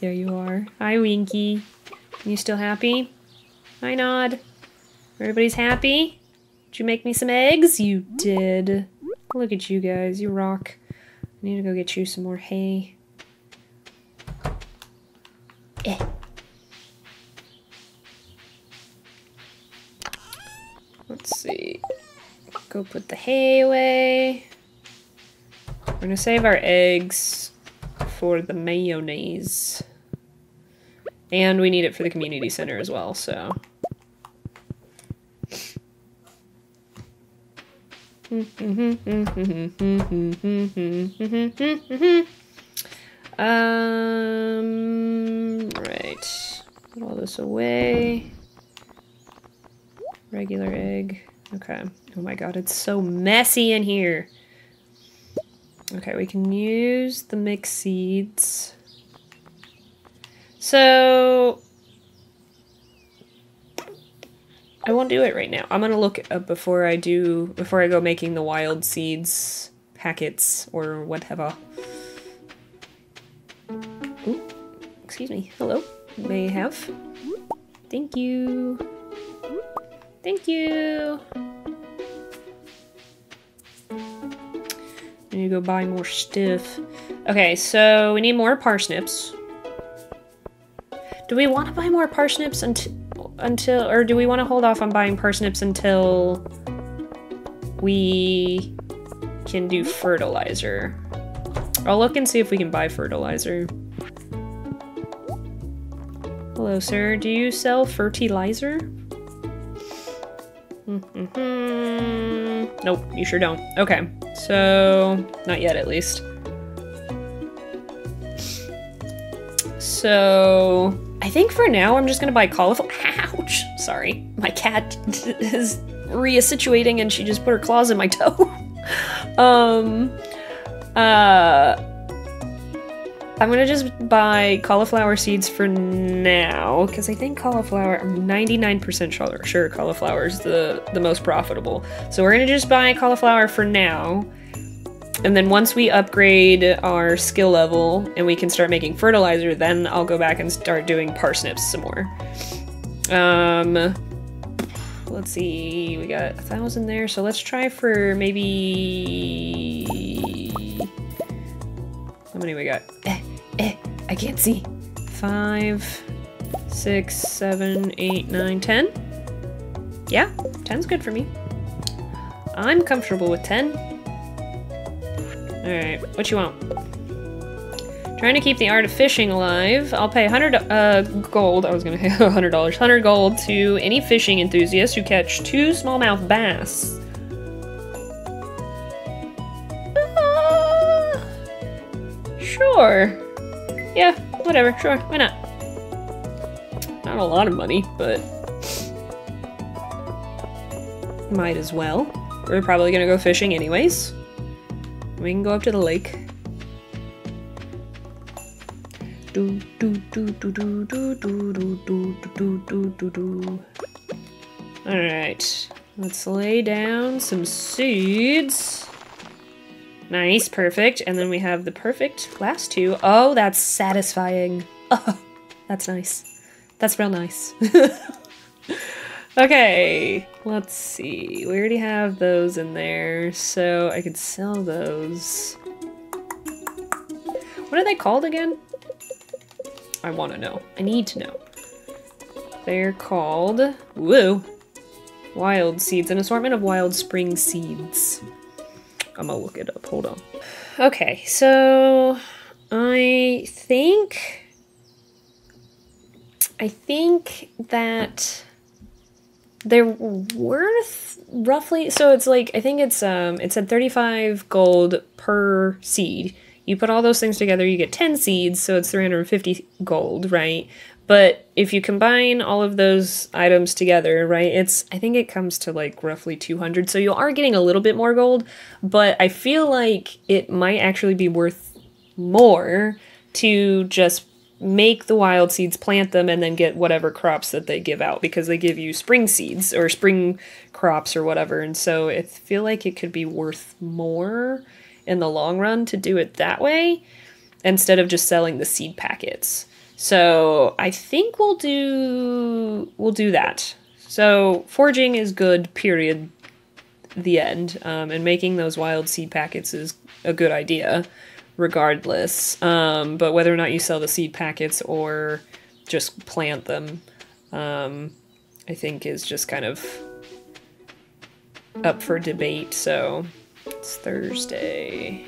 There you are. Hi, Winky. You still happy? Hi, Nod. Everybody's happy? Did you make me some eggs? You did. Look at you guys. You rock. I need to go get you some more hay. Eh. Let's see. Go put the hay away. We're gonna save our eggs for the mayonnaise. And we need it for the community center as well, so. Um, right. Put all this away. Regular egg. Okay. Oh my god, it's so messy in here. Okay, we can use the mixed seeds. So, I won't do it right now. I'm gonna look it up before I do, before I go making the wild seeds packets or whatever. Ooh, excuse me. Hello. May I have? Thank you. Thank you. I need to go buy more stuff. Okay, so we need more parsnips. Do we want to buy more parsnips until, until, or do we want to hold off on buying parsnips until we can do fertilizer? I'll look and see if we can buy fertilizer. Hello, sir. Do you sell fertilizer? Mm-hmm. Nope, you sure don't. Okay, so not yet at least. So I think for now I'm just gonna buy cauliflower. Ouch! Sorry, my cat is reassituating and she just put her claws in my toe. um, uh, I'm gonna just buy cauliflower seeds for now because I think cauliflower. I'm ninety-nine percent sure, sure cauliflower is the the most profitable. So we're gonna just buy cauliflower for now. And then once we upgrade our skill level and we can start making fertilizer, then I'll go back and start doing parsnips some more. Um, let's see, we got a thousand there, so let's try for maybe... How many we got? Eh, eh, I can't see. Five, six, seven, eight, nine, ten. Yeah, ten's good for me. I'm comfortable with ten. Alright, what you want? Trying to keep the art of fishing alive. I'll pay one hundred uh, gold, I was gonna say one hundred dollars, one hundred gold to any fishing enthusiast who catch two smallmouth bass. Uh, sure. Yeah, whatever, sure, why not? Not a lot of money, but might as well. We're probably gonna go fishing anyways. We can go up to the lake. Do do do do do do do do do do do do do. All right, let's lay down some seeds. Nice, perfect. And then we have the perfect last two. Oh, that's satisfying. Oh, that's nice. That's real nice. Okay, let's see. We already have those in there, so I could sell those. What are they called again? I want to know. I need to know. They're called... Woo! Wild seeds. An assortment of wild spring seeds. I'm gonna look it up. Hold on. Okay, so... I think... I think that... they're worth roughly... So it's like, I think it's, um, it said thirty-five gold per seed. You put all those things together, you get ten seeds, so it's three hundred fifty gold, right? But if you combine all of those items together, right, it's, I think it comes to like roughly two hundred. So you are getting a little bit more gold, but I feel like it might actually be worth more to just make the wild seeds, plant them, and then get whatever crops that they give out, because they give you spring seeds or spring crops or whatever. And so I feel like it could be worth more in the long run to do it that way instead of just selling the seed packets. So I think we'll do we'll do that. So foraging is good, period, the end, um, and making those wild seed packets is a good idea regardless, um, but whether or not you sell the seed packets or just plant them, um, I think is just kind of up for debate. So it's Thursday.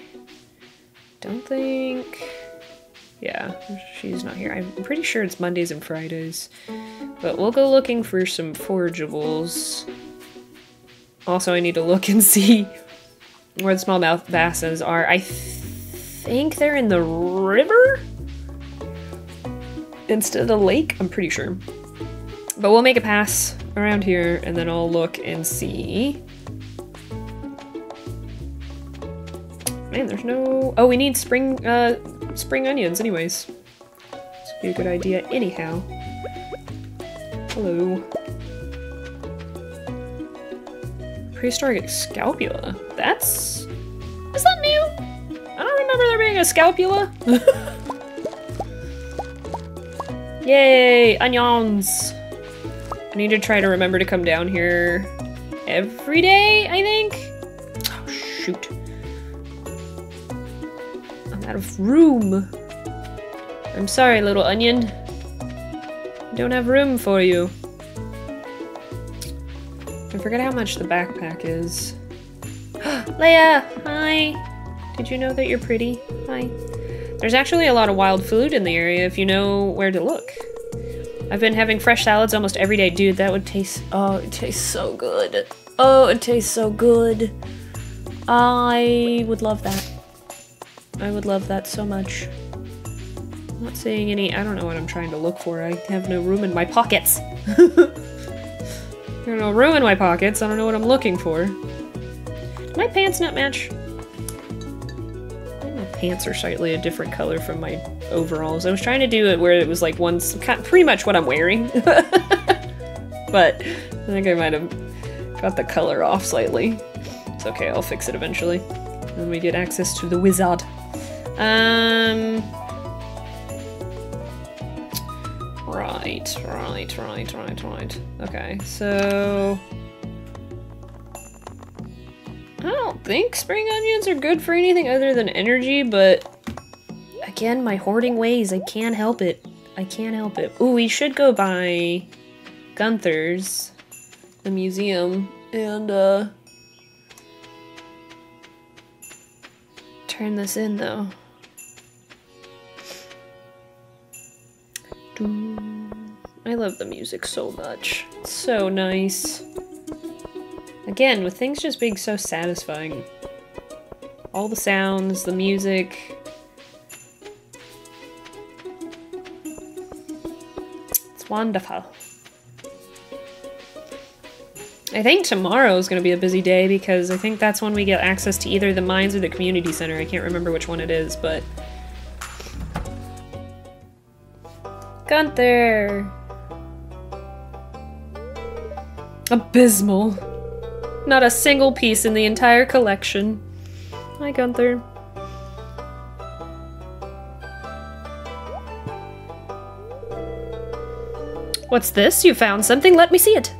Don't think... Yeah, she's not here. I'm pretty sure it's Mondays and Fridays, but we'll go looking for some forageables. Also, I need to look and see where the smallmouth basses are. I think think they're in the river instead of the lake, I'm pretty sure. But we'll make a pass around here and then I'll look and see. Man, there's no... Oh, we need spring, uh, spring onions anyways. This would be a good idea anyhow. Hello. Prehistoric scapula. That's... Is that new? I don't remember there being a scapula. Yay, onions. I need to try to remember to come down here every day, I think. Oh, shoot. I'm out of room. I'm sorry, little onion. I don't have room for you. I forgot how much the backpack is. Leia, hi. Did you know that you're pretty? Hi. There's actually a lot of wild food in the area if you know where to look. I've been having fresh salads almost every day. Dude, that would taste... Oh, it tastes so good. Oh, it tastes so good. I would love that. I would love that so much. I'm not seeing any... I don't know what I'm trying to look for. I have no room in my pockets. There's no room in my pockets. I don't know what I'm looking for. Did my pants not match? Pants are slightly a different color from my overalls. I was trying to do it where it was like one, pretty much what I'm wearing, but I think I might have got the color off slightly. It's okay, I'll fix it eventually when we get access to the wizard. Um, right, right, right, right, right. Okay, so... I don't think spring onions are good for anything other than energy, but again, my hoarding ways, I can't help it. I can't help it. Ooh, we should go by Gunther's, the museum, and uh, turn this in though. I love the music so much. It's so nice. Again, with things just being so satisfying. All the sounds, the music. It's wonderful. I think tomorrow is going to be a busy day because I think that's when we get access to either the mines or the community center. I can't remember which one it is, but... Gunther! Abysmal. Not a single piece in the entire collection. Hi, Gunther. What's this? You found something? Let me see it.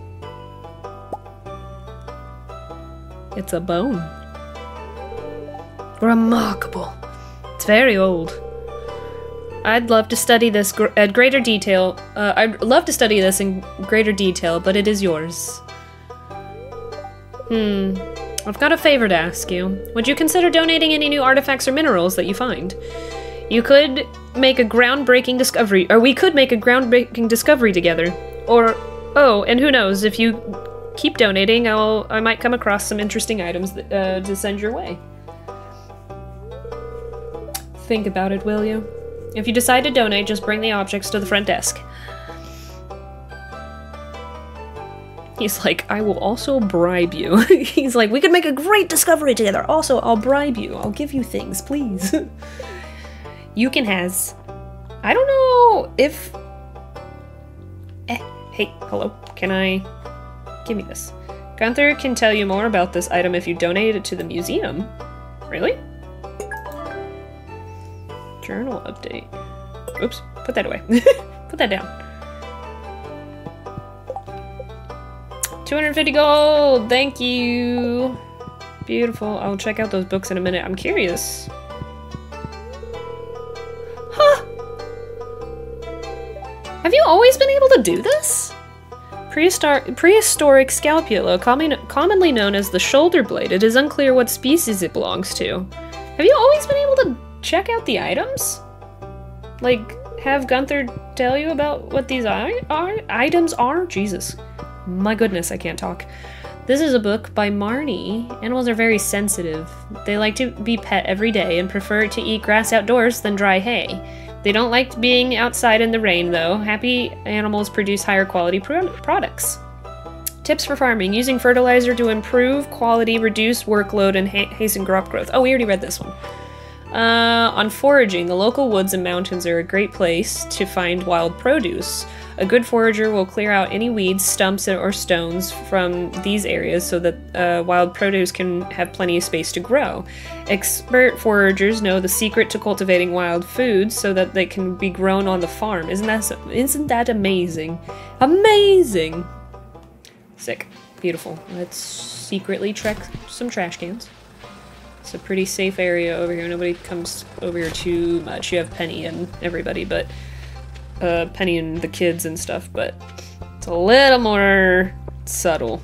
It's a bone. Remarkable. It's very old. I'd love to study this gr at greater detail. Uh, I'd love to study this in greater detail, but it is yours. Hmm. I've got a favor to ask you. Would you consider donating any new artifacts or minerals that you find? You could make a groundbreaking discovery, or we could make a groundbreaking discovery together. Or, oh, and who knows, if you keep donating, I'll, I might come across some interesting items that, uh, to send your way. Think about it, will you? If you decide to donate, just bring the objects to the front desk. He's like, I will also bribe you. He's like, we could make a great discovery together. Also, I'll bribe you. I'll give you things, please. Yukin has... I don't know if... Eh, hey, hello. Can I... Give me this. Gunther can tell you more about this item if you donate it to the museum. Really? Journal update. Oops, put that away. Put that down. two hundred fifty gold! Thank you! Beautiful. I'll check out those books in a minute. I'm curious. Huh! Have you always been able to do this? Prehistoric, prehistoric scapula, common, commonly known as the shoulder blade. It is unclear what species it belongs to. Have you always been able to check out the items? Like, have Gunther tell you about what these I are items are? Jesus. My goodness, I can't talk. This is a book by Marnie. Animals are very sensitive. They like to be pet every day and prefer to eat grass outdoors than dry hay. They don't like being outside in the rain, though. Happy animals produce higher quality pro products. Tips for farming. Using fertilizer to improve quality, reduce workload, and ha hasten crop growth. Oh, we already read this one. Uh, on foraging, the local woods and mountains are a great place to find wild produce. A good forager will clear out any weeds, stumps, or stones from these areas so that uh, wild produce can have plenty of space to grow. Expert foragers know the secret to cultivating wild foods so that they can be grown on the farm. Isn't that, so isn't that amazing? Amazing! Sick. Beautiful. Let's secretly trek some trash cans. It's a pretty safe area over here. Nobody comes over here too much. You have Penny and everybody, but uh, Penny and the kids and stuff, but it's a little more subtle.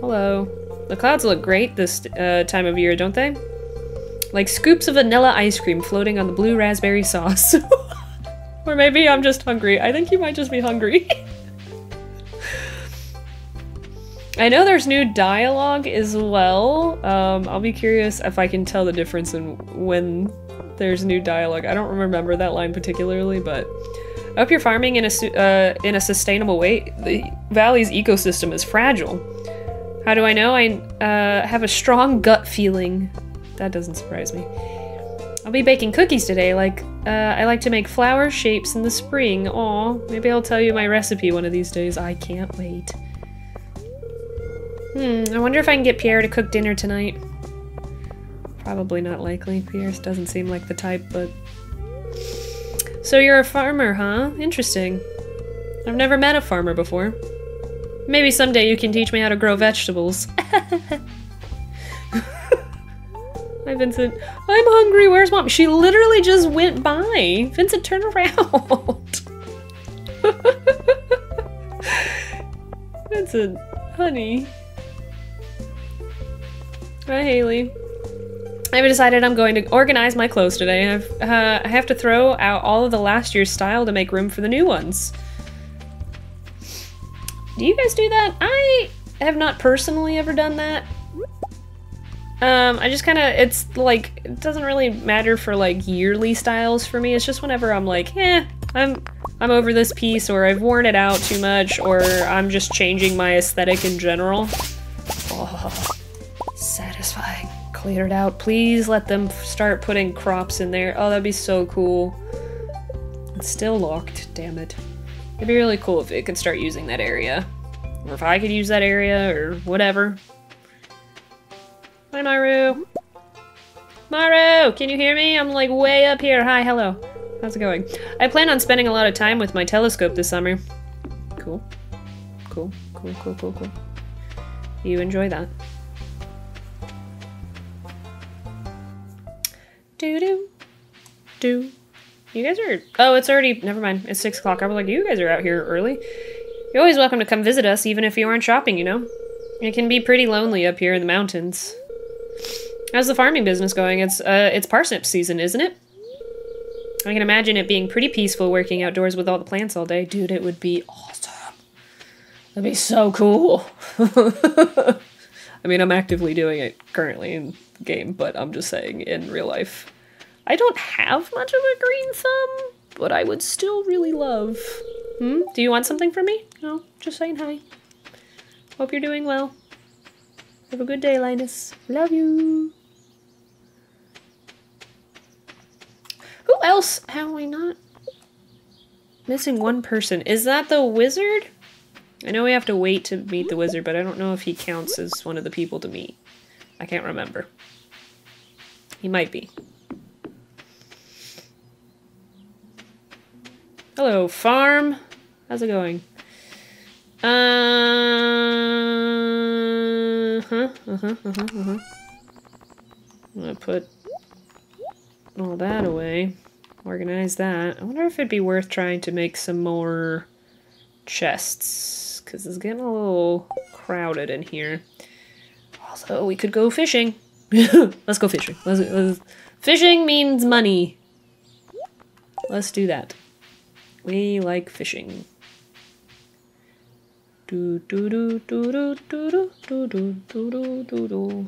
Hello. The clouds look great this uh, time of year, don't they? Like scoops of vanilla ice cream floating on the blue raspberry sauce. Or maybe I'm just hungry. I think you might just be hungry. I know there's new dialogue as well. Um, I'll be curious if I can tell the difference in when there's new dialogue. I don't remember that line particularly, but... Up your farming in a, uh, in a sustainable way, the valley's ecosystem is fragile. How do I know? I uh, have a strong gut feeling. That doesn't surprise me. I'll be baking cookies today. Like uh, I like to make flower shapes in the spring. Aw, maybe I'll tell you my recipe one of these days. I can't wait. Hmm, I wonder if I can get Pierre to cook dinner tonight. Probably not likely. Pierre doesn't seem like the type, but... So you're a farmer, huh? Interesting. I've never met a farmer before. Maybe someday you can teach me how to grow vegetables. Hi, Vincent. I'm hungry, where's Mom? She literally just went by! Vincent, turn around! Vincent, honey. Hi, Haley. I've decided I'm going to organize my clothes today. I've, uh, I have to throw out all of the last year's style to make room for the new ones. Do you guys do that? I have not personally ever done that. Um, I just kind of, it's like, it doesn't really matter for like yearly styles for me. It's just whenever I'm like, eh, I'm, I'm over this piece, or I've worn it out too much, or I'm just changing my aesthetic in general. Oh. Satisfying. Clear it out. Please let them start putting crops in there. Oh, that'd be so cool. It's still locked, damn it. It'd be really cool if it could start using that area. Or if I could use that area, or whatever. Hi, Maru. Maru, can you hear me? I'm like way up here. Hi, hello. How's it going? I plan on spending a lot of time with my telescope this summer. Cool. Cool, cool, cool, cool, cool. You enjoy that. Do do do. You guys are. Oh, it's already. Never mind. It's six o'clock. I was like, you guys are out here early. You're always welcome to come visit us, even if you aren't shopping. You know, it can be pretty lonely up here in the mountains. How's the farming business going? It's uh, it's parsnip season, isn't it? I can imagine it being pretty peaceful working outdoors with all the plants all day. Dude, it would be awesome. That'd be so cool. I mean, I'm actively doing it currently in the game, but I'm just saying in real life. I don't have much of a green thumb, but I would still really love. Hmm? Do you want something from me? No, just saying hi. Hope you're doing well. Have a good day, Linus. Love you. Who else have we not? Missing one person. Is that the wizard? I know we have to wait to meet the wizard, but I don't know if he counts as one of the people to meet. I can't remember. He might be. Hello, farm. How's it going? Uh huh. Uh huh. Uh huh. Uh huh. I'm gonna put all that away. Organize that. I wonder if it'd be worth trying to make some more chests. Because it's getting a little crowded in here. Also, we could go fishing. Let's go fishing. Let's, let's, fishing means money. Let's do that. We like fishing. Do do do do do do do do do do do.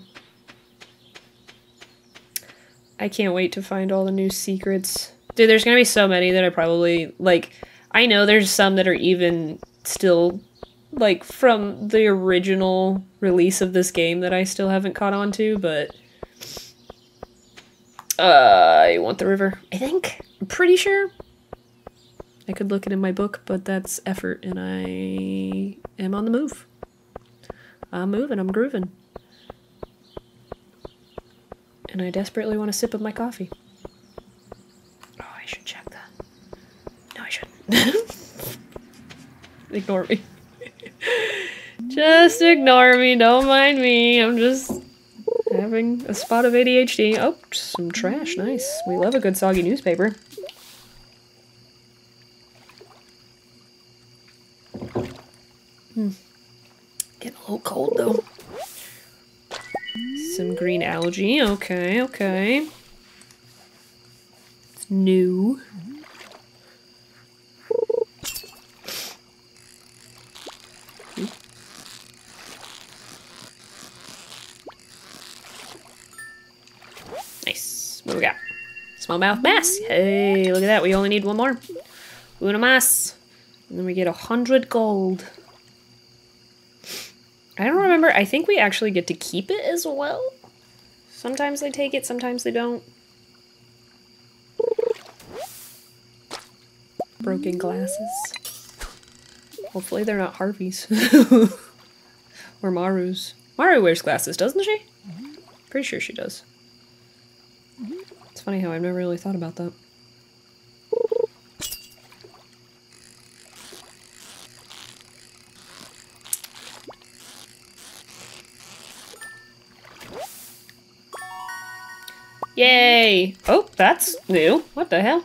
I can't wait to find all the new secrets. Dude, there's gonna be so many that I probably like. I know there's some that are even still. Like, from the original release of this game that I still haven't caught on to, but... Uh, I want the river, I think? I'm pretty sure. I could look it in my book, but that's effort, and I am on the move. I'm moving, I'm grooving. And I desperately want a sip of my coffee. Oh, I should check that. No, I shouldn't. Ignore me. Just ignore me, don't mind me. I'm just having a spot of A D H D. Oh, some trash, nice. We love a good soggy newspaper. Hmm. Getting a little cold though. Some green algae, okay, okay. It's new. What do we got? Smallmouth bass. Hey, look at that. We only need one more. Una más. And then we get a hundred gold. I don't remember. I think we actually get to keep it as well. Sometimes they take it, sometimes they don't. Broken glasses. Hopefully they're not Harvey's. Or Maru's. Maru wears glasses, doesn't she? Pretty sure she does. It's funny how I've never really thought about that. Yay! Oh, that's new. What the hell?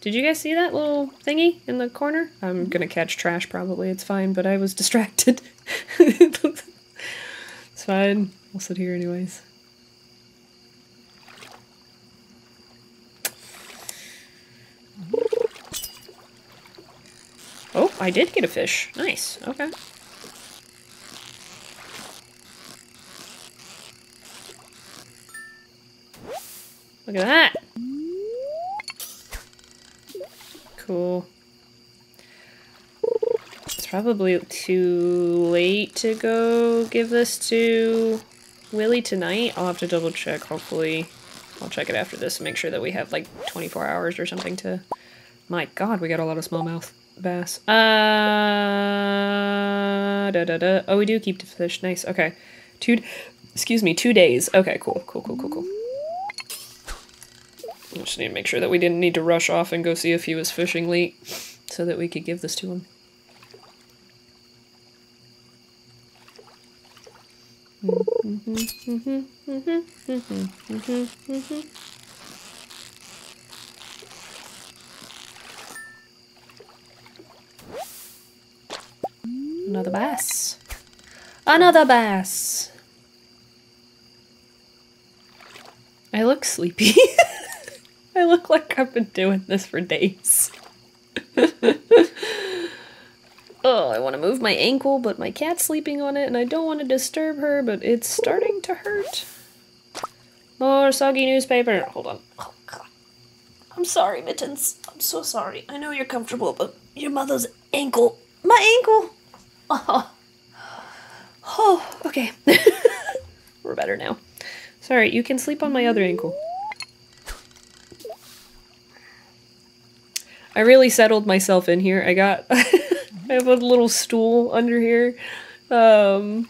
Did you guys see that little thingy in the corner? I'm gonna catch trash probably, it's fine, but I was distracted. It's fine. We'll sit here anyways. Oh, I did get a fish. Nice. Okay. Look at that. Cool. It's probably too late to go give this to Willie tonight. I'll have to double check. Hopefully I'll check it after this and make sure that we have like twenty-four hours or something to... My god, we got a lot of smallmouth bass. Uh, da, da, da. Oh, we do keep the fish. Nice. Okay. Two, excuse me, two days. Okay, cool, cool, cool, cool, cool. I just need to make sure that we didn't need to rush off and go see if he was fishing late so that we could give this to him. Mm-hmm, mm-hmm, mm-hmm, mm-hmm, mm-hmm, mm-hmm. bass. Another bass! I look sleepy. I look like I've been doing this for days. Oh, I want to move my ankle, but my cat's sleeping on it, and I don't want to disturb her, but it's starting to hurt. More soggy newspaper. Hold on. Oh, God. I'm sorry, Mittens. I'm so sorry. I know you're comfortable, but your mother's ankle. My ankle! Oh, oh okay. We're better now. Sorry, you can sleep on my other ankle. I really settled myself in here. I got... I have a little stool under here um,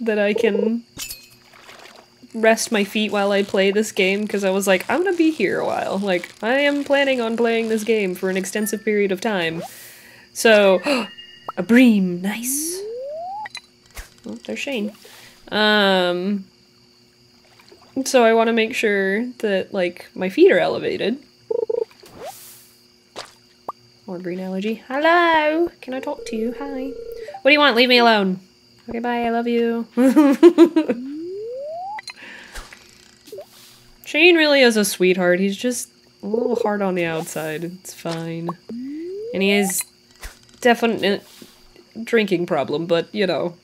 that I can rest my feet while I play this game, because I was like, I'm gonna be here a while. Like, I am planning on playing this game for an extensive period of time. So, a bream, nice. Oh, there's Shane. Um, so I want to make sure that, like, my feet are elevated. More green allergy. Hello! Can I talk to you? Hi. What do you want? Leave me alone. Okay, bye. I love you. Shane really is a sweetheart. He's just a little hard on the outside. It's fine. And he has definite drinking problem, but, you know,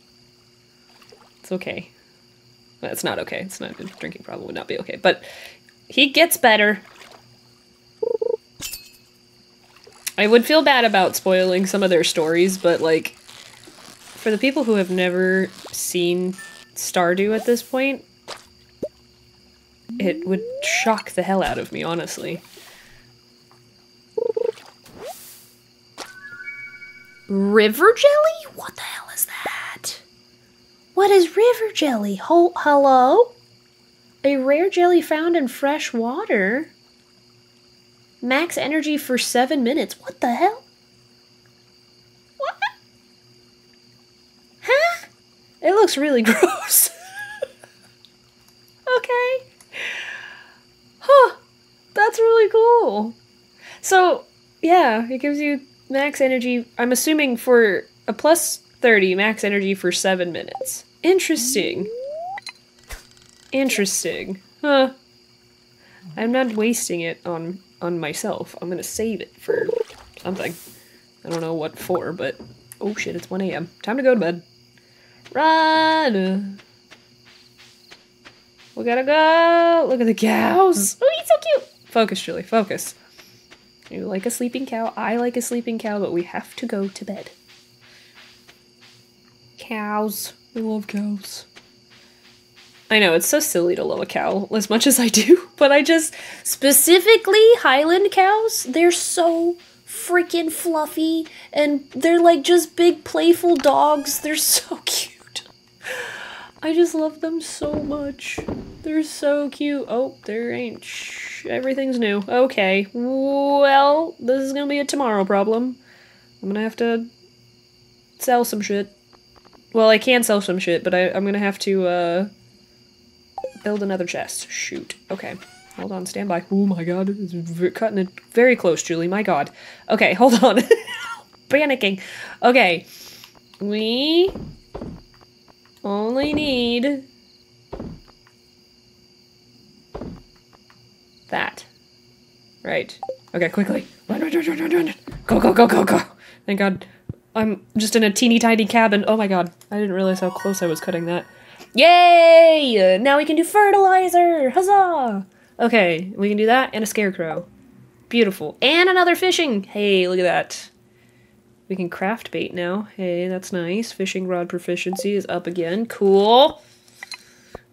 it's okay. Well, it's not okay. It's not a drinking problem. It would not be okay. But he gets better. I would feel bad about spoiling some of their stories, but, like, for the people who have never seen Stardew at this point, it would shock the hell out of me, honestly. River jelly? What the hell is that? What is river jelly? Ho- hello? A rare jelly found in fresh water? Max energy for seven minutes. What the hell? What? Huh? It looks really gross. Okay. Huh. That's really cool. So, yeah, it gives you max energy, I'm assuming, for a plus thirty, max energy for seven minutes. Interesting. Interesting. Huh. I'm not wasting it on... on myself. I'm gonna save it for something. I don't know what for, but... Oh shit, it's one A M Time to go to bed. Run! We gotta go! Look at the cows! Oh, he's so cute! Focus, Julie, focus. You like a sleeping cow, I like a sleeping cow, but we have to go to bed. Cows. I love cows. I know, it's so silly to love a cow as much as I do, but I just... Specifically Highland cows, they're so freaking fluffy, and they're like just big playful dogs. They're so cute. I just love them so much. They're so cute. Oh, there ain't shh. Everything's new. Okay, well, this is gonna be a tomorrow problem. I'm gonna have to sell some shit. Well, I can sell some shit, but I, I'm gonna have to, uh... build another chest. Shoot. Okay. Hold on. Stand by. Oh my god. It's cutting it very close, Julie. My god. Okay. Hold on. Panicking. Okay. We only need that. Right. Okay. Quickly. Run, run, run, run, run. Go, go, go, go, go. Thank god. I'm just in a teeny tiny cabin. Oh my god. I didn't realize how close I was cutting that. Yay! Now we can do fertilizer! Huzzah! Okay, we can do that and a scarecrow. Beautiful. And another fishing! Hey, look at that. We can craft bait now. Hey, that's nice. Fishing rod proficiency is up again. Cool.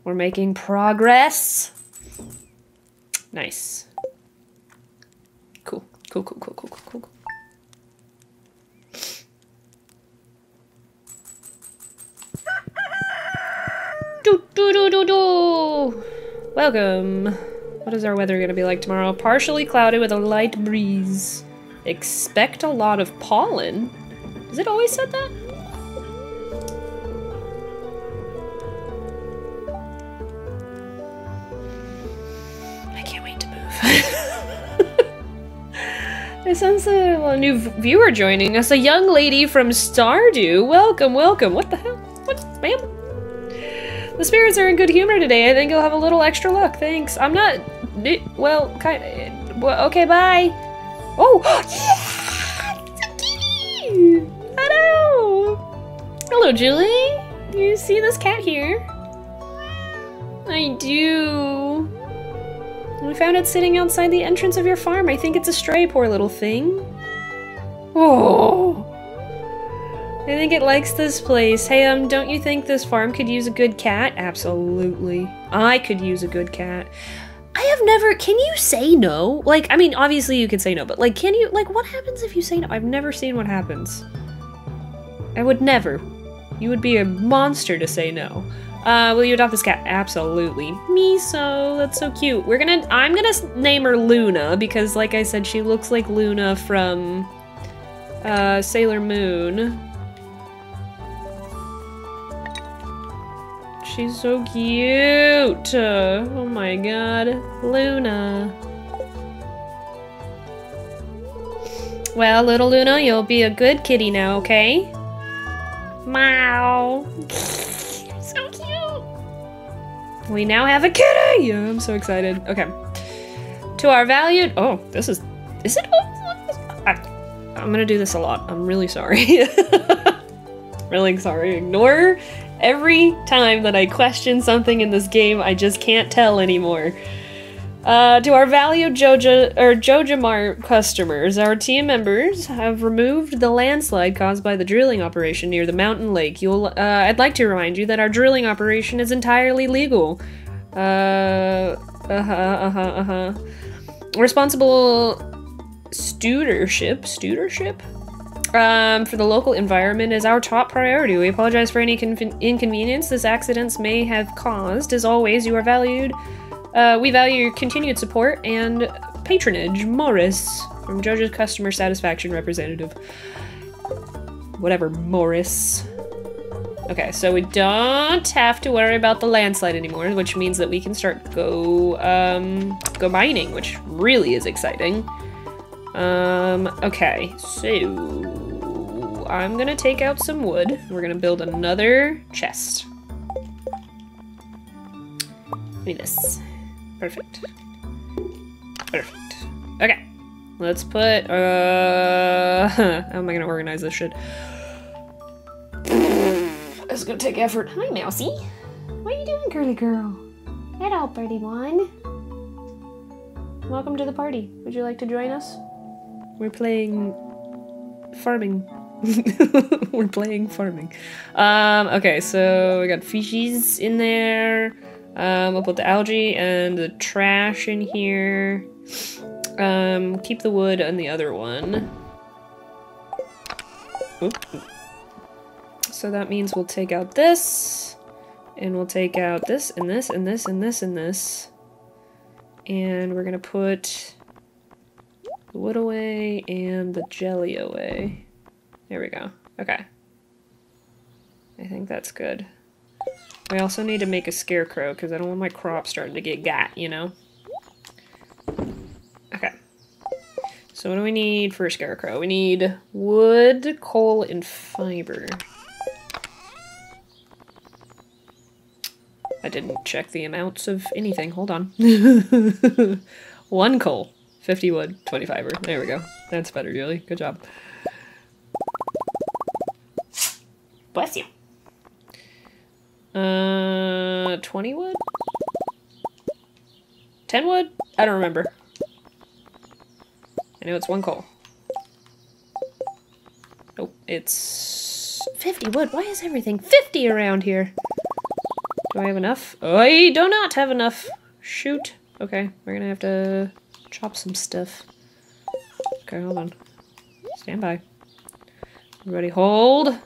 We're making progress. Nice. Cool. Cool, cool, cool, cool, cool, cool, cool. Do, do, do, do, do. Welcome. What is our weather gonna be like tomorrow? Partially cloudy with a light breeze. Expect a lot of pollen. Has it always said that? I can't wait to move. I sense a, well, a new viewer joining us, a young lady from Stardew. Welcome, welcome. What the hell? What, ma'am? The spirits are in good humor today. I think you'll have a little extra luck. Thanks. I'm not. Well, kind of. Well, okay, bye. Oh, yeah! It's a kitty! Hello! Hello, Julie. You see this cat here? I do. We found it sitting outside the entrance of your farm. I think it's a stray, poor little thing. Oh! I think it likes this place. Hey, um, don't you think this farm could use a good cat? Absolutely. I could use a good cat. I have never- can you say no? Like, I mean, obviously you can say no, but like, can you- like, what happens if you say no? I've never seen what happens. I would never. You would be a monster to say no. Uh, will you adopt this cat? Absolutely. Miso, that's so cute. We're gonna- I'm gonna name her Luna, because like I said, she looks like Luna from, uh, Sailor Moon. She's so cute! Uh, oh my god. Luna. Well, little Luna, you'll be a good kitty now, okay? Meow. So cute! We now have a kitty! Yeah, I'm so excited. Okay. To our valued- oh, this is- is it- I, I'm gonna do this a lot. I'm really sorry. Really sorry. Ignore every time that I question something in this game, I just can't tell anymore. Uh, to our valued Joja, or Joja Mart customers, our team members have removed the landslide caused by the drilling operation near the mountain lake. You'll, uh, I'd like to remind you that our drilling operation is entirely legal. Uh, uh-huh, uh-huh, uh-huh. Responsible stewardship, stewardship? Um, for the local environment is our top priority. We apologize for any inconvenience this accidents may have caused. As always, you are valued. Uh, we value your continued support and patronage. Morris, from Joja's Customer Satisfaction Representative. Whatever, Morris. Okay, so we don't have to worry about the landslide anymore, which means that we can start go, um, go mining, which really is exciting. Um, okay, so... I'm gonna take out some wood. We're gonna build another chest. Give me this. Perfect. Perfect. Okay. Let's put, uh... how am I gonna organize this shit? This is gonna take effort. Hi, Mousie. What are you doing, curly girl? Hello, pretty one. Welcome to the party. Would you like to join us? We're playing... farming. We're playing farming. Um, okay, so we got fishies in there. Um, we'll put the algae and the trash in here. Um, keep the wood on the other one. Oop. So that means we'll take out this, and we'll take out this, and this, and this, and this, and this. And we're gonna put the wood away and the jelly away. There we go. Okay. I think that's good. We also need to make a scarecrow because I don't want my crop starting to get got, you know? Okay. So what do we need for a scarecrow? We need wood, coal, and fiber. I didn't check the amounts of anything. Hold on. One coal, fifty wood, twenty fiber. There we go. That's better, Julie. Good job. Bless you. Uh, twenty wood? ten wood? I don't remember. I know it's one coal. Oh, it's fifty wood. Why is everything fifty around here? Do I have enough? I do not have enough! Shoot. Okay, we're gonna have to chop some stuff. Okay, hold on. Stand by. Everybody hold.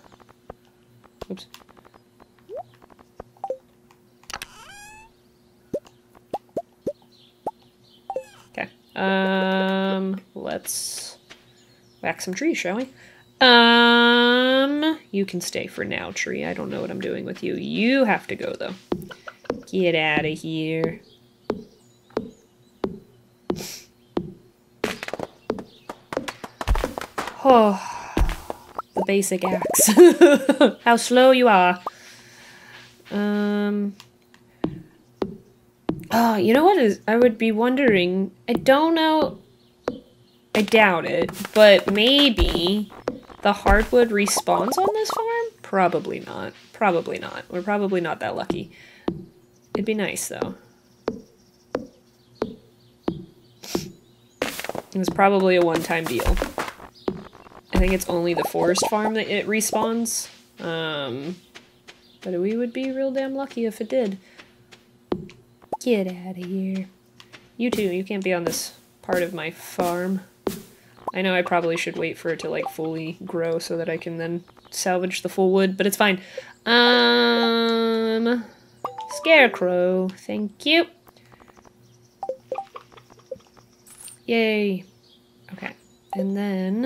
Oops. Okay. Um, let's whack some trees, shall we? Um, you can stay for now, tree. I don't know what I'm doing with you. You have to go, though. Get out of here. Oh, the basic axe. How slow you are. Um. Oh, you know what is? I would be wondering. I don't know. I doubt it, but maybe the hardwood respawns on this farm? Probably not. Probably not. We're probably not that lucky. It'd be nice, though. It was probably a one-time deal. I think it's only the forest farm that it respawns. Um, but we would be real damn lucky if it did. Get out of here. You too, you can't be on this part of my farm. I know I probably should wait for it to, like, fully grow so that I can then salvage the full wood, but it's fine. Um, Scarecrow, thank you. Yay. Okay, and then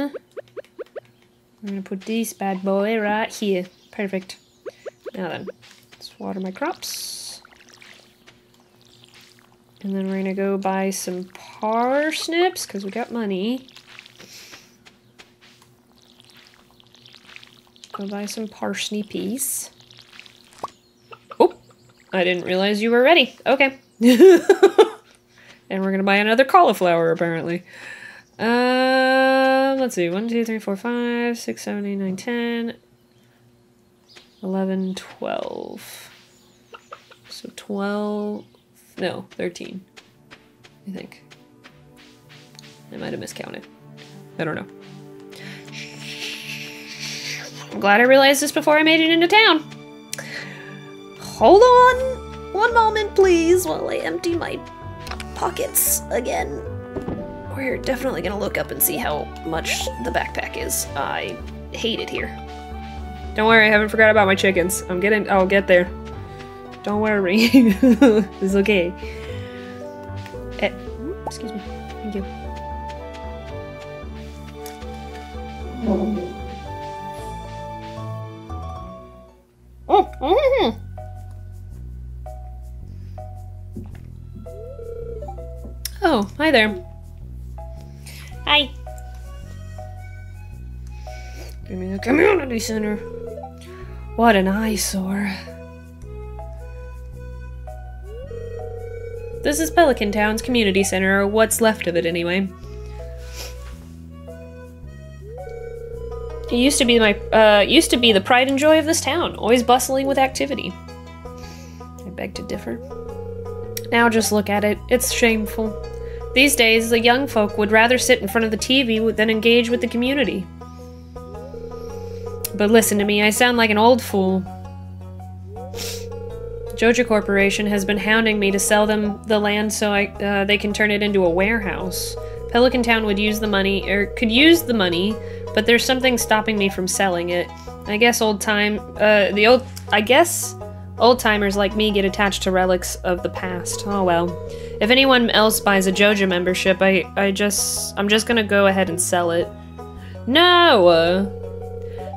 I'm gonna put this bad boy right here. Perfect. Now then, let's water my crops. And then we're gonna go buy some parsnips, because we got money. Go buy some parsnip peas. Oh, I didn't realize you were ready. Okay. And we're gonna buy another cauliflower, apparently. Uh, let's see. one, two, three, four, five, six, seven, eight, nine, ten, eleven, twelve. So twelve... No, thirteen. I think. I might have miscounted. I don't know. I'm glad I realized this before I made it into town. Hold on! One moment, please, while I empty my... pockets again. We're definitely gonna look up and see how much the backpack is. I hate it here. Don't worry, I haven't forgot about my chickens. I'm getting- I'll get there. Don't worry. It's okay. Eh, excuse me. Thank you. Oh, mm-hmm. Oh, hi there. Hi. Give me the community center. What an eyesore. This is Pelican Town's community center, or what's left of it anyway. It used to be my uh used to be the pride and joy of this town, always bustling with activity. I beg to differ. Now just look at it. It's shameful. These days, the young folk would rather sit in front of the T V than engage with the community. But listen to me, I sound like an old fool. Joja Corporation has been hounding me to sell them the land so I, uh, they can turn it into a warehouse. Pelican Town would use the money, or could use the money, but there's something stopping me from selling it. I guess old time, uh, the old, I guess... old-timers like me get attached to relics of the past. Oh well. If anyone else buys a Joja membership, I, I just... I'm just gonna go ahead and sell it. No!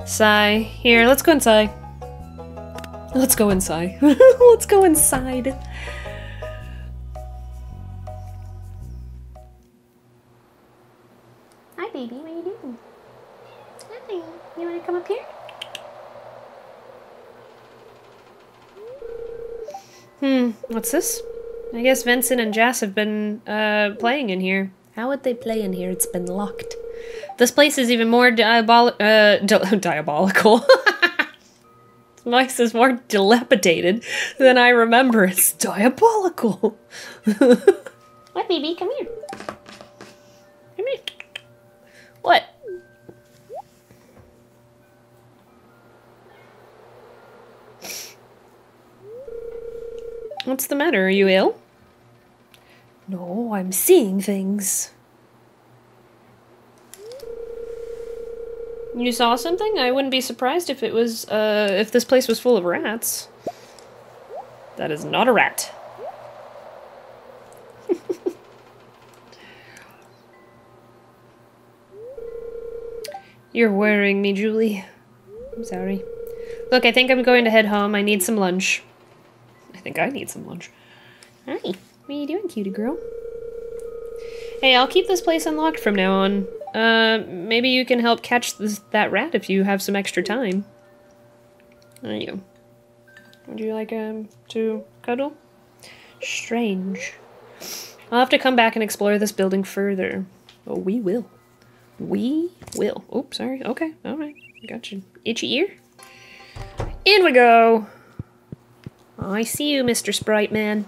Sigh. Here, let's go inside. Let's go inside. Let's go inside. Hi, baby. What are you doing? Hi. You wanna come up here? Hmm, what's this? I guess Vincent and Jess have been, uh, playing in here. How would they play in here? It's been locked. This place is even more diabol- uh, di diabolical. This place is more dilapidated than I remember. It's diabolical. What, baby? Come here. Come here. What? What's the matter? Are you ill? No, I'm seeing things. You saw something? I wouldn't be surprised if it was, uh, if this place was full of rats. That is not a rat. You're worrying me, Julie. I'm sorry. Look, I think I'm going to head home. I need some lunch. I think I need some lunch. Hi. What are you doing, cutie girl? Hey, I'll keep this place unlocked from now on. Uh, maybe you can help catch this, that rat if you have some extra time. There you go. Would you like um, to cuddle? Strange. I'll have to come back and explore this building further. Oh, we will. We will. Oops, sorry. Okay, alright. Got your itchy ear. In we go! Oh, I see you, Mister Sprite Man.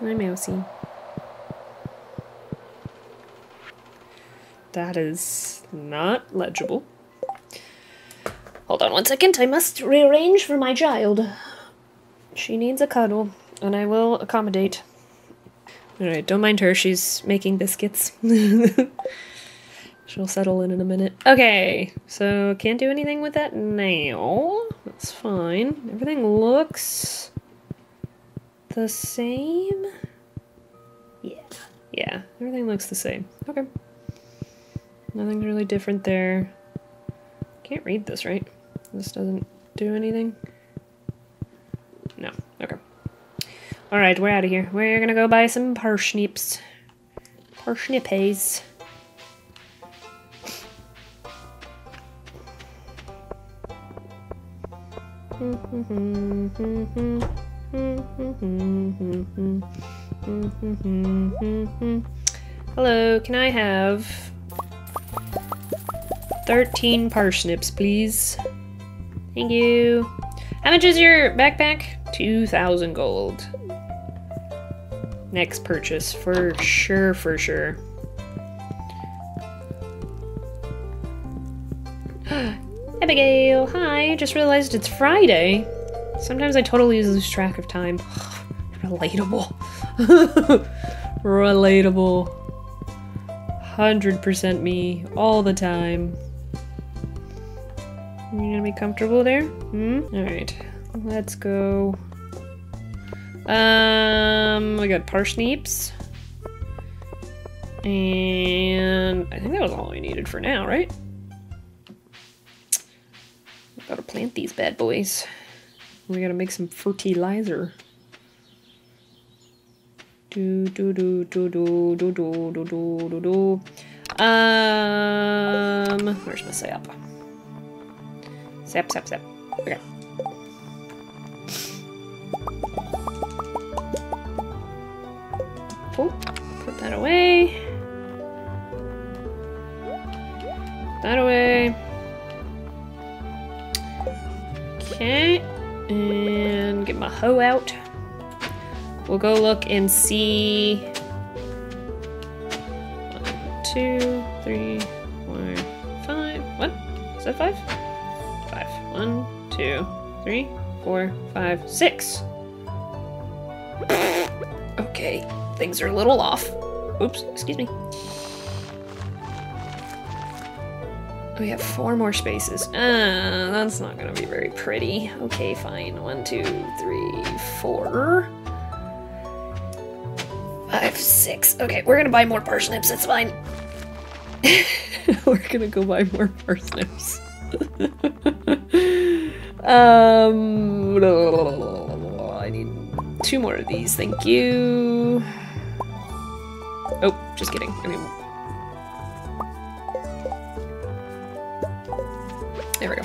Hi, Mousy. That is not legible. Hold on one second. I must rearrange for my child. She needs a cuddle, and I will accommodate. Alright, don't mind her. She's making biscuits. She'll settle in in a minute. Okay, so can't do anything with that now. That's fine. Everything looks the same. Yeah. Yeah, everything looks the same. Okay. Nothing's really different there. Can't read this, right? This doesn't do anything. No. Okay. Alright, we're out of here. We're gonna go buy some parsnips. Parsnippies. Hello, can I have thirteen parsnips, please? Thank you. How much is your backpack? two thousand gold. Next purchase, for sure, for sure. Abigail, hi. Just realized it's Friday. Sometimes I totally lose track of time. Relatable. Relatable. one hundred percent me all the time. You gonna be comfortable there? Hmm? Alright. Let's go. Um, we got parsnips. And I think that was all we needed for now, right? Gotta plant these bad boys. We gotta make some fertilizer. Do do do do do do do do do do do. Um, where's my sap? Sap sap sap. Okay. Oh, put that away. Put that away. Okay, and get my hoe out. We'll go look and see. One, two, three, four, five. What? Is that five? Five. One, two, three, four, five, six. Okay, things are a little off. Oops, excuse me. We have four more spaces. Ah, uh, that's not gonna be very pretty. Okay, fine. One, two, three, four, five, six. Okay, we're gonna buy more parsnips. It's fine. We're gonna go buy more parsnips. um, I need two more of these. Thank you. Oh, just kidding. I mean. There we go.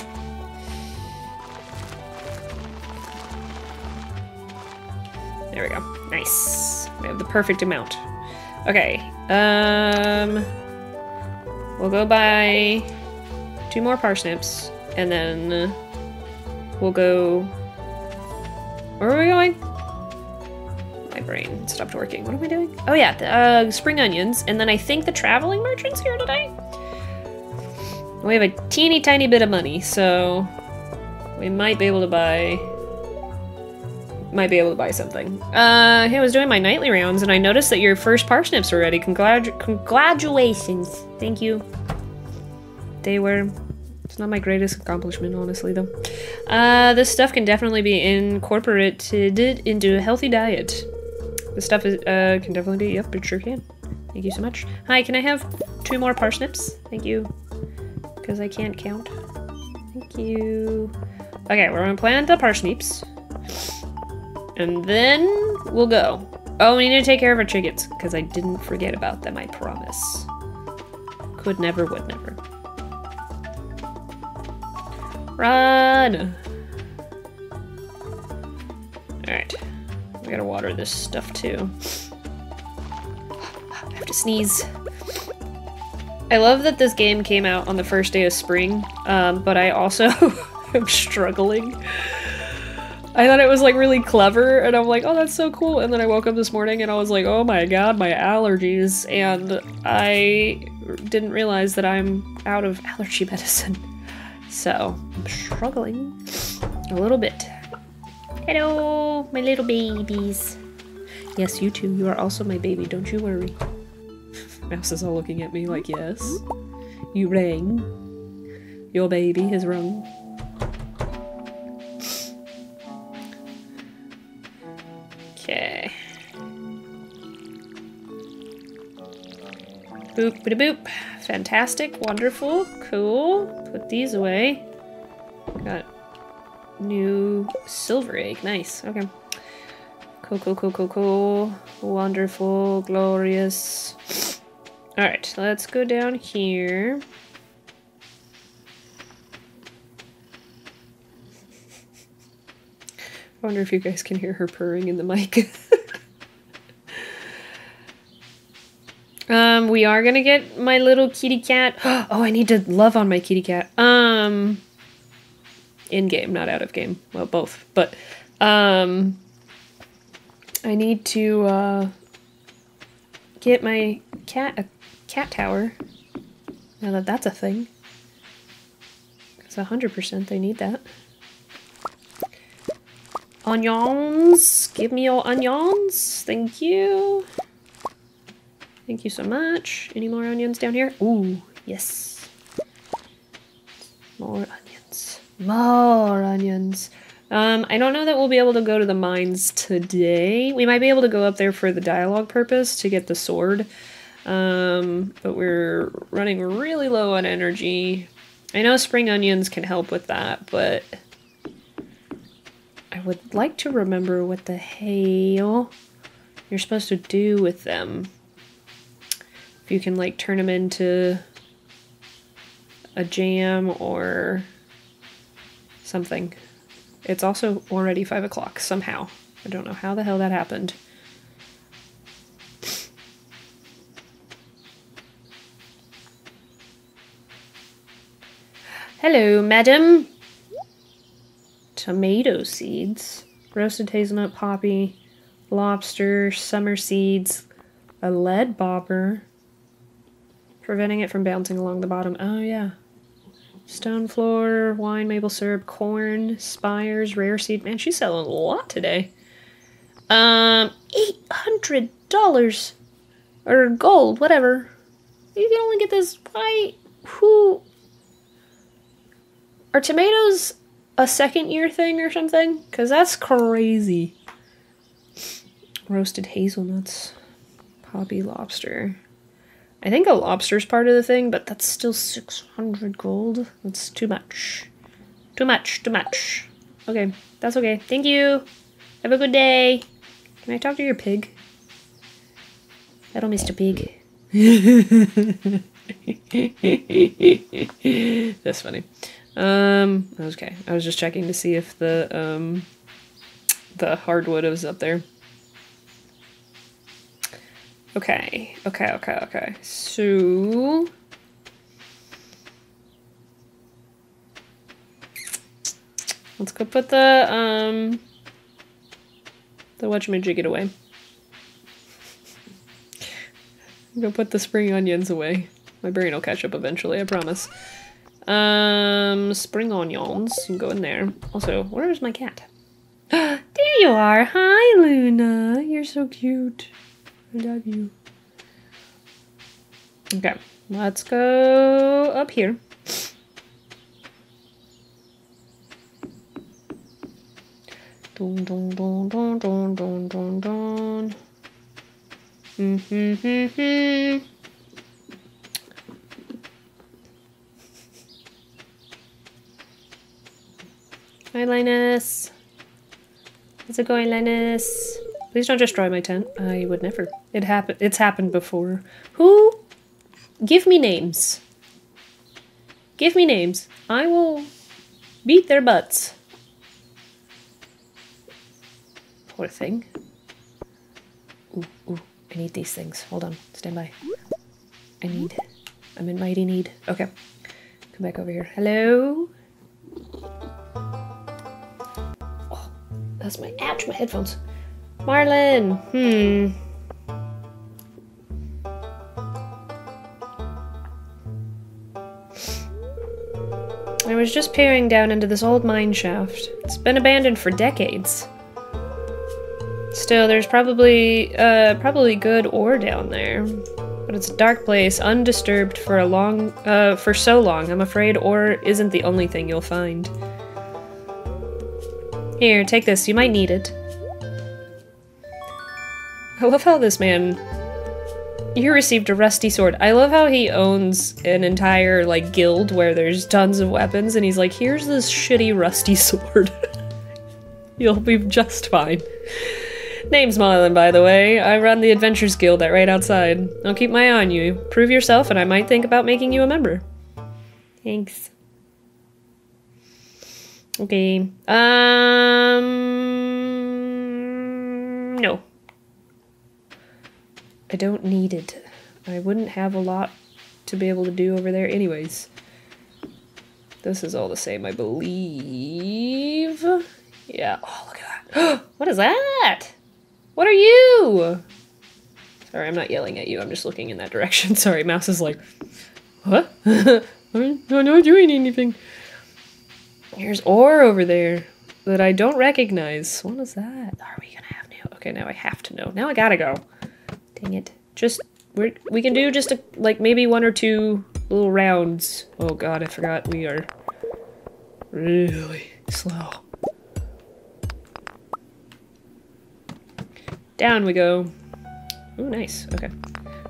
There we go. Nice. We have the perfect amount. Okay. Um, we'll go buy two more parsnips, and then we'll go... Where are we going? My brain stopped working. What am I doing? Oh yeah, the, uh, spring onions, and then I think the traveling merchant's here today? We have a teeny tiny bit of money, so we might be able to buy might be able to buy something. Uh, hey, I was doing my nightly rounds and I noticed that your first parsnips were ready. Congratu congratulations. Thank you. They were it's not my greatest accomplishment, honestly, though. Uh, this stuff can definitely be incorporated into a healthy diet. This stuff is uh can definitely be yep, it sure can. Thank you so much. Hi, can I have two more parsnips? Thank you. Because I can't count. Thank you. Okay, we're gonna plant the parsnips. And then we'll go. Oh, we need to take care of our chickens, because I didn't forget about them, I promise. could never, would never. Run! Alright. We gotta water this stuff too. I have to sneeze. I love that this game came out on the first day of spring, um, but I also am struggling. I thought it was like really clever and I'm like, oh, that's so cool. And then I woke up this morning and I was like, oh my god, my allergies. And I didn't realize that I'm out of allergy medicine. So I'm struggling a little bit. Hello, my little babies. Yes, you too. You are also my baby. Don't you worry. Mouse is all looking at me like, yes. You rang. Your baby has rung. Okay. Boop, ba boop. Fantastic, wonderful, cool. Put these away. Got new silver egg. Nice. Okay. Cool, cool, cool, cool, cool. Wonderful, glorious. All right, let's go down here. I wonder if you guys can hear her purring in the mic. um, we are gonna get my little kitty cat. Oh, I need to love on my kitty cat. Um, in game, not out of game. Well, both. But um, I need to uh, get my cat a cat tower. Now that that's a thing, because a hundred percent they need that. Onions! Give me your onions! Thank you! Thank you so much. Any more onions down here? Ooh, yes. More onions. More onions. Um, I don't know that we'll be able to go to the mines today. We might be able to go up there for the dialogue purpose to get the sword. Um, but we're running really low on energy. I know spring onions can help with that, but I would like to remember what the hell you're supposed to do with them. If you can like turn them into a jam or something. It's also already five o'clock somehow. I don't know how the hell that happened. Hello, madam. Tomato seeds, roasted hazelnut poppy, lobster, summer seeds, a lead bobber, preventing it from bouncing along the bottom. Oh yeah. Stone floor, wine, maple syrup, corn, spires, rare seed. Man, she's selling a lot today. Um, eight hundred dollars or gold, whatever. You can only get this. Why? Who? Are tomatoes a second year thing or something? Because that's crazy. Roasted hazelnuts. Poppy lobster. I think a lobster's part of the thing, but that's still six hundred gold. That's too much. Too much, too much. Okay, that's okay. Thank you. Have a good day. Can I talk to your pig? Hello, Mister Pig. That's funny. Um, okay. I was just checking to see if the, um, the hardwood was up there. Okay. Okay, okay, okay. So... let's go put the, um... the whatchamajigget away. Go put the spring onions away. My brain will catch up eventually, I promise. Um, spring onions. You can go in there. Also, where's my cat? There you are! Hi, Luna! You're so cute. I love you. Okay, let's go up here. Dun, dun, dun, dun, dun, dun, dun, dun. Mm-hmm-hmm-hmm. Hi, Linus. How's it going, Linus? Please don't destroy my tent. I would never. It happened. It's happened before. Who? Give me names. Give me names. I will beat their butts. Poor thing. Ooh, ooh, I need these things. Hold on, stand by. I need, I'm in mighty need. Okay, come back over here. Hello? Oh, that's my, ouch, my headphones. Marlin, hmm. I was just peering down into this old mine shaft. It's been abandoned for decades. Still, there's probably, uh, probably good ore down there. But it's a dark place, undisturbed for a long, uh, for so long. I'm afraid ore isn't the only thing you'll find. Here, take this. You might need it. I love how this man... You received a rusty sword. I love how he owns an entire, like, guild where there's tons of weapons, and he's like, here's this shitty rusty sword. You'll be just fine. Name's Marlin, by the way. I run the Adventures Guild at right outside. I'll keep my eye on you. Prove yourself, and I might think about making you a member. Thanks. Okay. Um... No. I don't need it. I wouldn't have a lot to be able to do over there anyways. This is all the same, I believe. Yeah. Oh, look at that. What is that? What are you? Sorry, I'm not yelling at you. I'm just looking in that direction. Sorry, mouse is like, what? I'm not doing anything. Here's ore over there that I don't recognize. What is that? Are we gonna have new? Okay, now I have to know. Now I gotta go. Dang it. Just, we're, we can do just a, like maybe one or two little rounds. Oh god, I forgot we are really slow. Down we go. Ooh, nice. Okay.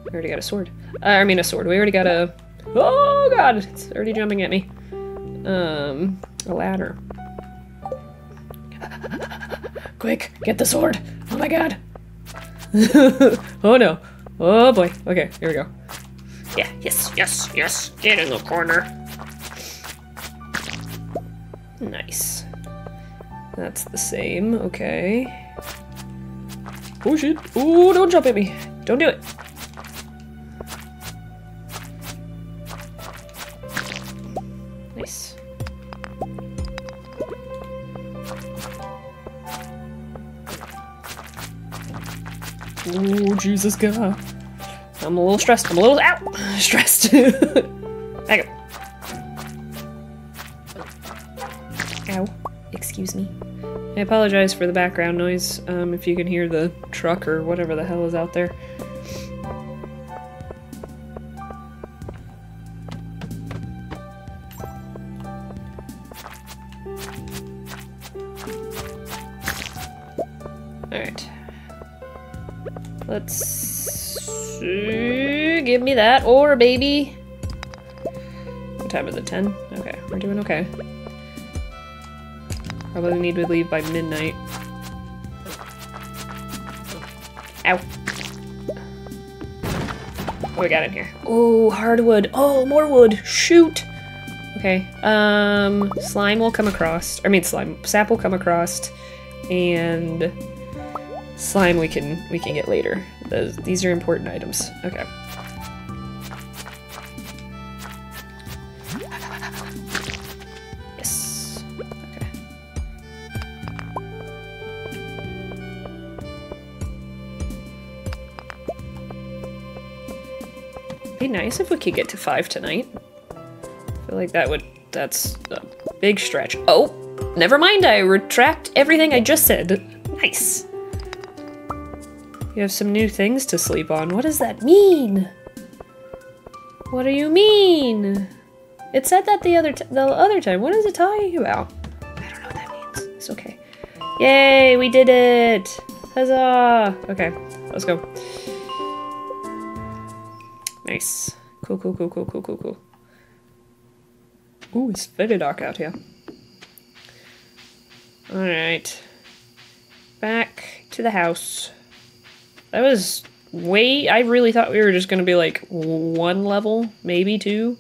We already got a sword. Uh, I mean a sword. We already got a... Oh god, it's already jumping at me. Um, a ladder. Quick, get the sword! Oh my god! Oh no. Oh boy. Okay, here we go. Yeah, yes, yes, yes. Get in the corner. Nice. That's the same. Okay. Oh shit. Oh, don't jump at me. Don't do it. Nice. Oh, Jesus God. I'm a little stressed. I'm a little out stressed. Back up. Ow. Excuse me. I apologize for the background noise, um, if you can hear the truck or whatever the hell is out there. Let's see. Give me that ore, baby. What time is it? ten? Okay, we're doing okay. Probably need to leave by midnight. Ow. What do we got in here? Oh, hardwood. Oh, more wood. Shoot. Okay. Um, slime will come across. I mean, slime. Sap will come across. And... slime we can we can get later. Those, these are important items. Okay. Yes. Okay. It'd be nice if we could get to five tonight. I feel like that would that's a big stretch. Oh, never mind. I retract everything I just said. Nice. You have some new things to sleep on. What does that mean? What do you mean? It said that the other t the other time. What is it talking about? I don't know what that means. It's okay. Yay, we did it! Huzzah! Okay, let's go. Nice. Cool, cool, cool, cool, cool, cool, cool. Ooh, it's very dark out here. Alright. Back to the house. That was way... I really thought we were just going to be like one level, maybe two.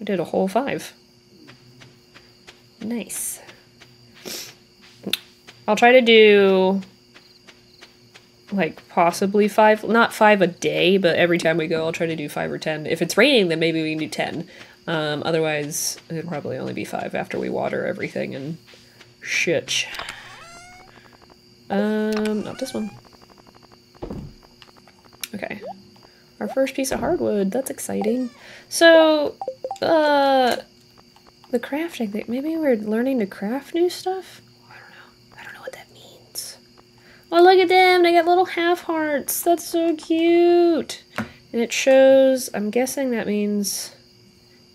We did a whole five. Nice. I'll try to do like possibly five, not five a day, but every time we go I'll try to do five or ten. If it's raining, then maybe we can do ten. Um, otherwise, it'll probably only be five after we water everything and shit. Um, not this one. Okay. Our first piece of hardwood, that's exciting. So, uh, the crafting thing, maybe we're learning to craft new stuff? Oh, look at them! They got little half hearts! That's so cute! And it shows... I'm guessing that means...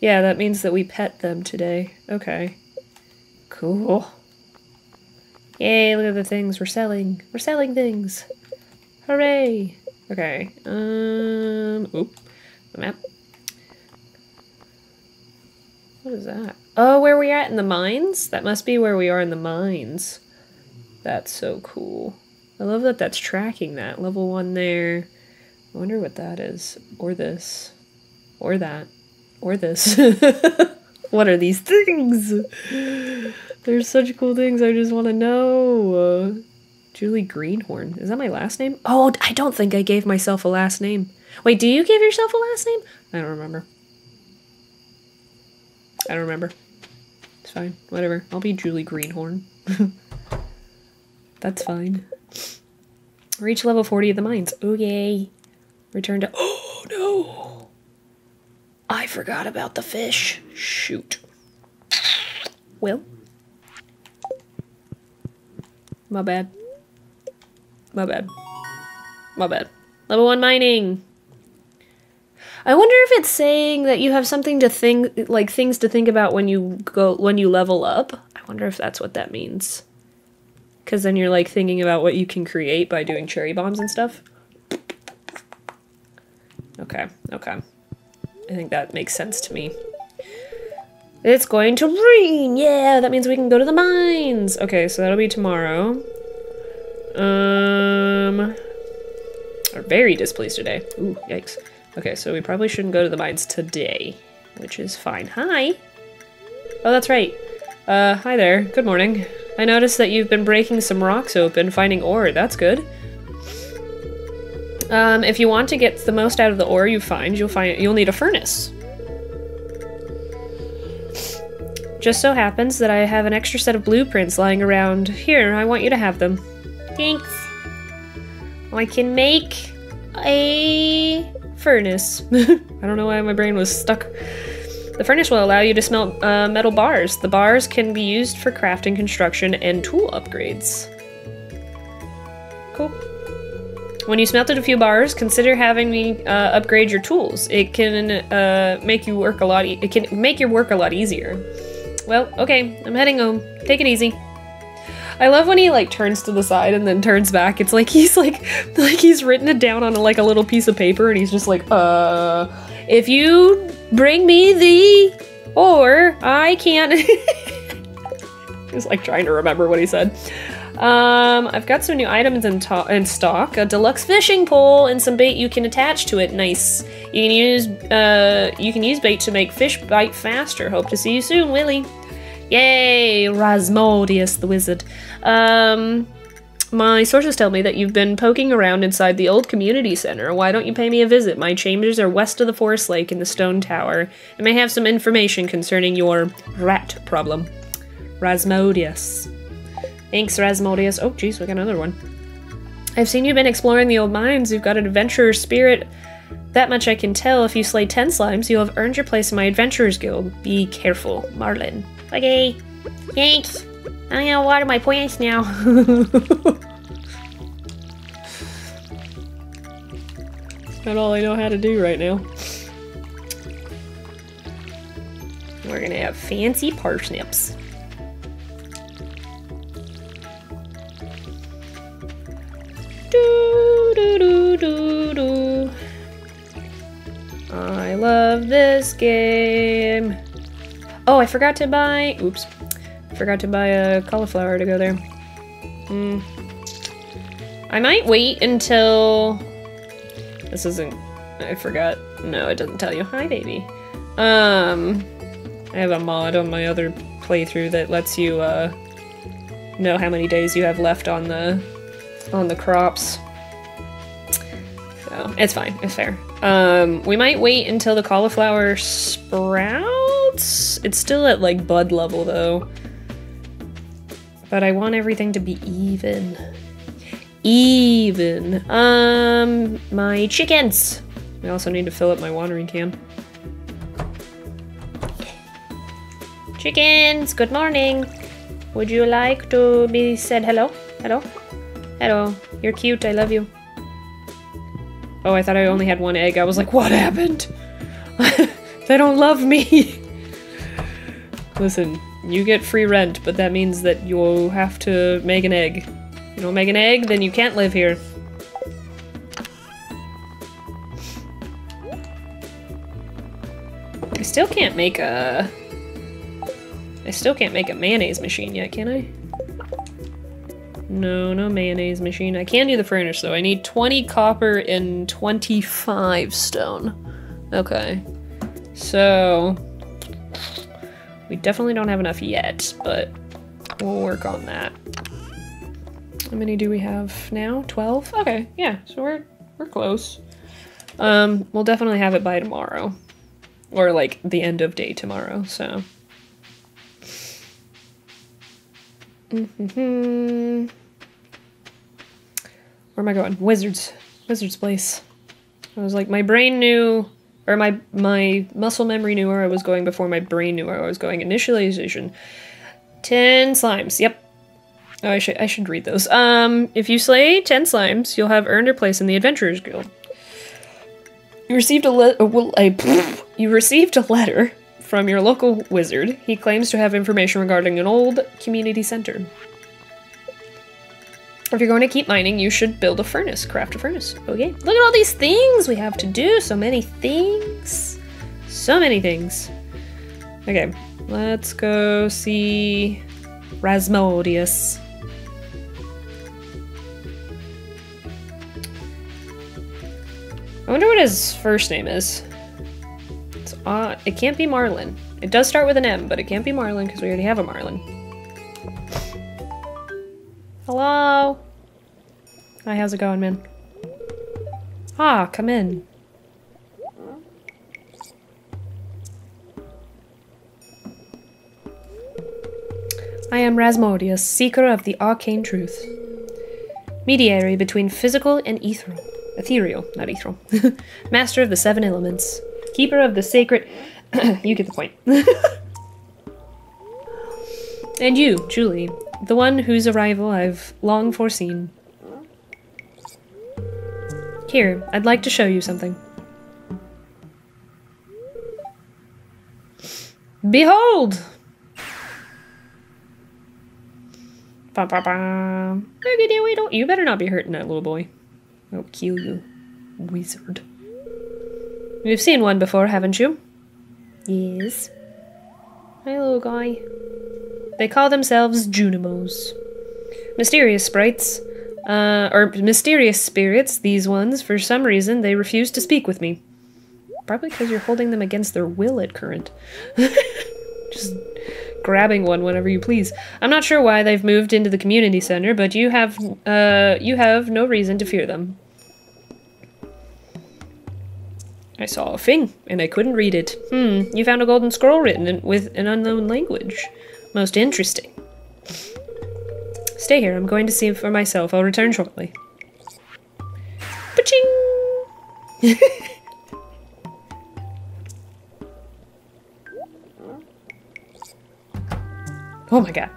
Yeah, that means that we pet them today. Okay. Cool. Yay, look at the things we're selling. We're selling things! Hooray! Okay. Um... Oop. The map. What is that? Oh, where we at in the mines? That must be where we are in the mines. That's so cool. I love that that's tracking that. Level one there. I wonder what that is. Or this. Or that. Or this. What are these things? There's such cool things I just want to know. Uh, Julie Greenhorn. Is that my last name? Oh, I don't think I gave myself a last name. Wait, do you give yourself a last name? I don't remember. I don't remember. It's fine. Whatever. I'll be Julie Greenhorn. That's fine. Reach level forty of the mines. Oh, yay. Return to... Oh, no! I forgot about the fish. Shoot. Well. My bad. My bad. My bad. Level one mining. I wonder if it's saying that you have something to think... Like, things to think about when you go... When you level up. I wonder if that's what that means. Because then you're like thinking about what you can create by doing cherry bombs and stuff. Okay, okay. I think that makes sense to me. It's going to rain! Yeah, that means we can go to the mines! Okay, so that'll be tomorrow. Um... We're very displeased today. Ooh, yikes. Okay, so we probably shouldn't go to the mines today, which is fine. Hi! Oh, that's right. Uh, hi there. Good morning. I noticed that you've been breaking some rocks open, finding ore. That's good. Um, if you want to get the most out of the ore you find, you'll find you'll need a furnace. Just so happens that I have an extra set of blueprints lying around here. I want you to have them. Thanks. I can make a furnace. I don't know why my brain was stuck. The furnace will allow you to smelt uh, metal bars. The bars can be used for crafting, construction, and tool upgrades. Cool. When you smelted a few bars, consider having me uh, upgrade your tools. It can uh, make you work a lot. E it can make your work a lot easier. Well, okay. I'm heading home. Take it easy. I love when he like turns to the side and then turns back. It's like he's like like he's written it down on like a little piece of paper, and he's just like, uh, if you. Bring me the or I can't. He's like trying to remember what he said. Um, I've got some new items in, to in stock. A deluxe fishing pole and some bait you can attach to it. Nice. You can use uh, you can use bait to make fish bite faster. Hope to see you soon, Willy. Yay, Rasmodius the wizard. Um, my sources tell me that you've been poking around inside the old community center. Why don't you pay me a visit? My chambers are west of the forest lake in the stone tower. I may have some information concerning your rat problem. Rasmodius. Thanks, Rasmodius. Oh, jeez, we got another one. I've seen you've been exploring the old mines. You've got an adventurer spirit. That much I can tell. If you slay ten slimes, you'll have earned your place in my adventurer's guild. Be careful, Marlin. Okay. Thanks. I'm gonna water my plants now. That's about all I know how to do right now. We're gonna have fancy parsnips. Do, do, do, do, do. I love this game. Oh, I forgot to buy. Oops. Forgot to buy a cauliflower to go there. Mm. I might wait until... This isn't... I forgot. No, it doesn't tell you. Hi, baby. Um... I have a mod on my other playthrough that lets you, uh... know how many days you have left on the... on the crops. So, it's fine. It's fair. Um, we might wait until the cauliflower sprouts? It's still at, like, bud level, though. But I want everything to be even. Even. Um, my chickens! I also need to fill up my watering can. Chickens, good morning! Would you like to be said hello? Hello? Hello. You're cute, I love you. Oh, I thought I only had one egg. I was like, what happened? They don't love me! Listen. You get free rent, but that means that you'll have to make an egg. If you don't make an egg, then you can't live here. I still can't make a... I still can't make a mayonnaise machine yet, can I? No, no mayonnaise machine. I can do the furnace, though. I need twenty copper and twenty-five stone. Okay. So... we definitely don't have enough yet, but we'll work on that. How many do we have now? twelve? Okay, yeah, so we're we're close. Um, we'll definitely have it by tomorrow. Or like the end of day tomorrow, so. Mm-hmm. Where am I going? Wizards. Wizard's place. I was like, my brain knew... or my my muscle memory knew where I was going before my brain knew where I was going. Initialization. ten slimes. Yep. Oh, I should I should read those. Um, if you slay ten slimes, you'll have earned a place in the Adventurers Guild. You received a le- well, I, you received a letter from your local wizard. He claims to have information regarding an old community center. If you're going to keep mining, you should build a furnace, craft a furnace. Okay. Look at all these things we have to do. So many things. So many things. Okay. Let's go see Rasmodius. I wonder what his first name is. It's odd. It can't be Marlin. It does start with an M, but it can't be Marlin because we already have a Marlin. Hello? Hi, how's it going, man? Ah, come in. I am Rasmodius, seeker of the arcane truth. Mediary between physical and ethereal. Ethereal, not ethereal. Master of the seven elements. Keeper of the sacred... You get the point. And you, Julie. The one whose arrival I've long foreseen. Here, I'd like to show you something. Behold! Ba ba ba. You better not be hurting that little boy. I'll kill you, wizard. You've seen one before, haven't you? Yes. Hi, little guy. They call themselves Junimos. Mysterious sprites, uh, or mysterious spirits, these ones, for some reason, they refuse to speak with me. Probably because you're holding them against their will at current. Just grabbing one whenever you please. I'm not sure why they've moved into the community center, but you have, uh, you have no reason to fear them. I saw a thing, and I couldn't read it. Hmm, you found a golden scroll written in, with an unknown language. Most interesting. Stay here, I'm going to see for myself. I'll return shortly. Ba-ching! Oh my god.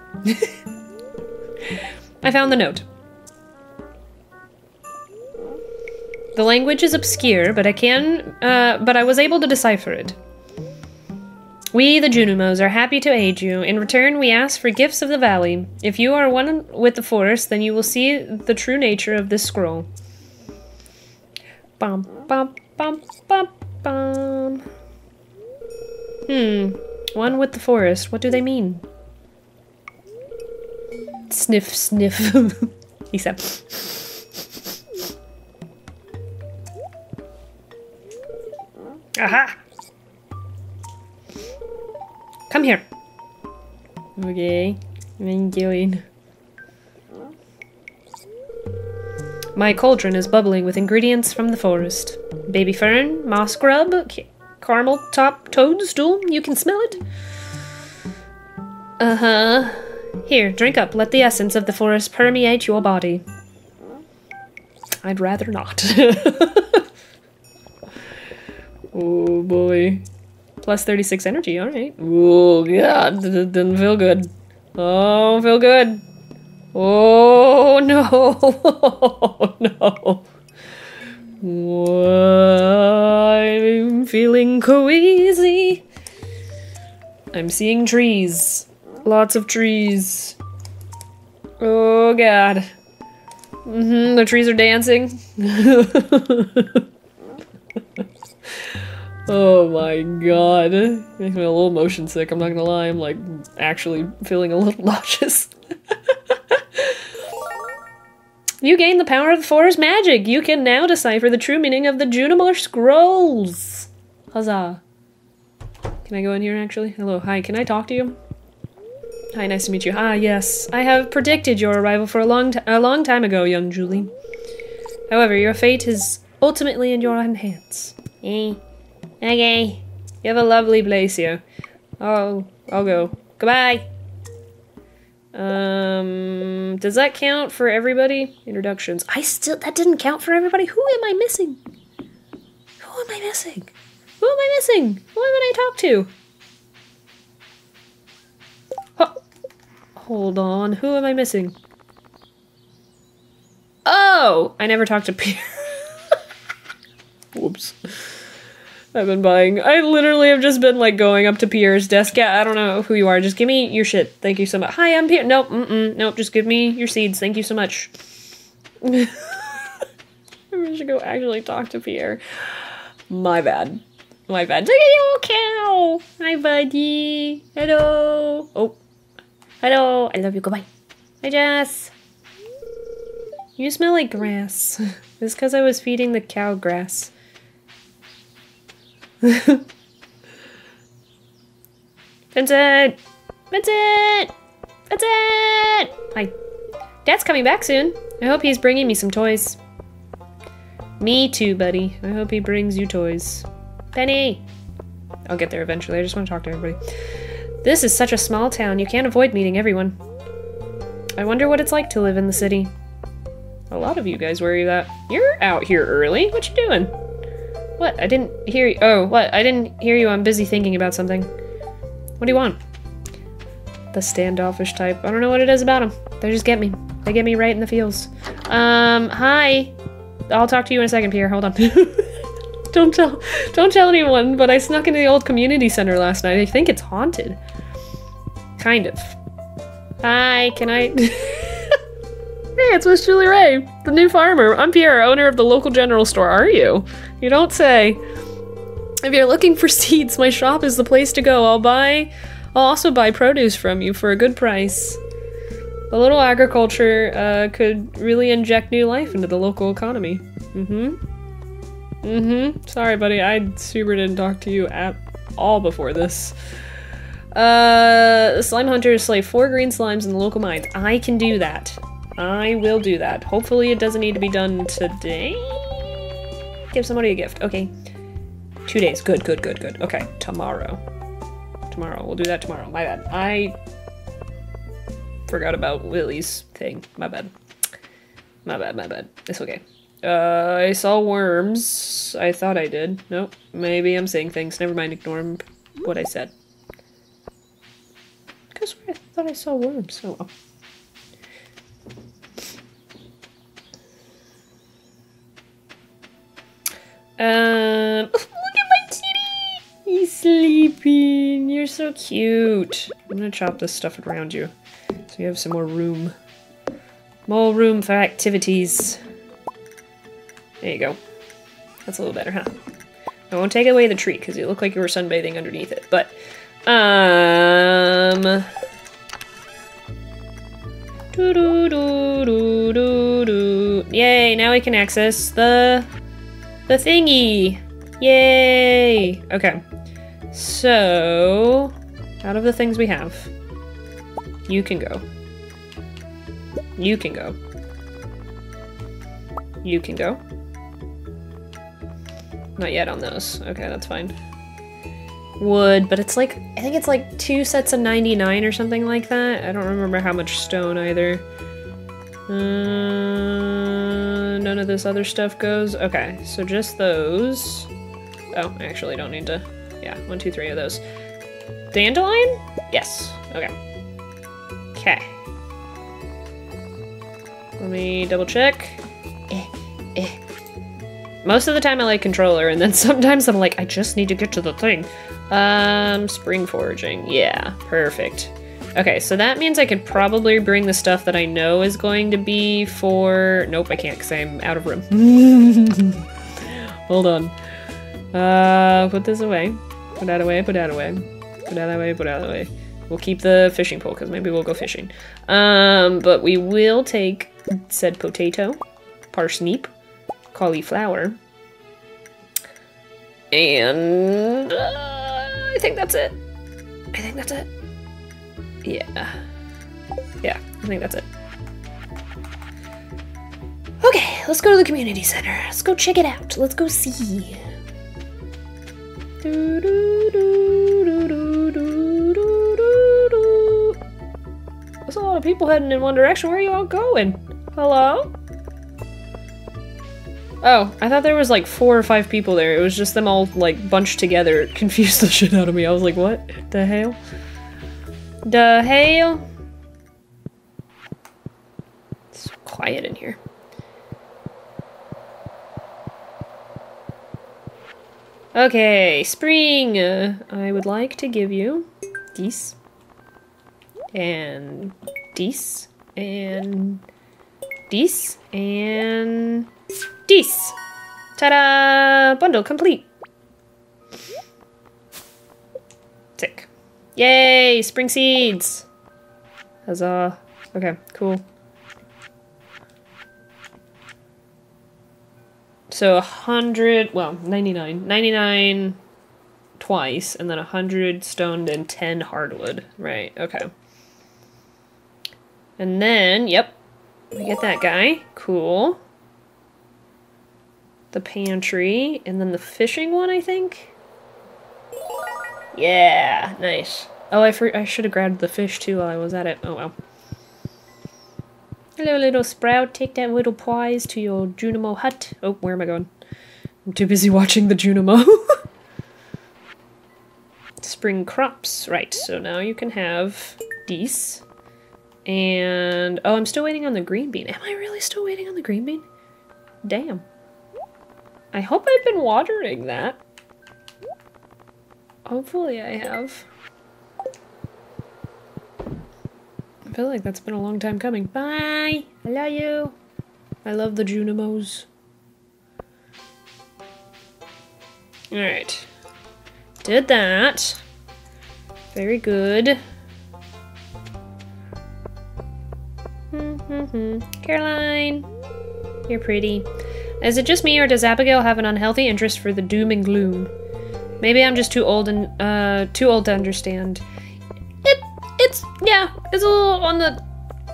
I found the note. The language is obscure, but I can, uh, but I was able to decipher it. We, the Junimos, are happy to aid you. In return, we ask for gifts of the valley. If you are one with the forest, then you will see the true nature of this scroll. Bum, bum, bum, bum, bum. Hmm. One with the forest. What do they mean? Sniff, sniff. He said. Aha! Come here. Okay, I'm going. My cauldron is bubbling with ingredients from the forest. Baby fern, moss grub, caramel top toadstool, you can smell it. Uh-huh. Here, drink up. Let the essence of the forest permeate your body. I'd rather not. Oh boy. Plus thirty-six energy, alright. Oh god, that didn't feel good. Oh, feel good. Oh no! Oh no! I'm feeling queasy. I'm seeing trees. Lots of trees. Oh god. Mm-hmm, the trees are dancing. Oh my god. Makes me a little motion sick, I'm not gonna lie. I'm like actually feeling a little nauseous. You gain the power of the forest magic! You can now decipher the true meaning of the Junimos scrolls! Huzzah. Can I go in here, actually? Hello, hi, can I talk to you? Hi, nice to meet you. Ah, yes. I have predicted your arrival for a long, t a long time ago, young Julie. However, your fate is ultimately in your own hands. Eh. Okay. You have a lovely place here. Oh, I'll go. Goodbye! Um, does that count for everybody? Introductions. I still- that didn't count for everybody? Who am I missing? Who am I missing? Who am I missing? Who would I talk to? Huh. Hold on, who am I missing? Oh! I never talked to Pierre. Whoops. I've been buying. I literally have just been like going up to Pierre's desk. Yeah, I don't know who you are. Just give me your shit. Thank you so much. Hi, I'm Pierre. Nope, mm-mm. Nope, just give me your seeds. Thank you so much. I should go actually talk to Pierre. My bad. My bad. Look at your cow. Hi, buddy. Hello. Oh. Hello. I love you. Goodbye. Hi, Jess. You smell like grass. It's because I was feeding the cow grass. Vincent! Vincent! Vincent! Hi. Dad's coming back soon. I hope he's bringing me some toys. Me too, buddy. I hope he brings you toys. Penny! I'll get there eventually. I just want to talk to everybody. This is such a small town. You can't avoid meeting everyone. I wonder what it's like to live in the city. A lot of you guys worry that. You're out here early. What you doing? What? I didn't hear you. Oh, what? I didn't hear you. I'm busy thinking about something. What do you want? The standoffish type. I don't know what it is about them. They just get me. They get me right in the feels. Um, hi. I'll talk to you in a second, Pierre. Hold on. Don't tell. Don't tell anyone, but I snuck into the old community center last night. I think it's haunted. Kind of. Hi, can I... Hey, it's Miss Julie Ray, the new farmer. I'm Pierre, owner of the local general store. Are you? You don't say. If you're looking for seeds, my shop is the place to go. I'll buy... I'll also buy produce from you for a good price. A little agriculture uh, could really inject new life into the local economy. Mm-hmm. Mm-hmm. Sorry, buddy. I super didn't talk to you at all before this. Uh, slime hunters slay four green slimes in the local mines. I can do that. I will do that. Hopefully it doesn't need to be done today. Give somebody a gift. Okay. Two days. Good, good, good, good. Okay. Tomorrow. Tomorrow. We'll do that tomorrow. My bad. I forgot about Lily's thing. My bad. My bad, my bad. It's okay. Uh, I saw worms. I thought I did. Nope. Maybe I'm saying things. Never mind. Ignore what I said. Because I thought I saw worms. Oh, well. Um, look at my kitty! He's sleeping. You're so cute. I'm gonna chop this stuff around you so you have some more room. More room for activities. There you go. That's a little better, huh? I won't take away the tree because you look like you were sunbathing underneath it, but... Um... Doo-doo-doo-doo-doo-doo. Yay, now we can access the... The thingy! Yay! Okay. So, out of the things we have, you can go. You can go. You can go. Not yet on those. Okay, that's fine. Wood, but it's like, I think it's like two sets of ninety-nine or something like that. I don't remember how much stone either. Uh, none of this other stuff goes. Okay, so just those. Oh, I actually don't need to. Yeah, one, two, three of those. Dandelion? Yes. Okay. Okay. Let me double check. Eh, eh. Most of the time I like controller, and then sometimes I'm like, I just need to get to the thing. Um, spring foraging. Yeah, perfect. Okay, so that means I could probably bring the stuff that I know is going to be for... Nope, I can't because I'm out of room. Hold on. Uh, put this away. Put that away, put that away. Put that away, put that away. We'll keep the fishing pole because maybe we'll go fishing. Um, but we will take said potato, parsnip, cauliflower, and uh, I think that's it. I think that's it. Yeah. Yeah, I think that's it. Okay, let's go to the community center. Let's go check it out. Let's go see. Do, do, do, do, do, do, do, do. There's a lot of people heading in one direction. Where are you all going? Hello? Oh, I thought there was like four or five people there. It was just them all like bunched together. It confused the shit out of me. I was like, what the hell? The hell? It's quiet in here. Okay, spring. Uh, I would like to give you these and these and these and Dees! Ta-da! Bundle complete! Sick. Yay! Spring seeds! Huzzah. Okay, cool. So a hundred, well, ninety-nine. ninety-nine twice, and then a hundred stoned and ten hardwood. Right, okay. And then, yep, we get that guy. Cool. The pantry, and then the fishing one, I think? Yeah, nice. Oh, I, I should have grabbed the fish, too, while I was at it. Oh, well. Hello, little sprout. Take that little prize to your Junimo hut. Oh, where am I going? I'm too busy watching the Junimo. Spring crops. Right, so now you can have these. And... oh, I'm still waiting on the green bean. Am I really still waiting on the green bean? Damn. I hope I've been watering that. Hopefully I have. I feel like that's been a long time coming. Bye! I love you! I love the Junimos. Alright. Did that. Very good. Mm-hmm-hmm. Caroline! You're pretty. Is it just me, or does Abigail have an unhealthy interest for the doom and gloom? Maybe I'm just too old and uh, too old to understand. It, it's yeah, it's a little on the.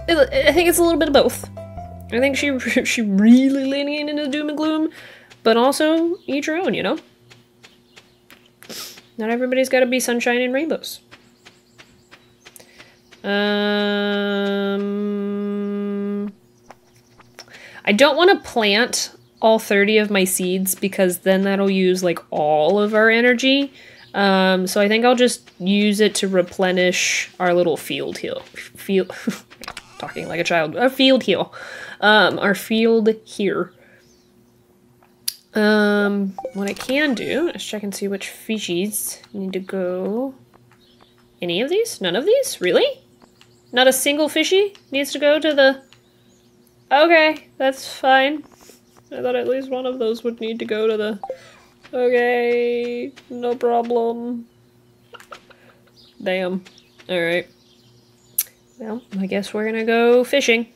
It, I think it's a little bit of both. I think she she really leaning into doom and gloom, but also eat your own, you know. Not everybody's got to be sunshine and rainbows. Um, I don't want to plant all thirty of my seeds, because then that'll use like all of our energy. Um, so I think I'll just use it to replenish our little field heal. Field, talking like a child. Our field heal. Um, our field here. Um, what I can do is check and see which fishies need to go. Any of these? None of these? Really? Not a single fishy needs to go to the... Okay, that's fine. I thought at least one of those would need to go to the... Okay, no problem. Damn. Alright. Well, I guess we're gonna go fishing.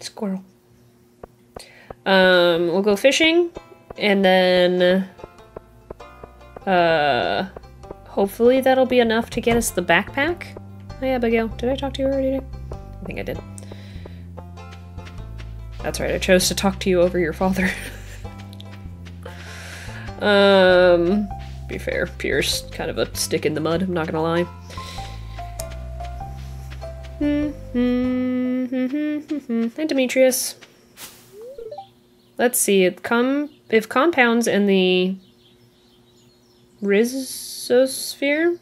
Squirrel. Um, we'll go fishing, and then, uh, hopefully that'll be enough to get us the backpack. Oh yeah, Abigail, did I talk to you already today? I think I did. That's right, I chose to talk to you over your father. um, be fair, Pierce, kind of a stick in the mud, I'm not gonna lie. And Demetrius. Let's see, it com if compounds in the rhizosphere,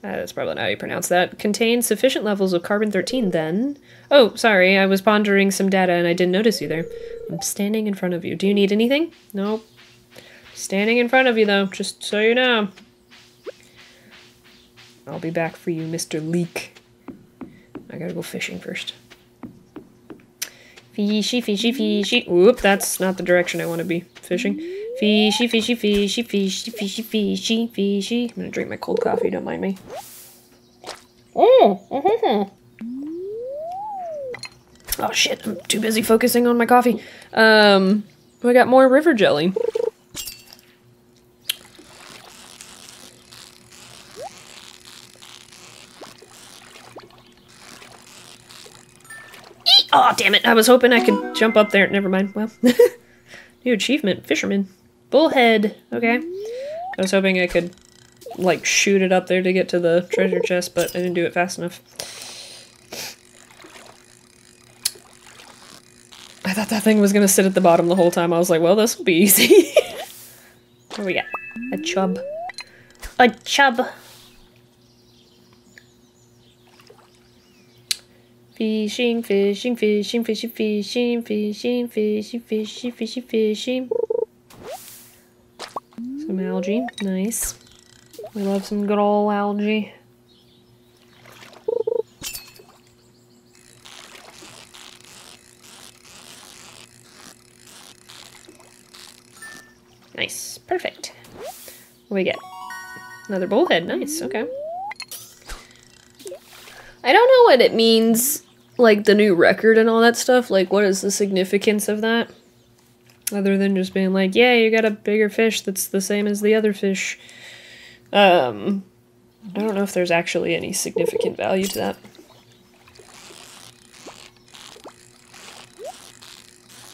that's probably not how you pronounce that, contain sufficient levels of carbon thirteen then... Oh, sorry, I was pondering some data and I didn't notice you there. I'm standing in front of you. Do you need anything? Nope. Standing in front of you though, just so you know. I'll be back for you, Mister Leek. I gotta go fishing first. Fishy, fishy, fishy. Whoop, that's not the direction I want to be fishing. Fishy, fishy, fishy, fishy, fishy, fishy, fishy. I'm gonna drink my cold coffee, don't mind me. Oh, mm-hmm. Oh shit, I'm too busy focusing on my coffee. Um, I got more river jelly. Oh, damn it. I was hoping I could jump up there. Never mind. Well, new achievement. Fisherman. Bullhead. Okay. I was hoping I could, like, shoot it up there to get to the treasure chest, but I didn't do it fast enough. I thought that thing was going to sit at the bottom the whole time. I was like, well, this will be easy. What do we got? A chub. A chub. Fishing, fishing, fishing, fishing, fishing, fishing, fishing, fishing, fishing, fishing. Some algae, nice. We love some good old algae. Nice, perfect. What do we get? Another bullhead, nice, okay. I don't know what it means. Like, the new record and all that stuff, like, what is the significance of that? Other than just being like, yeah, you got a bigger fish that's the same as the other fish. Um, I don't know if there's actually any significant value to that.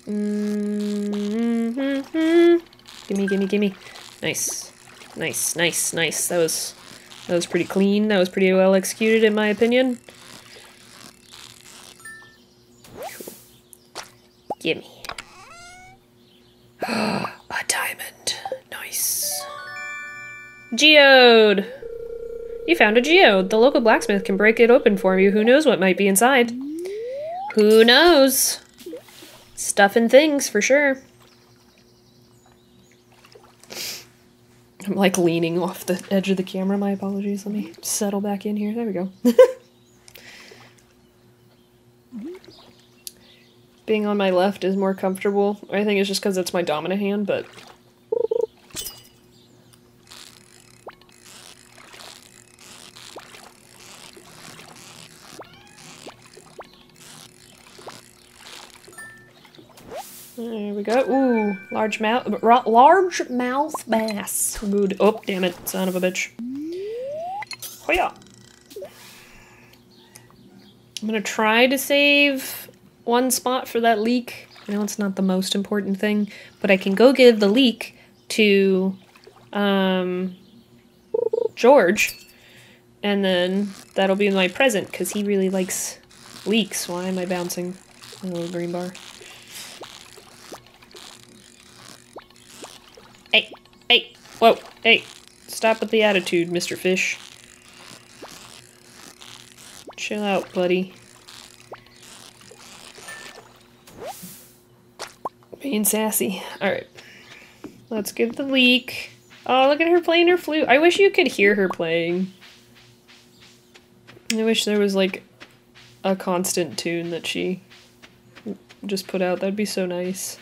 Mm-hmm. Gimme, gimme, gimme. Nice. Nice, nice, nice. That was, that was pretty clean. That was pretty well executed, in my opinion. Gimme. A diamond. Nice. Geode! You found a geode. The local blacksmith can break it open for you. Who knows what might be inside? Who knows? Stuff and things, for sure. I'm like leaning off the edge of the camera. My apologies. Let me settle back in here. There we go. Being on my left is more comfortable. I think it's just because it's my dominant hand, but... There we go. Ooh, large mouth, large mouth bass. Good. Oh, damn it, son of a bitch. Oh yeah. I'm gonna try to save one spot for that leek. I know it's not the most important thing, but I can go give the leek to um, George, and then that'll be my present, because he really likes leeks. Why am I bouncing a little green bar? Hey, hey, whoa, hey, stop with the attitude, Mister Fish. Chill out, buddy. Being sassy. Alright. Let's give the leek. Oh, look at her playing her flute. I wish you could hear her playing. I wish there was, like, a constant tune that she just put out. That'd be so nice.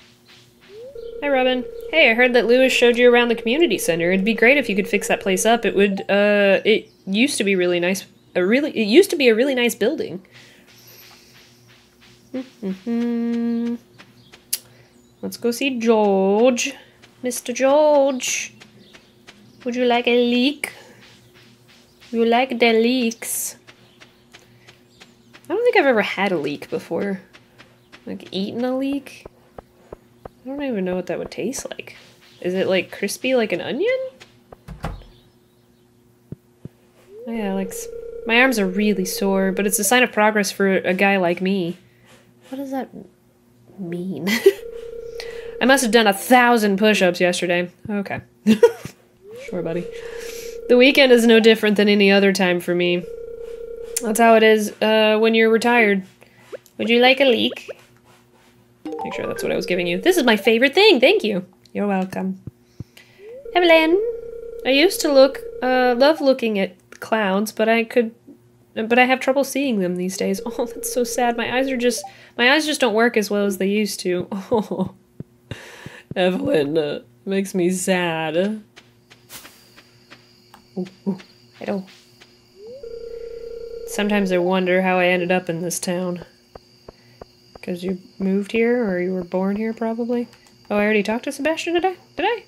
Hi, Robin. Hey, I heard that Lewis showed you around the community center. It'd be great if you could fix that place up. It would, uh, it used to be really nice. A really, it used to be a really nice building. Mm-hmm. Let's go see George. Mister George, would you like a leak? You like the leaks? I don't think I've ever had a leak before. Like, eaten a leak? I don't even know what that would taste like. Is it, like, crispy like an onion? Oh, yeah, like... My arms are really sore, but it's a sign of progress for a guy like me. What does that mean? I must have done a thousand push-ups yesterday. Okay. Sure, buddy. The weekend is no different than any other time for me. That's how it is uh, when you're retired. Would you like a leak? Make sure that's what I was giving you. This is my favorite thing. Thank you. You're welcome. Evelyn, I used to look, uh, love looking at clouds, but I could, but I have trouble seeing them these days. Oh, that's so sad. My eyes are just, my eyes just don't work as well as they used to. Oh, Evelyn, uh, makes me sad. Ooh, ooh, I don't. Sometimes I wonder how I ended up in this town. Because you moved here, or you were born here, probably. Oh, I already talked to Sebastian today? Did I? I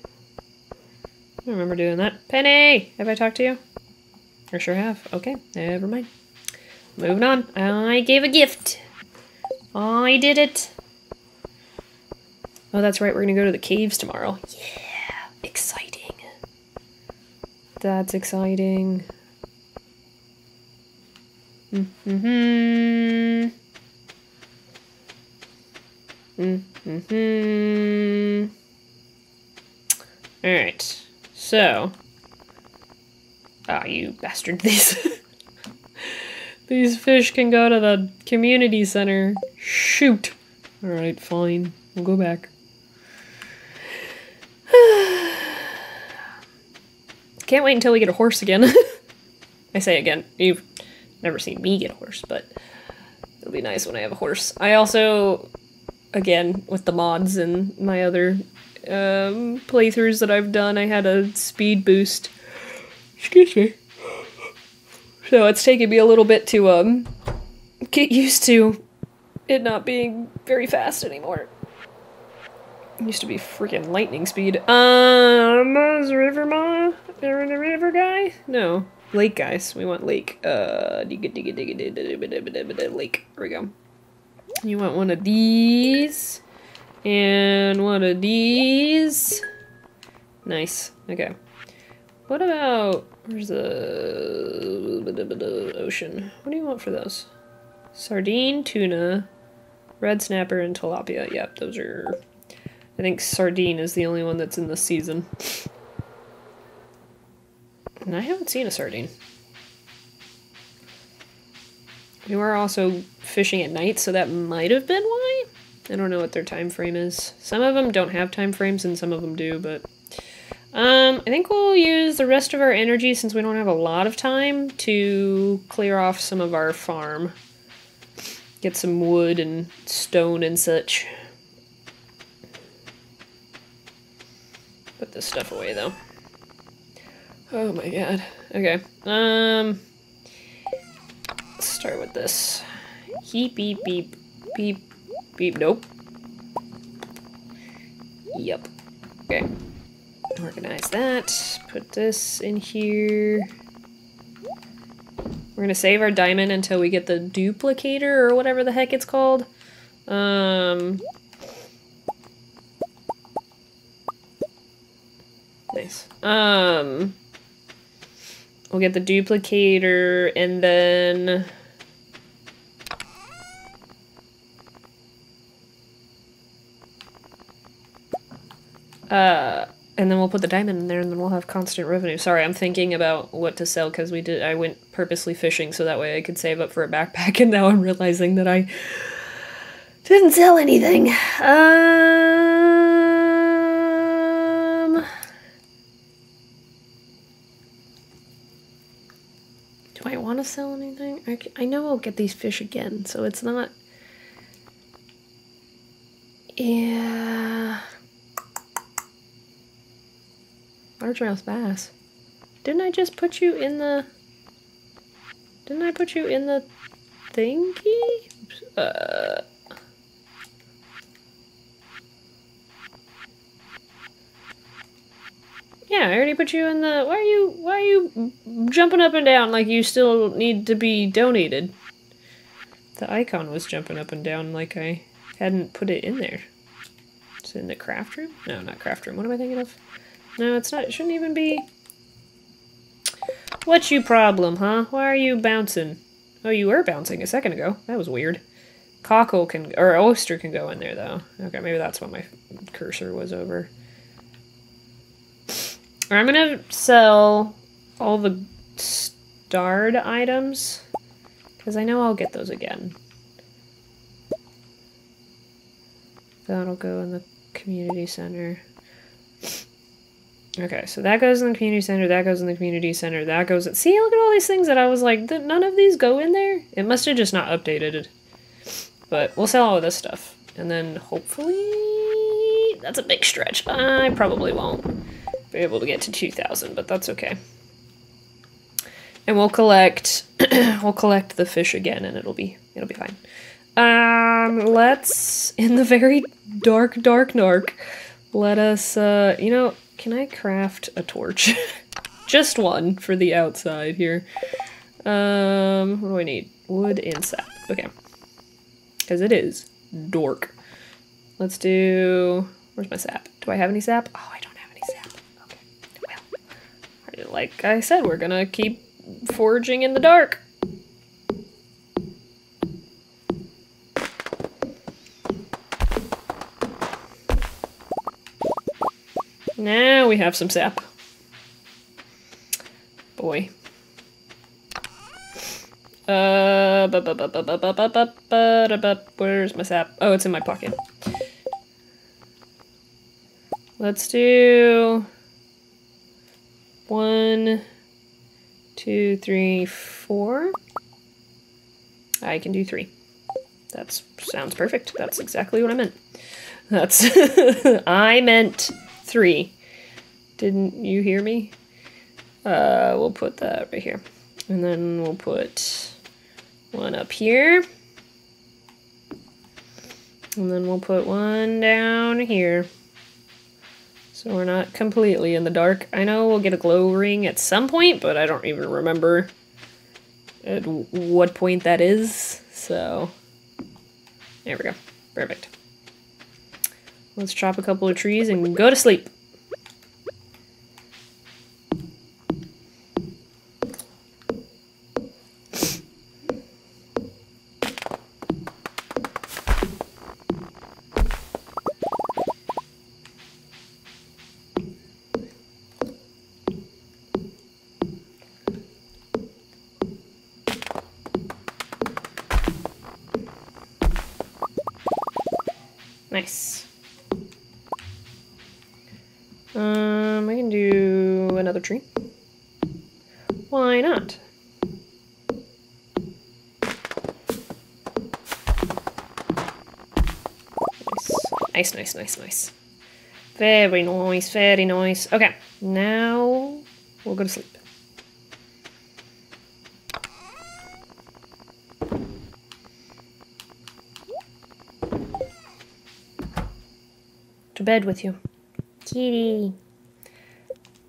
don't remember doing that. Penny! Have I talked to you? I sure have. Okay, never mind. Moving on. I gave a gift. I did it. Oh, that's right. We're going to go to the caves tomorrow. Yeah, exciting. That's exciting. Mm-hmm. Mm-hmm. Alright. So. Ah, oh, you bastard. These, these fish can go to the community center. Shoot. Alright, fine. We'll go back. Can't wait until we get a horse again. I say again. You've never seen me get a horse, but it'll be nice when I have a horse. I also, again, with the mods and my other um, playthroughs that I've done, I had a speed boost. Excuse me. So it's taken me a little bit to um get used to it not being very fast anymore. It used to be freaking lightning speed. Um, is River Ma? River guy? No. Lake, guys. We want lake. Uh, digga digga digga digga lake. Here we go. You want one of these. And one of these. Nice. Okay. What about... Where's the... Ocean. What do you want for those? Sardine, tuna, red snapper, and tilapia. Yep, those are... I think sardine is the only one that's in this season. And I haven't seen a sardine. We were also fishing at night, so that might have been why? I don't know what their time frame is. Some of them don't have time frames, and some of them do, but... Um, I think we'll use the rest of our energy, since we don't have a lot of time, to clear off some of our farm. Get some wood and stone and such. Put this stuff away, though. Oh my god. Okay. Um... Let's start with this. Heep, beep, beep. Beep, beep. Nope. Yep. Okay. Organize that. Put this in here. We're gonna save our diamond until we get the duplicator, or whatever the heck it's called. Um... Nice. Um... We'll get the duplicator, and then... Uh... And then we'll put the diamond in there, and then we'll have constant revenue. Sorry, I'm thinking about what to sell, because we did. I went purposely fishing, so that way I could save up for a backpack, and now I'm realizing that I didn't sell anything. Um, do I want to sell anything? I, I know I'll get these fish again, so it's not... Yeah... Largemouth bass. Didn't I just put you in the... Didn't I put you in the thingy? Uh... Yeah, I already put you in the... Why are you... Why are you jumping up and down like you still need to be donated? The icon was jumping up and down like I hadn't put it in there. It's in the craft room? No, not craft room. What am I thinking of? No, it's not... It shouldn't even be... What's your problem, huh? Why are you bouncing? Oh, you were bouncing a second ago. That was weird. Cockle can... Or oyster can go in there, though. Okay, maybe that's what my cursor was over. I'm gonna sell all the starred items, because I know I'll get those again. That'll go in the community center. Okay, so that goes in the community center, that goes in the community center, that goes in- See, look at all these things that I was like, none of these go in there? It must have just not updated it. But we'll sell all of this stuff. And then hopefully... That's a big stretch. I probably won't be able to get to two thousand, but that's okay. And we'll collect we'll collect the fish again, and it'll be it'll be fine. Um let's, in the very dark dark narc, let us uh you know, can I craft a torch? Just one for the outside here. Um what do I need? Wood and sap. Okay. Cuz it is dork. Let's do, where's my sap? Do I have any sap? Oh, I don't. Like I said, we're gonna keep foraging in the dark. Now we have some sap. Boy. Uh, where's my sap? Oh, it's in my pocket. Let's do... One, two, three, four. I can do three. That sounds perfect. That's exactly what I meant. That's... I meant three. Didn't you hear me? Uh, we'll put that right here. And then we'll put one up here. And then we'll put one down here. So we're not completely in the dark. I know we'll get a glow ring at some point, but I don't even remember at what point that is. So there we go. Perfect. Let's chop a couple of trees and go to sleep. Nice. Um, I can do another tree. Why not? Nice, nice, nice, nice, nice. Very nice, very nice. Okay, now we'll go to sleep. Bed with you. Kitty.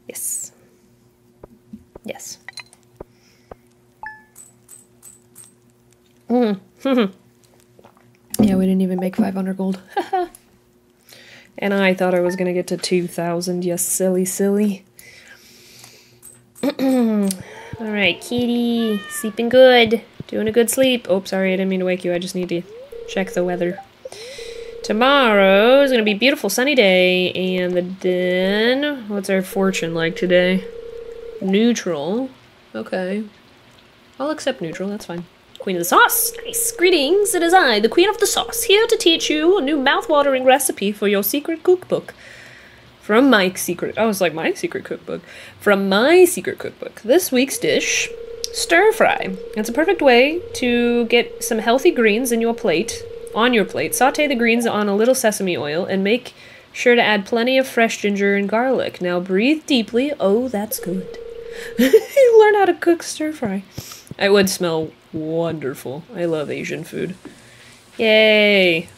Yes. Yes. Mm. Yeah, we didn't even make five hundred gold. And I thought I was gonna get to two thousand. Yes, silly, silly. Alright, kitty. Sleeping good. Doing a good sleep. Oh, sorry, I didn't mean to wake you. I just need to check the weather. Tomorrow is going to be a beautiful sunny day, and the den... What's our fortune like today? Neutral. Okay. I'll accept neutral, that's fine. Queen of the sauce! Nice! Greetings, it is I, the Queen of the Sauce, here to teach you a new mouth-watering recipe for your secret cookbook. From my secret... Oh, it's like my secret cookbook. From my secret cookbook. This week's dish... Stir fry. It's a perfect way to get some healthy greens in your plate... on your plate. Saute the greens on a little sesame oil and make sure to add plenty of fresh ginger and garlic. Now breathe deeply. Oh, that's good. You learn how to cook stir fry. It would smell wonderful. I love Asian food. Yay.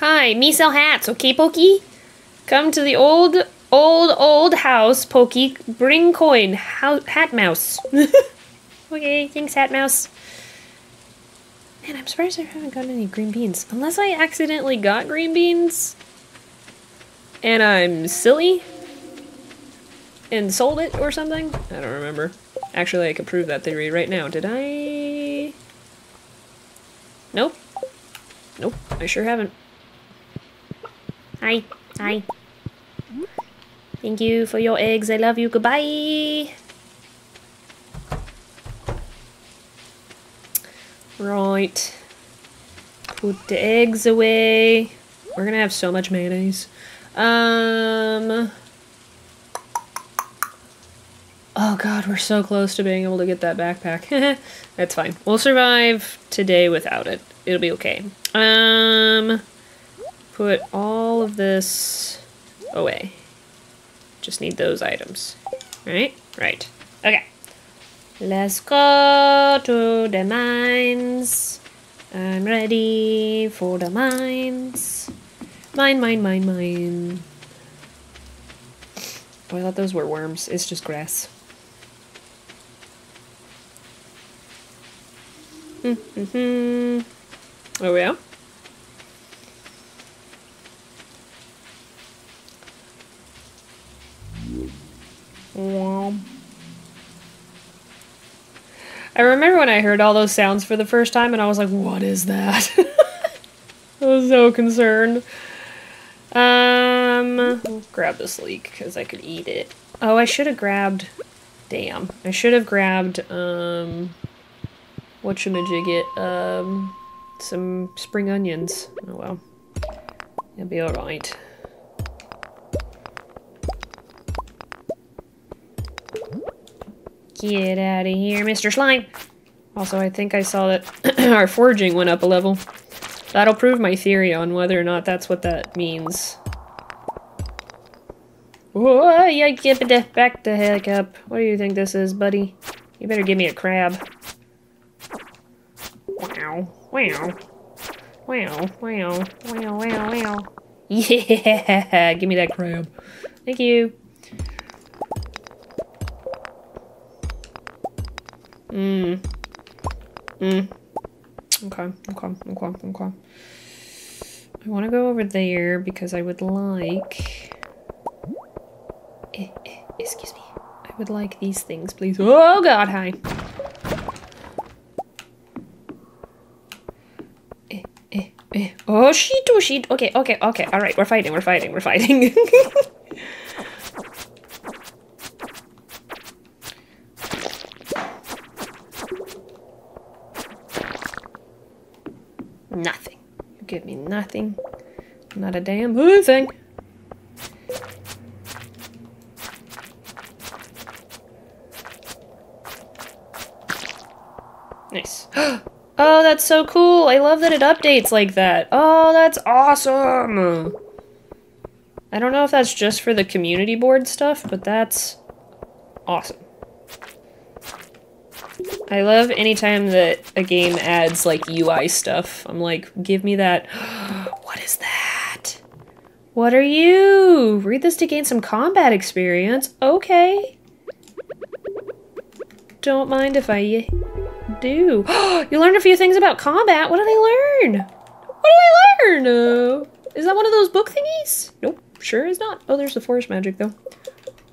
Hi, me sell hats, okay, pokey? Come to the old Old, old house, Pokey. Bring coin. How Hat Mouse. Okay, thanks, Hat Mouse. Man, I'm surprised I haven't gotten any green beans. Unless I accidentally got green beans. And I'm silly. And sold it or something. I don't remember. Actually, I could prove that theory right now. Did I? Nope. Nope, I sure haven't. Hi. Hi. Thank you for your eggs. I love you. Goodbye. Right. Put the eggs away. We're gonna have so much mayonnaise. Um... Oh god, we're so close to being able to get that backpack. That's fine. We'll survive today without it. It'll be okay. Um, put all of this away. Just need those items. Right? Right. Okay. Let's go to the mines. I'm ready for the mines. Mine, mine, mine, mine. Oh, I thought those were worms. It's just grass. Mm-hmm. Oh, yeah? Wow. I remember when I heard all those sounds for the first time and I was like, what is that? I was so concerned. Um, I'll grab this leek because I could eat it. Oh, I should have grabbed... Damn. I should have grabbed, um... whatchamajigit, um, some spring onions. Oh well. It'll be alright. Get out of here, Mister Slime! Also, I think I saw that our foraging went up a level. That'll prove my theory on whether or not that's what that means. Whoa, yeah, get it back the heck up. What do you think this is, buddy? You better give me a crab. Wow, wow, wow, wow, wow, wow, wow. Yeah, give me that crab. Thank you. Mmm. Mmm. Okay, okay, okay, okay. I want to go over there because I would like... Eh, eh, excuse me. I would like these things, please. Oh god, hi. Oh, she too, she too. Okay, okay, okay. All right, we're fighting, we're fighting, we're fighting. Nothing. You give me nothing. Not a damn good thing. Nice. Oh, that's so cool. I love that it updates like that. Oh, that's awesome. I don't know if that's just for the community board stuff, but that's awesome. I love anytime that a game adds like U I stuff. I'm like, give me that. What is that? What are you? Read this to gain some combat experience. Okay. Don't mind if I... do. You learned a few things about combat. What did I learn? What did I learn? Uh, is that one of those book thingies? Nope, sure is not. Oh, there's the forest magic though.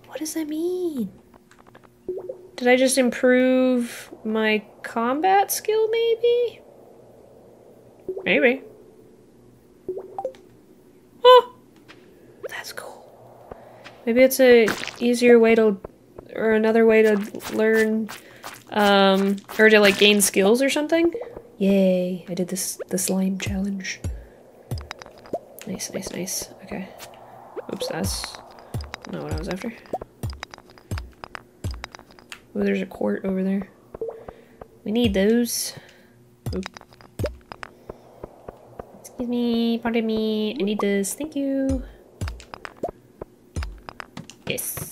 What does that mean? Did I just improve my combat skill maybe? Maybe. Huh. That's cool. Maybe it's a easier way to, or another way to learn Um, or to like gain skills or something. Yay, I did this, the slime challenge. Nice, nice, nice. Okay. Oops, that's not what I was after. Oh, there's a quart over there. We need those. Oop. Excuse me, pardon me. I need this. Thank you. Yes.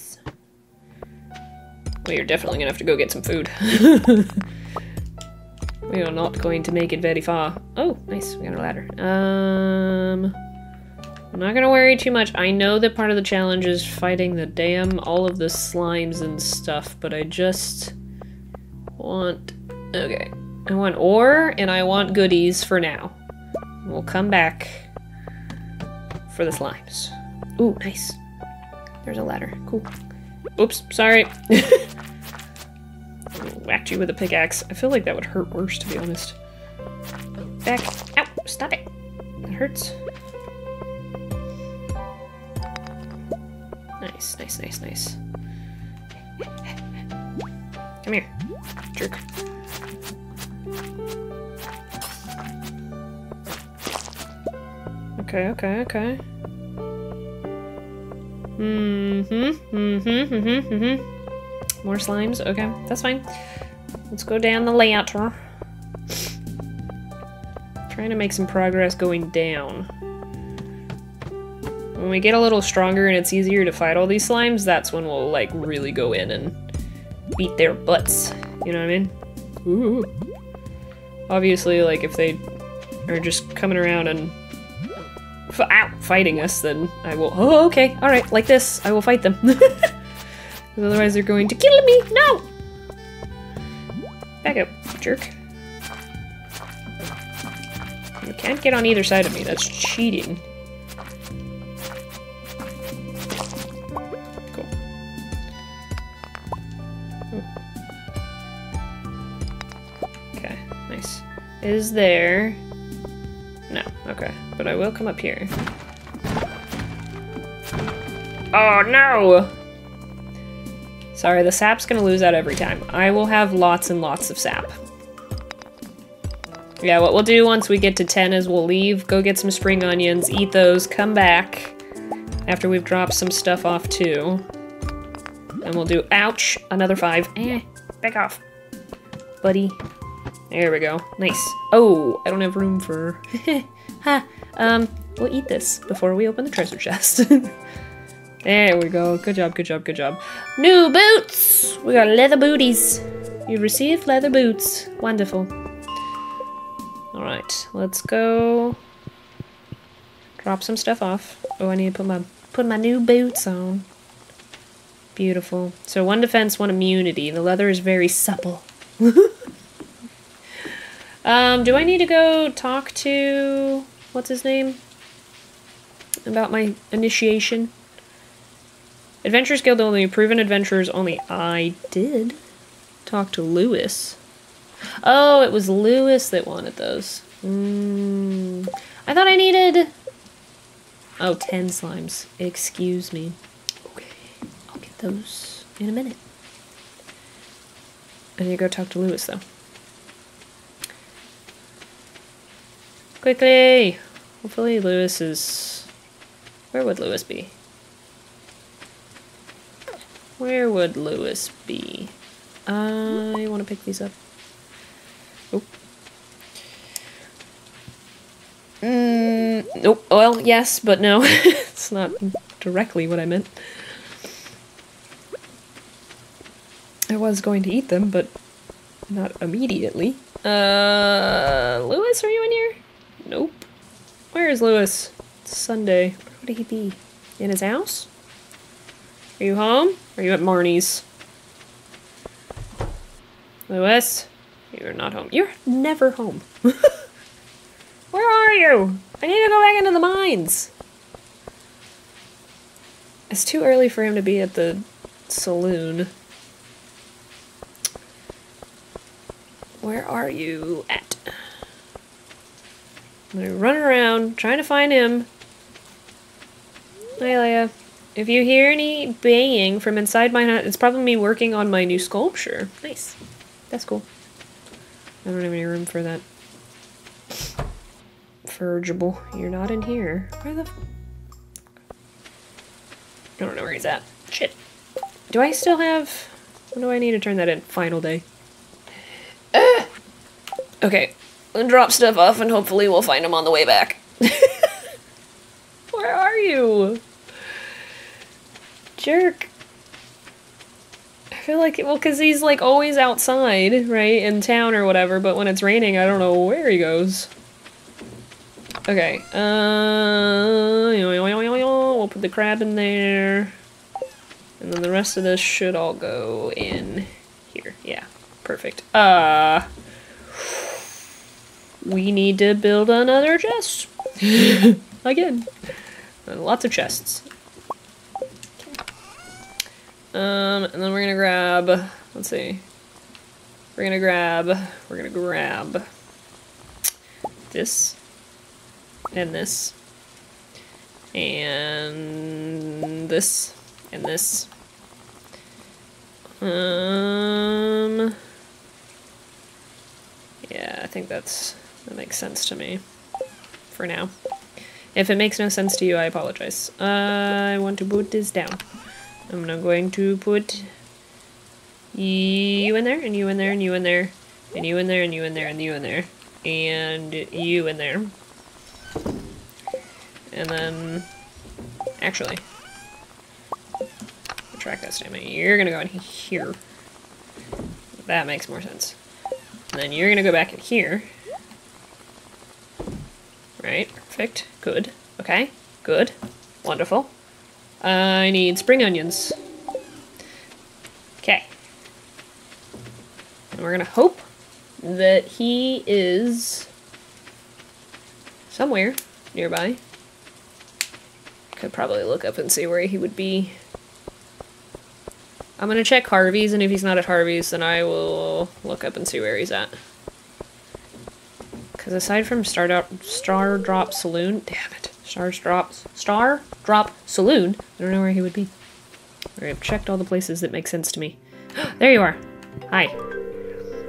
Well, you're definitely gonna have to go get some food. We are not going to make it very far. Oh, nice. We got a ladder. Um, I'm not gonna worry too much. I know that part of the challenge is fighting the damn, all of the slimes and stuff, but I just want, okay. I want ore and I want goodies for now. We'll come back for the slimes. Ooh, nice. There's a ladder, cool. Oops, sorry. Whacked you with a pickaxe. I feel like that would hurt worse, to be honest. Back, ow, stop it. That hurts. Nice, nice, nice, nice. Come here, jerk. Okay, okay, okay. Mm-hmm, mm-hmm, mm-hmm, mm-hmm. More slimes, okay, that's fine. Let's go down the ladder. Trying to make some progress going down. When we get a little stronger and it's easier to fight all these slimes, that's when we'll, like, really go in and beat their butts. You know what I mean? Ooh. Obviously, like, if they are just coming around and f ow, fighting us, then I will- oh, okay, alright, like this, I will fight them. Because otherwise they're going to kill me! No! Back up, jerk. You can't get on either side of me, that's cheating. Is there? No, okay. But I will come up here. Oh no! Sorry, the sap's gonna lose out every time. I will have lots and lots of sap. Yeah, what we'll do once we get to ten is we'll leave, go get some spring onions, eat those, come back after we've dropped some stuff off too. And we'll do, ouch, another five. Eh, back off, buddy. There we go. Nice. Oh, I don't have room for... ha! Um, we'll eat this before we open the treasure chest. There we go. Good job, good job, good job. New boots! We got leather booties. You received leather boots. Wonderful. Alright, let's go... drop some stuff off. Oh, I need to put my, put my new boots on. Beautiful. So one defense, one immunity. The leather is very supple. Um, do I need to go talk to... what's his name? About my initiation? Adventures Guild only. Proven Adventurers only. I did talk to Lewis. Oh, it was Lewis that wanted those. Mm, I thought I needed... oh, ten slimes. Excuse me. Okay, I'll get those in a minute. I need to go talk to Lewis, though. Quickly! Hopefully Lewis is... where would Lewis be? Where would Lewis be? I want to pick these up. Oh. Mm, oh, well, yes, but no. It's not directly what I meant. I was going to eat them, but not immediately. Uh, Lewis, are you in here? Nope. Where is Lewis? It's Sunday. Where would he be? In his house? Are you home? Or are you at Marnie's? Lewis? You're not home. You're never home. Where are you? I need to go back into the mines. It's too early for him to be at the saloon. Where are you at? I'm gonna run around, trying to find him. Hi, Leia. If you hear any banging from inside my hut, it's probably me working on my new sculpture. Nice. That's cool. I don't have any room for that. Fergible. You're not in here. Where the f- I don't know where he's at. Shit. Do I still have... what do I need to turn that in? Final day. Uh! Okay. And drop stuff off and hopefully we'll find him on the way back. Where are you? Jerk. I feel like, it, well, because he's like always outside, right? In town or whatever, but when it's raining, I don't know where he goes. Okay, uh, we'll put the crab in there, and then the rest of this should all go in here. Yeah, perfect. Uh, we need to build another chest. Again. And lots of chests. Um, and then we're gonna grab, let's see, we're gonna grab, we're gonna grab this, and this, and this, and this. Um, yeah, I think that's, that makes sense to me, for now. If it makes no sense to you, I apologize. Uh, I want to put this down. I'm not going to put you in there, and you in there, and you in there, and you in there, and you in there, and you in there, and you in there. And then, actually, retract that statement. You're gonna go in here. That makes more sense. And then you're gonna go back in here. Right, perfect, good, okay, good, wonderful. I need spring onions. Okay. And we're gonna hope that he is somewhere nearby. Could probably look up and see where he would be. I'm gonna check Harvey's, and if he's not at Harvey's, then I will look up and see where he's at. Because aside from Stardo- Star Drop Saloon, damn it. Stars drops. Star Drop Saloon. I don't know where he would be. All right, I've checked all the places that make sense to me. There you are. Hi.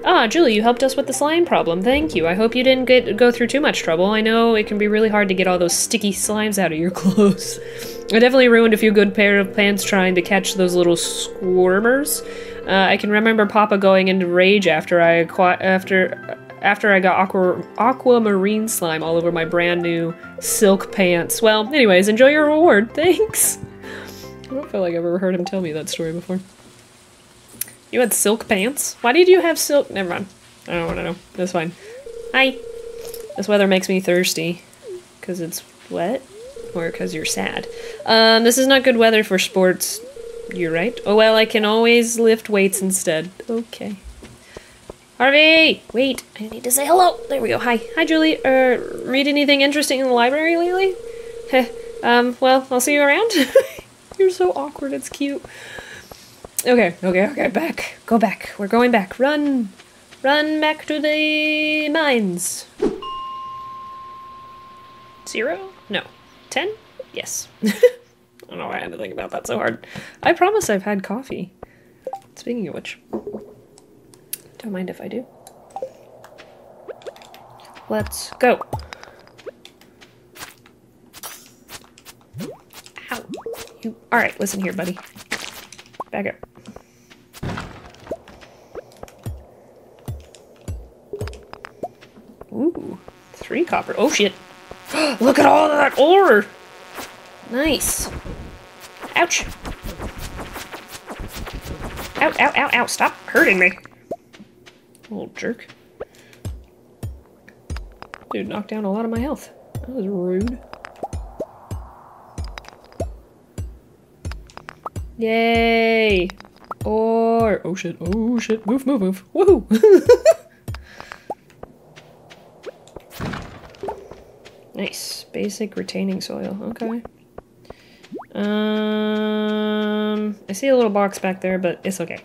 Ah, Julie, you helped us with the slime problem. Thank you. I hope you didn't get go through too much trouble. I know it can be really hard to get all those sticky slimes out of your clothes. I definitely ruined a few good pair of pants trying to catch those little squirmers. Uh, I can remember Papa going into rage after I after. After I got aqua, aquamarine slime all over my brand new silk pants. Well, anyways, enjoy your reward. Thanks. I don't feel like I've ever heard him tell me that story before. You had silk pants? Why did you have silk? Never mind. I don't want to know. That's fine. Hi. This weather makes me thirsty. Because it's wet? Or because you're sad? Um, this is not good weather for sports. You're right. Oh, well, I can always lift weights instead. Okay. Harvey! Wait, I need to say hello! There we go, hi. Hi, Julie. Uh, read anything interesting in the library lately? Heh. um, well, I'll see you around. You're so awkward, it's cute. Okay, okay, okay, back. Go back. We're going back. Run! Run back to the mines. Zero? No. Ten? Yes. I don't know why I had to think about that so hard. I promise I've had coffee. Speaking of which... Don't mind if I do. Let's go. Ow. You... Alright, listen here, buddy. Back up. Ooh. Three copper. Oh, shit. Look at all that ore! Nice. Ouch. Ow, ow, ow, ow. Stop hurting me. Little jerk. Dude knocked down a lot of my health. That was rude. Yay! Or oh shit, oh shit, move, move, move. Woohoo! Nice. Basic retaining soil, okay. Um I see a little box back there, but it's okay.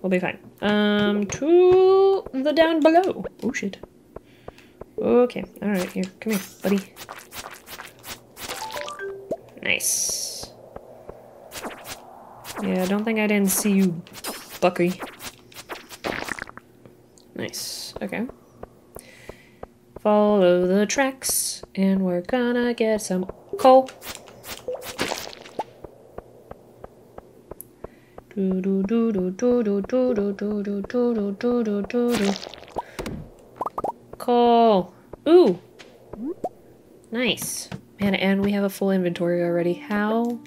We'll be fine. Um, to the down below. Oh, shit. Okay. All right, here. Come here, buddy. Nice. Yeah, I don't think I didn't see you, Bucky. Nice. Okay. Follow the tracks, and we're gonna get some coal. Do do do do do do do do do do do do do do do. Coal. Ooh. Nice. Man, and we have a full inventory already. How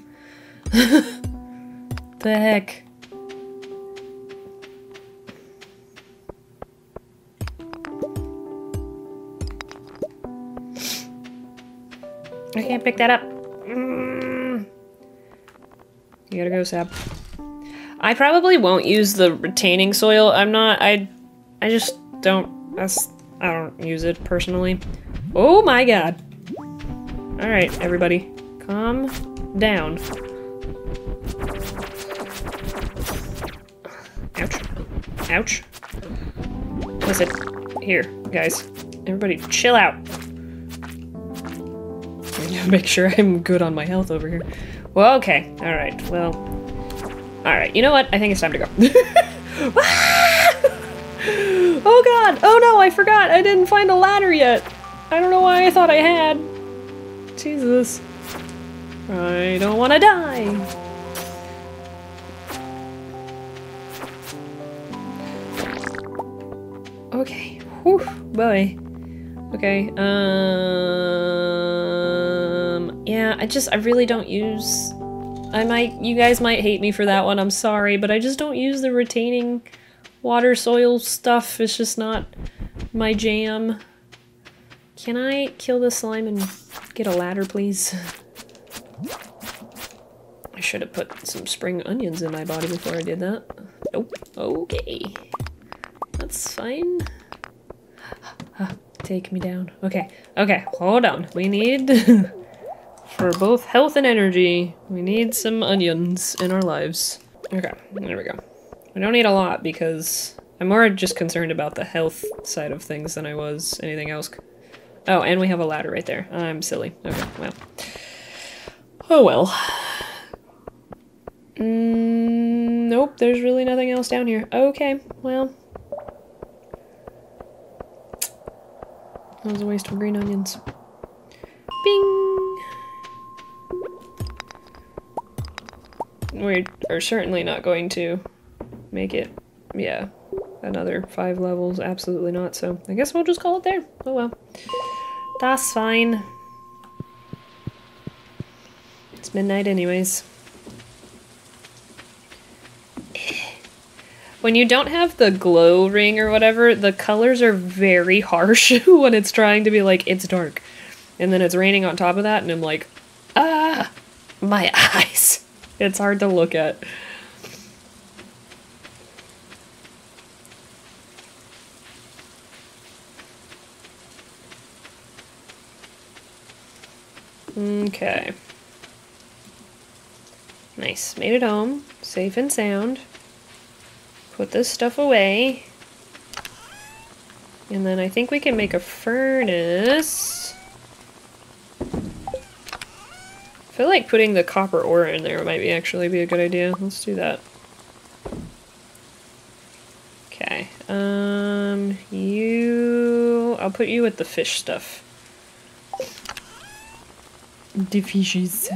the heck? I can't pick that up. Mm. You gotta go, Sab. I probably won't use the retaining soil. I'm not, I, I just don't, that's, I don't use it personally. Oh my god. All right, everybody, calm down. Ouch. Ouch. Listen, here, guys, everybody chill out. Make sure I'm good on my health over here. Well, okay, all right, well, all right, you know what? I think it's time to go. Oh god, oh no, I forgot, I didn't find a ladder yet. I don't know why I thought I had. Jesus. I don't want to die. Okay, whew, boy. Okay, um... yeah, I just, I really don't use... I might, you guys might hate me for that one, I'm sorry, but I just don't use the retaining water soil stuff. It's just not my jam. Can I kill this slime and get a ladder, please? I should have put some spring onions in my body before I did that. Nope. Okay. That's fine. Take me down. Okay, okay, hold on. We need, for both health and energy, we need some onions in our lives. Okay, there we go. I don't need a lot because I'm more just concerned about the health side of things than I was anything else. Oh, and we have a ladder right there. I'm silly. Okay, well. Oh well. Mm, nope, there's really nothing else down here. Okay, well. That was a waste of green onions. Bing! We are certainly not going to make it, yeah, another five levels. Absolutely not, so I guess we'll just call it there. Oh well. That's fine. It's midnight anyways. When you don't have the glow ring or whatever, the colors are very harsh when it's trying to be like, it's dark. And then it's raining on top of that, and I'm like, ah, my eyes. It's hard to look at. Okay. Nice. Made it home. Safe and sound. Put this stuff away. And then I think we can make a furnace. I feel like putting the copper ore in there might be actually be a good idea. Let's do that. Okay. Um, you... I'll put you with the fish stuff. The fishes.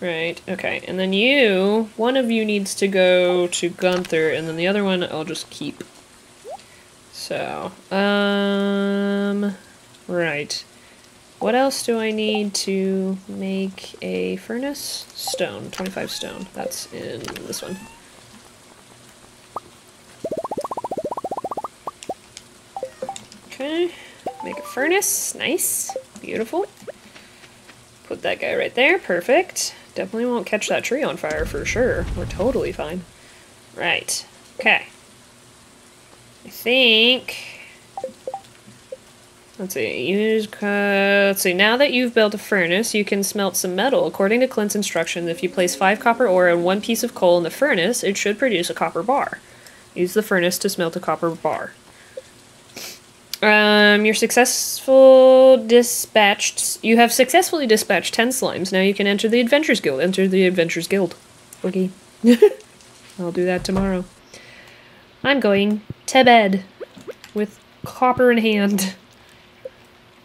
Right, okay, and then you, one of you needs to go to Gunther, and then the other one I'll just keep. So, um, right. What else do I need to make a furnace? Stone, twenty-five stone, that's in this one. Okay, make a furnace, nice, beautiful. Put that guy right there, perfect. Definitely won't catch that tree on fire for sure. We're totally fine. Right. Okay. I think... Let's see. Use, uh, let's see. Now that you've built a furnace, you can smelt some metal. According to Clint's instructions, if you place five copper ore and one piece of coal in the furnace, it should produce a copper bar. Use the furnace to smelt a copper bar. Um, you're successful dispatched... You have successfully dispatched ten slimes. Now you can enter the Adventurers Guild. Enter the Adventurers Guild. Okay. I'll do that tomorrow. I'm going to bed. With copper in hand.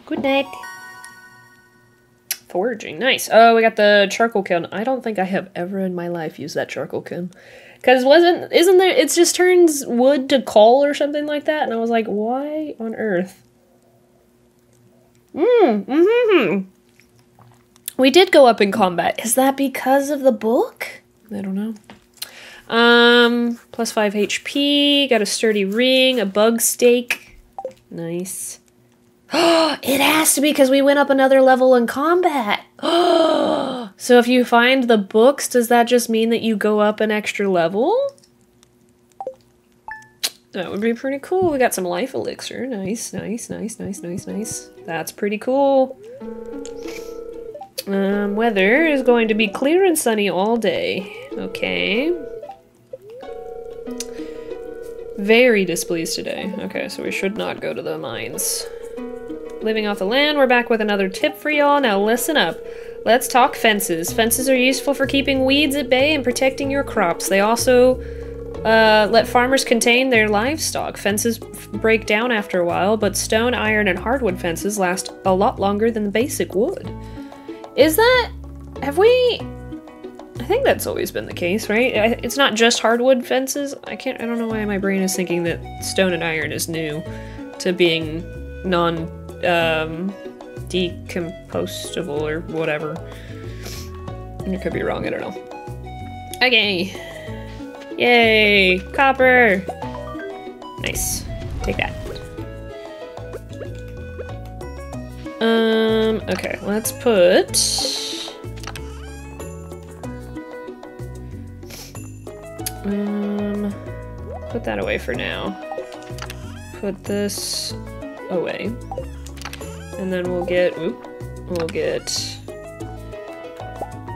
Good night. Foraging. Nice. Oh, we got the charcoal kiln. I don't think I have ever in my life used that charcoal kiln. Because wasn't, isn't there, it just turns wood to coal or something like that, and I was like, why on earth? Mm, mm-hmm. We did go up in combat. Is that because of the book? I don't know. Um, plus five H P, got a sturdy ring, a bug stake. Nice. It has to be because we went up another level in combat. So if you find the books, does that just mean that you go up an extra level? That would be pretty cool. We got some life elixir. Nice, nice, nice, nice, nice, nice. That's pretty cool. Um, weather is going to be clear and sunny all day. Okay. Very displeased today. Okay, so we should not go to the mines. Living off the land, we're back with another tip for y'all. Now listen up. Let's talk fences. Fences are useful for keeping weeds at bay and protecting your crops. They also uh, let farmers contain their livestock. Fences break down after a while, but stone, iron, and hardwood fences last a lot longer than the basic wood. Is that... have we... I think that's always been the case, right? It's not just hardwood fences. I can't... I don't know why my brain is thinking that stone and iron is new to being non... um, decompostable or whatever. I could be wrong, I don't know. Okay. Yay! Copper! Nice. Take that. Um, okay, let's put... Um, put that away for now. Put this away. And then we'll get, oop, we'll get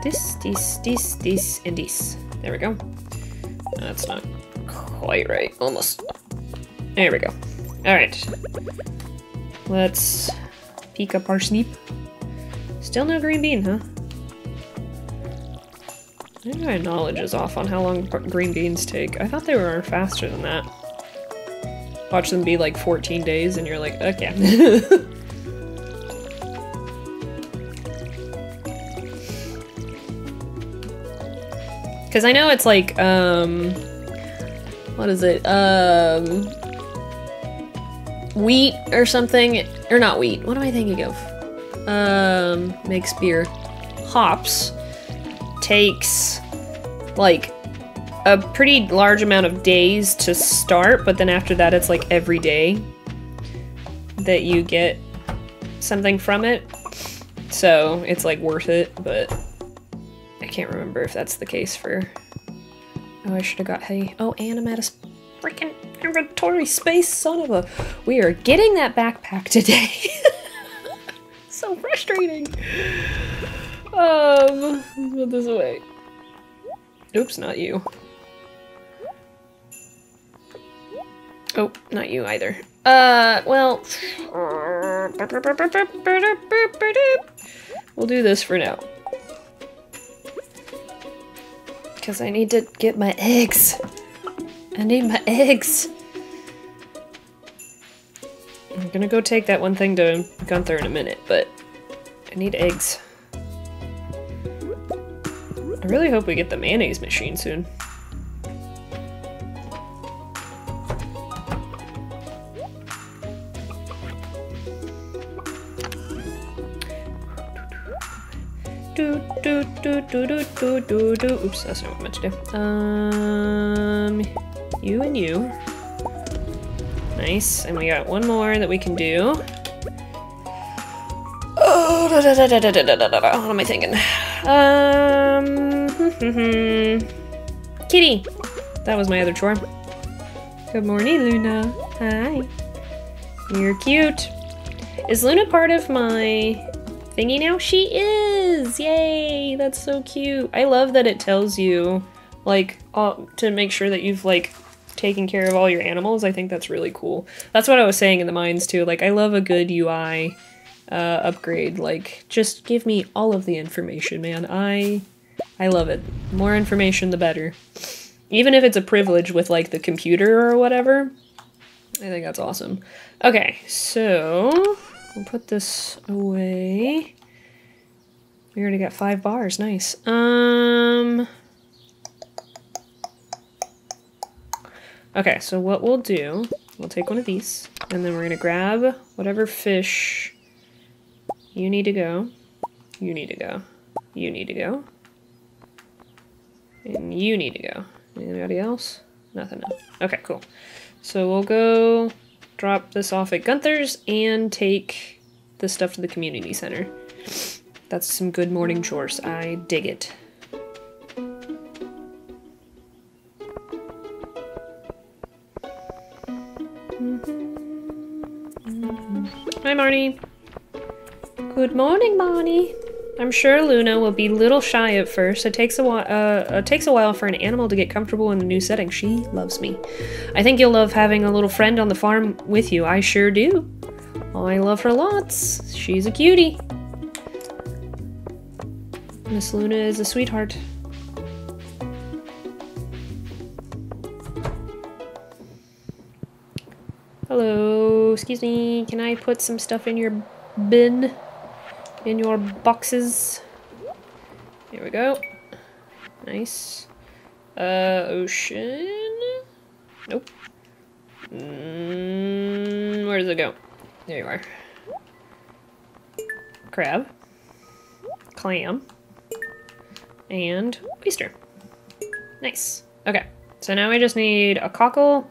this, this, this, this, and this. There we go. That's not quite right, almost. There we go. All right. Let's pick up our parsnip. Still no green bean, huh? I think my knowledge is off on how long green beans take. I thought they were faster than that. Watch them be like fourteen days and you're like, okay. Because I know it's like, um, what is it, um, wheat or something, or not wheat, what am I thinking of? Um, makes beer. Hops takes, like, a pretty large amount of days to start, but then after that it's like every day that you get something from it, so it's like worth it, but... I can't remember if that's the case for... Oh, I should have got hay. Oh, and I'm out of freaking inventory space, son of a... We are getting that backpack today. So frustrating. Um, let's put this away. Oops, not you. Oh, not you either. Uh, well... We'll do this for now. Because I need to get my eggs. I need my eggs. I'm gonna go take that one thing to Gunther in a minute, but I need eggs. I really hope we get the mayonnaise machine soon. Do, do, do, do, do. Oops, that's not what I meant to do. Um, you and you. Nice, and we got one more that we can do. Oh, da, da, da, da, da, da, da, da. What am I thinking? Um, kitty. That was my other chore. Good morning, Luna. Hi. You're cute. Is Luna part of my thingy now? She is! Yay! That's so cute. I love that it tells you, like, all, to make sure that you've, like, taken care of all your animals. I think that's really cool. That's what I was saying in the mines, too. Like, I love a good U I uh, upgrade. Like, just give me all of the information, man. I, I love it. More information, the better. Even if it's a privilege with, like, the computer or whatever. I think that's awesome. Okay, so... we'll put this away. We already got five bars, nice. Um. Okay, so what we'll do, we'll take one of these, and then we're gonna grab whatever fish you need to go, you need to go, you need to go, and you need to go. Anybody else? Nothing, no. Okay, cool. So we'll go drop this off at Gunther's, and take the stuff to the community center. That's some good morning chores. I dig it. Hi, Marnie. Good morning, Marnie. I'm sure Luna will be a little shy at first. It takes a while. Uh, it takes a while for an animal to get comfortable in a new setting. She loves me. I think you'll love having a little friend on the farm with you. I sure do. I love her lots. She's a cutie. Miss Luna is a sweetheart. Hello. Excuse me. Can I put some stuff in your bin? In your boxes. Here we go. Nice. Uh, ocean? Nope. Mm, where does it go? There you are. Crab. Clam. And oyster. Nice. Okay. So now we just need a cockle,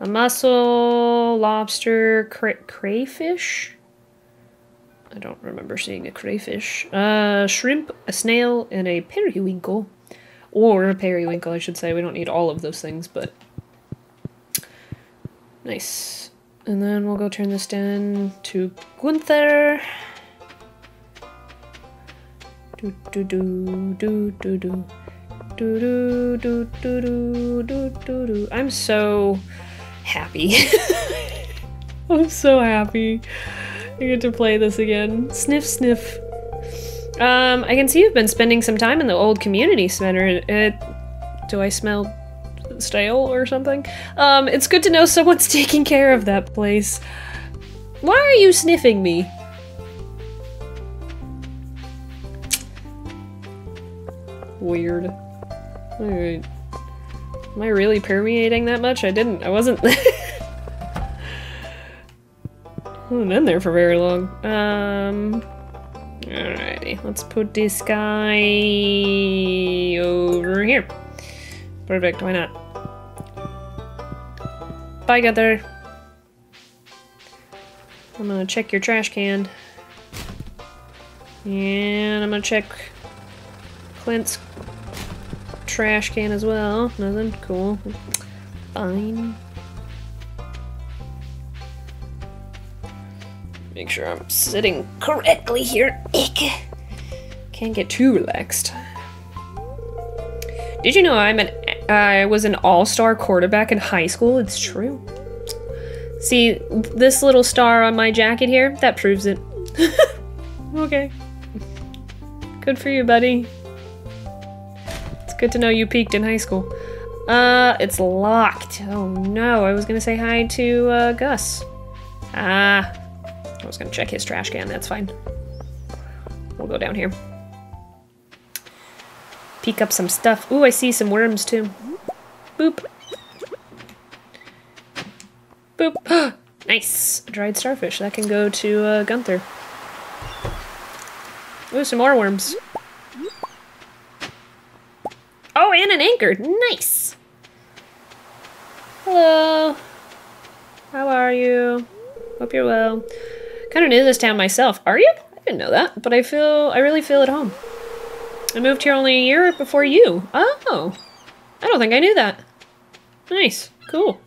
a mussel, lobster, cray crayfish? I don't remember seeing a crayfish. Uh, shrimp, a snail, and a periwinkle. Or a periwinkle, I should say. We don't need all of those things, but... Nice. And then we'll go turn this down to Gunther. Do do do do do do do do do do do do do. I'm so happy. I'm so happy. I get to play this again. Sniff, sniff. Um, I can see you've been spending some time in the old community center. It, do I smell stale or something? Um, it's good to know someone's taking care of that place. Why are you sniffing me? Weird. Alright. Am I really permeating that much? I didn't. I wasn't... I haven't been there for very long. Um, alrighty, let's put this guy over here. Perfect, why not? Bye, Gunther. I'm gonna check your trash can. And I'm gonna check Clint's trash can as well. Nothing? Cool. Fine. Make sure I'm sitting correctly here. Ick. Can't get too relaxed. Did you know I'm an I was an all-star quarterback in high school? It's true. See this little star on my jacket here? That proves it. Okay. Good for you, buddy. It's good to know you peaked in high school. Uh, it's locked. Oh no! I was gonna say hi to uh, Gus. Ah. Uh, I was gonna check his trash can, that's fine. We'll go down here. Peek up some stuff. Ooh, I see some worms too. Boop. Boop. Nice! Dried starfish. That can go to uh, Gunther. Ooh, some more worms. Oh, and an anchor! Nice! Hello! How are you? Hope you're well. Kind of new to this town myself. Are you? I didn't know that, but I feel, I really feel at home. I moved here only a year before you. Oh, I don't think I knew that. Nice, cool.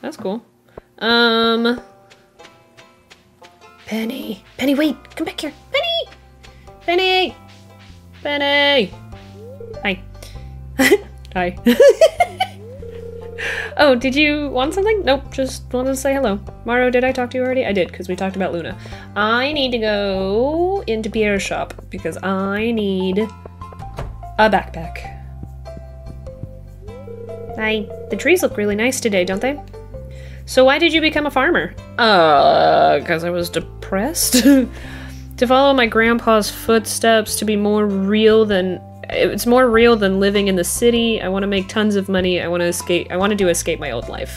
That's cool. Um, Penny, Penny, wait, come back here, Penny, Penny, Penny. Hi, hi. Oh, did you want something? Nope, just wanted to say hello. Mauro, did I talk to you already? I did, because we talked about Luna. I need to go into Pierre's shop, because I need a backpack. I, the trees look really nice today, don't they? So why did you become a farmer? Uh, because I was depressed. To follow my grandpa's footsteps, to be more real than... It's more real than living in the city. I want to make tons of money. I want to escape. I wanted to escape my old life.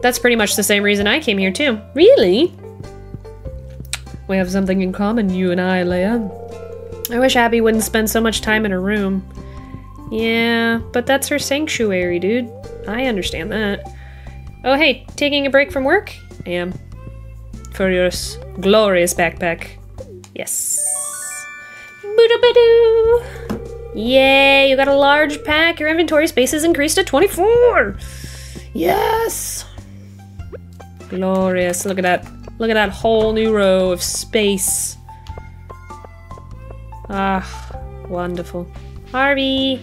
That's pretty much the same reason I came here too. Really? We have something in common, you and I, Leia. I wish Abby wouldn't spend so much time in her room. Yeah, but that's her sanctuary, dude. I understand that. Oh hey, taking a break from work? I am. For your glorious backpack. Yes. Boo-da-ba-doo! Yay, you got a large pack. Your inventory space is increased to twenty-four. Yes. Glorious. Look at that. Look at that whole new row of space. Ah, wonderful. Harvey.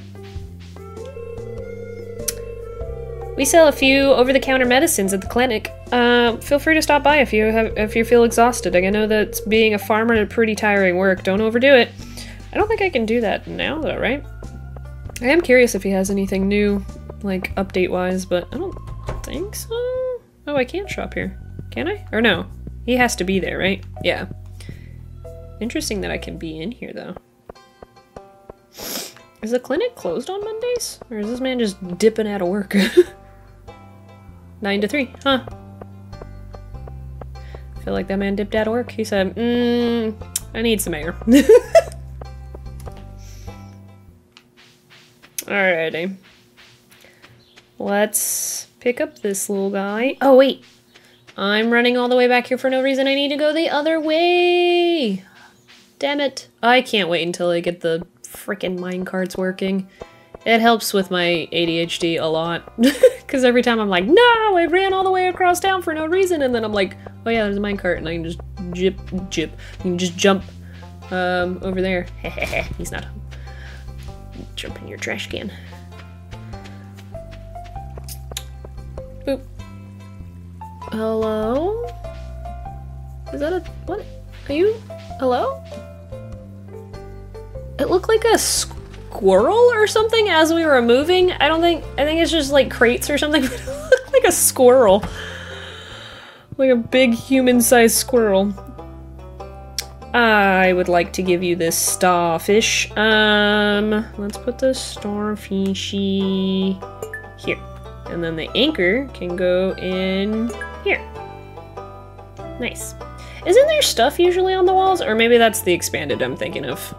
We sell a few over-the-counter medicines at the clinic. Uh, feel free to stop by if you have, if you feel exhausted. Like, I know that being a farmer is pretty tiring work. Don't overdo it. I don't think I can do that now, though, right? I am curious if he has anything new, like, update-wise, but I don't think so? Oh, I can't shop here. Can I? Or no. He has to be there, right? Yeah. Interesting that I can be in here, though. Is the clinic closed on Mondays? Or is this man just dipping out of work? Nine to three, huh? I feel like that man dipped out of work. He said, mmm, I need some air. Alrighty. Let's pick up this little guy. Oh, wait. I'm running all the way back here for no reason. I need to go the other way. Damn it. I can't wait until I get the frickin' minecarts working. It helps with my A D H D a lot. Because every time I'm like, no, I ran all the way across town for no reason. And then I'm like, oh yeah, there's a minecart. And I can just jip, jip. I can just jump um, over there. He's not home. Jump in your trash can. Boop. Hello? Is that a... what? Are you... hello? It looked like a squirrel or something as we were moving. I don't think... I think it's just like crates or something, but it looked like a squirrel. Like a big human-sized squirrel. I would like to give you this starfish. Um, let's put the starfishy here. And then the anchor can go in here. Nice. Isn't there stuff usually on the walls? Or maybe that's the expanded I'm thinking of.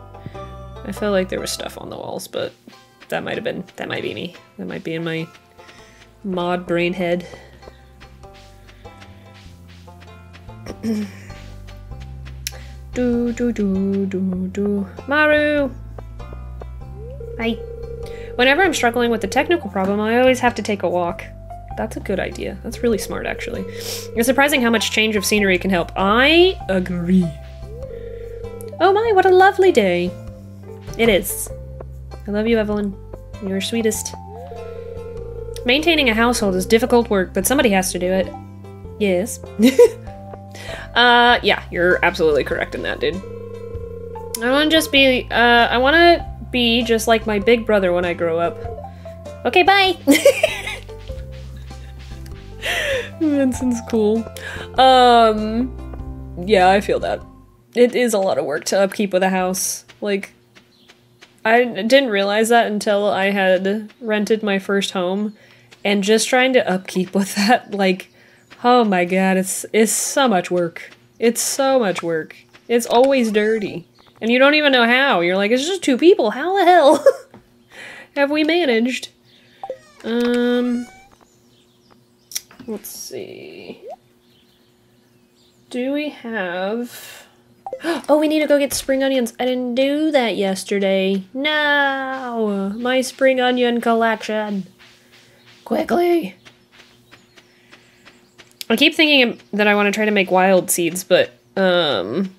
I felt like there was stuff on the walls, but that might have been, that might be me. That might be in my mod brain head. Do, do, do, do, do. Maru! Hi. Whenever I'm struggling with a technical problem, I always have to take a walk. That's a good idea. That's really smart, actually. It's surprising how much change of scenery can help. I agree. Oh my, what a lovely day. It is. I love you, Evelyn. You're sweetest. Maintaining a household is difficult work, but somebody has to do it. Yes. Uh, yeah, you're absolutely correct in that, dude. I wanna just be, uh, I wanna be just like my big brother when I grow up. Okay, bye! Vincent's cool. Um, yeah, I feel that. It is a lot of work to upkeep with a house. Like, I didn't realize that until I had rented my first home, and just trying to upkeep with that, like, oh my god, it's it's so much work. It's so much work. It's always dirty. And you don't even know how. You're like, it's just two people. How the hell have we managed? Um, let's see. Do we have... oh, we need to go get spring onions. I didn't do that yesterday. No! My spring onion collection. Quickly! I keep thinking that I want to try to make wild seeds, but, um,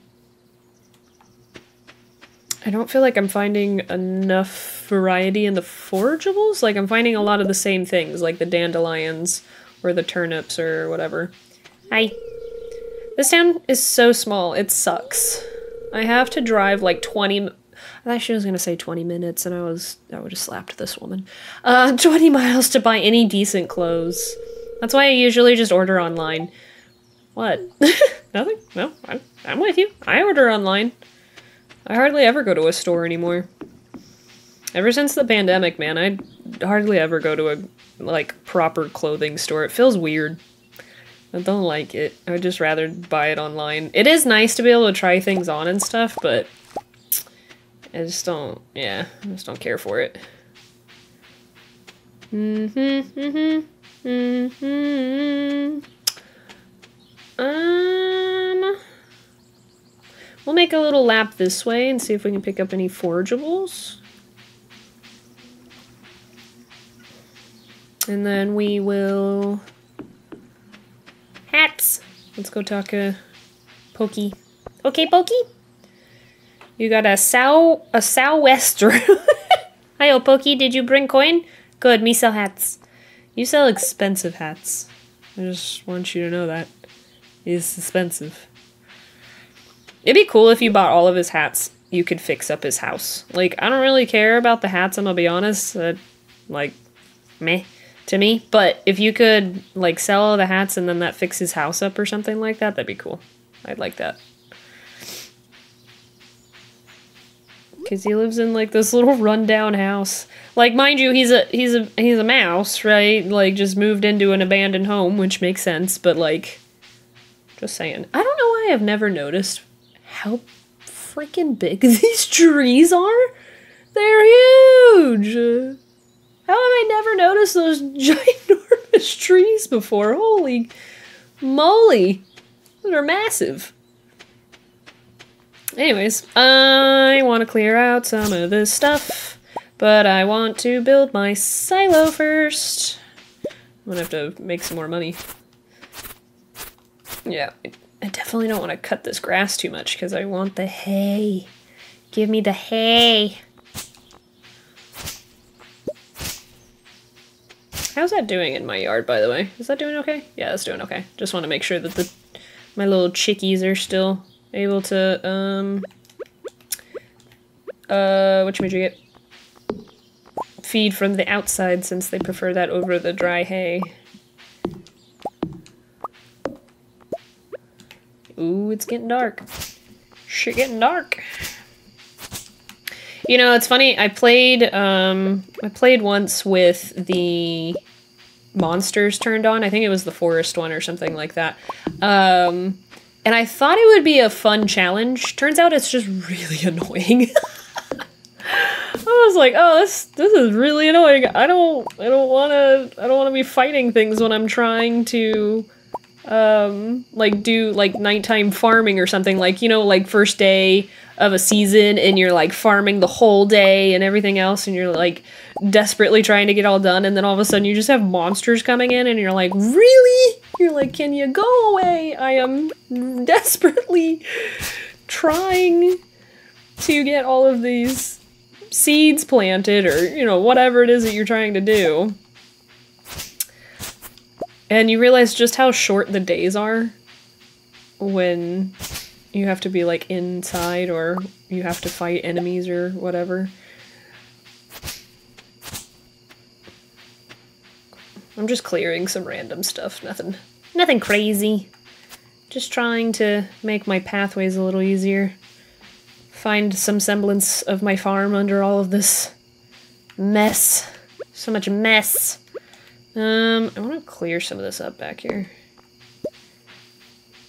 I don't feel like I'm finding enough variety in the forageables. Like, I'm finding a lot of the same things, like the dandelions, or the turnips, or whatever. Hi. This town is so small, it sucks. I have to drive, like, twenty... I thought she was gonna say twenty minutes, and I was... I would've slapped this woman. Uh, twenty miles to buy any decent clothes. That's why I usually just order online. What? Nothing? No, I'm, I'm with you. I order online. I hardly ever go to a store anymore. Ever since the pandemic, man, I hardly ever go to a, like, proper clothing store. It feels weird. I don't like it. I would just rather buy it online. It is nice to be able to try things on and stuff, but I just don't, yeah, I just don't care for it. Mm-hmm, mm-hmm. Mm-hmm. Um, we'll make a little lap this way and see if we can pick up any forageables. And then we will... Hats! Let's go talk to Pokey. Okay, Pokey? You got a sow... a sow wester. Hiyo, Pokey, did you bring coin? Good, me sell hats. You sell expensive hats. I just want you to know that. It's expensive. It'd be cool if you bought all of his hats. You could fix up his house. Like, I don't really care about the hats, I'm gonna be honest. Uh, like... meh to me, but if you could like sell all the hats and then that fix his house up or something like that, that'd be cool. I'd like that. Cause he lives in like this little rundown house. Like, mind you, he's a he's a he's a mouse, right? Like, just moved into an abandoned home, which makes sense, but like, just saying. I don't know why I've never noticed how freaking big these trees are. They're huge. How have I never noticed those ginormous trees before? Holy moly! They're massive. Anyways, I want to clear out some of this stuff, but I want to build my silo first. I'm gonna have to make some more money. Yeah, I definitely don't want to cut this grass too much because I want the hay. Give me the hay. How's that doing in my yard, by the way? Is that doing okay? Yeah, that's doing okay. Just want to make sure that the my little chickies are still able to, um... Uh, whatchamajigit? Feed from the outside, since they prefer that over the dry hay. Ooh, it's getting dark. Shit getting dark. You know, it's funny, I played, um, I played once with the monsters turned on. I think it was the forest one or something like that. Um, and I thought it would be a fun challenge. Turns out it's just really annoying. I was like, oh, this, this is really annoying. I don't, I don't wanna, I don't wanna be fighting things when I'm trying to, um, like do like nighttime farming or something. Like, you know, like first day of a season and you're like farming the whole day and everything else and you're like desperately trying to get all done and then all of a sudden you just have monsters coming in and you're like, really? You're like, can you go away? I am desperately trying to get all of these seeds planted or, you know, whatever it is that you're trying to do. And you realize just how short the days are when you have to be like inside or you have to fight enemies or whatever. I'm just clearing some random stuff, nothing nothing crazy. Just trying to make my pathways a little easier. Find some semblance of my farm under all of this mess. So much mess. Um, I want to clear some of this up back here.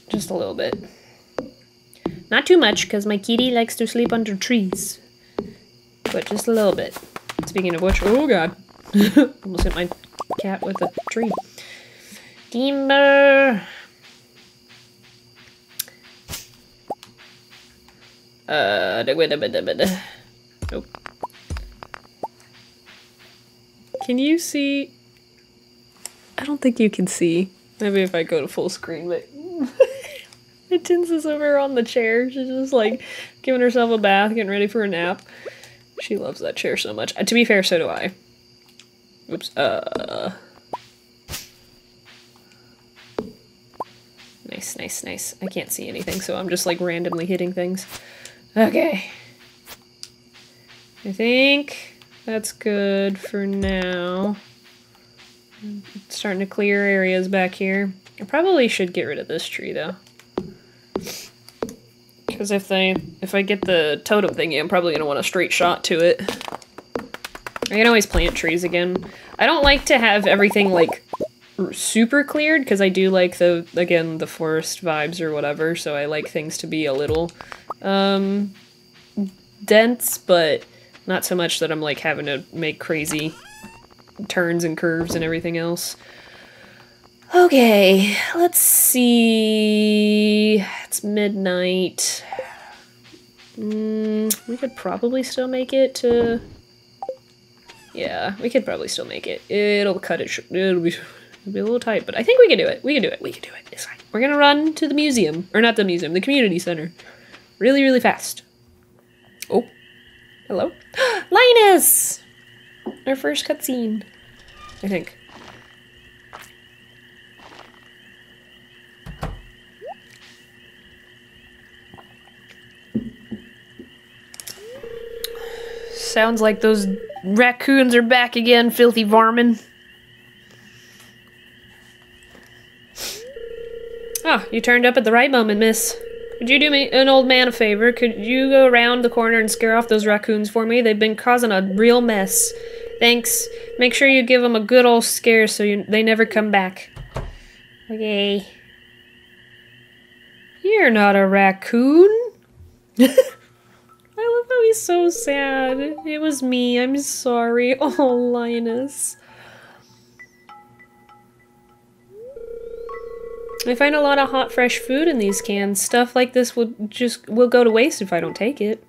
Just a little bit. Not too much, because my kitty likes to sleep under trees. But just a little bit. Speaking of which, oh god. Almost hit my cat with a tree. Timber! Uh, nope. Can you see? I don't think you can see. Maybe if I go to full screen, but... Tins is over on the chair. She's just like giving herself a bath, getting ready for a nap. She loves that chair so much. Uh, to be fair, so do I. Oops. Uh. Nice, nice, nice. I can't see anything, so I'm just like randomly hitting things. Okay. I think that's good for now. I'm starting to clear areas back here. I probably should get rid of this tree though. Because if they, if I get the totem thingy, I'm probably going to want a straight shot to it. I can always plant trees again. I don't like to have everything, like, super cleared, because I do like the, again, the forest vibes or whatever, so I like things to be a little, um, dense, but not so much that I'm, like, having to make crazy turns and curves and everything else. Okay, let's see. It's midnight. Mm, we could probably still make it to... Yeah, we could probably still make it. It'll cut it. It'll be, it'll be a little tight, but I think we can do it. We can do it. We can do it. It's fine. We're gonna run to the museum, or not the museum, the community center, really, really fast. Oh, hello, Linus. Our first cutscene, I think. Sounds like those raccoons are back again, filthy varmin. Oh, you turned up at the right moment, miss. Could you do me an old man a favor? Could you go around the corner and scare off those raccoons for me? They've been causing a real mess. Thanks. Make sure you give them a good old scare so you, they never come back. Okay. You're not a raccoon. I love how he's so sad. It was me. I'm sorry. Oh, Linus. I find a lot of hot, fresh food in these cans. Stuff like this will just will go to waste if I don't take it.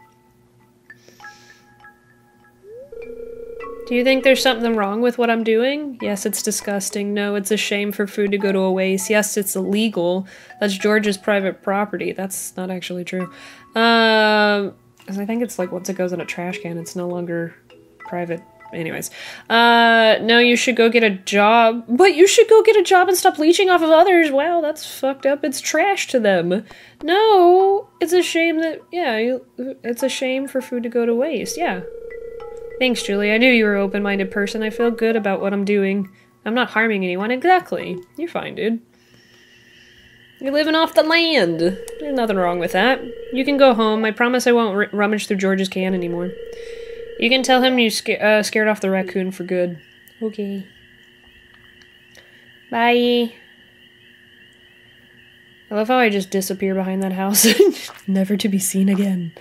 Do you think there's something wrong with what I'm doing? Yes, it's disgusting. No, it's a shame for food to go to a waste. Yes, it's illegal. That's George's private property. That's not actually true. Um... I think it's like once it goes in a trash can, it's no longer private. Anyways. Uh, no, you should go get a job. But you should go get a job and stop leeching off of others. Wow, that's fucked up. It's trash to them. No, it's a shame that, yeah, you, it's a shame for food to go to waste. Yeah. Thanks, Julie. I knew you were an open-minded person. I feel good about what I'm doing. I'm not harming anyone. Exactly. You're fine, dude. You're living off the land. There's nothing wrong with that. You can go home. I promise I won't r rummage through George's can anymore. You can tell him you sca uh, scared off the raccoon for good. Okay. Bye. I love how I just disappear behind that house. Never to be seen again.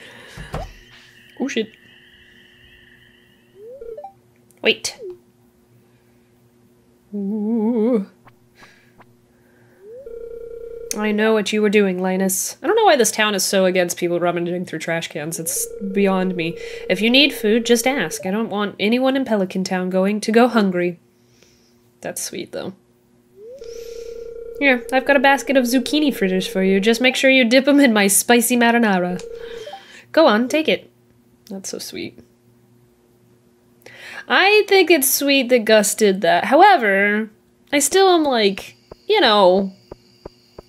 Oh shit. Wait. Ooh. I know what you were doing, Linus. I don't know why this town is so against people rummaging through trash cans. It's beyond me. If you need food, just ask. I don't want anyone in Pelican Town going to go hungry. That's sweet, though. Here, I've got a basket of zucchini fritters for you. Just make sure you dip them in my spicy marinara. Go on, take it. That's so sweet. I think it's sweet that Gus did that. However, I still am like, you know...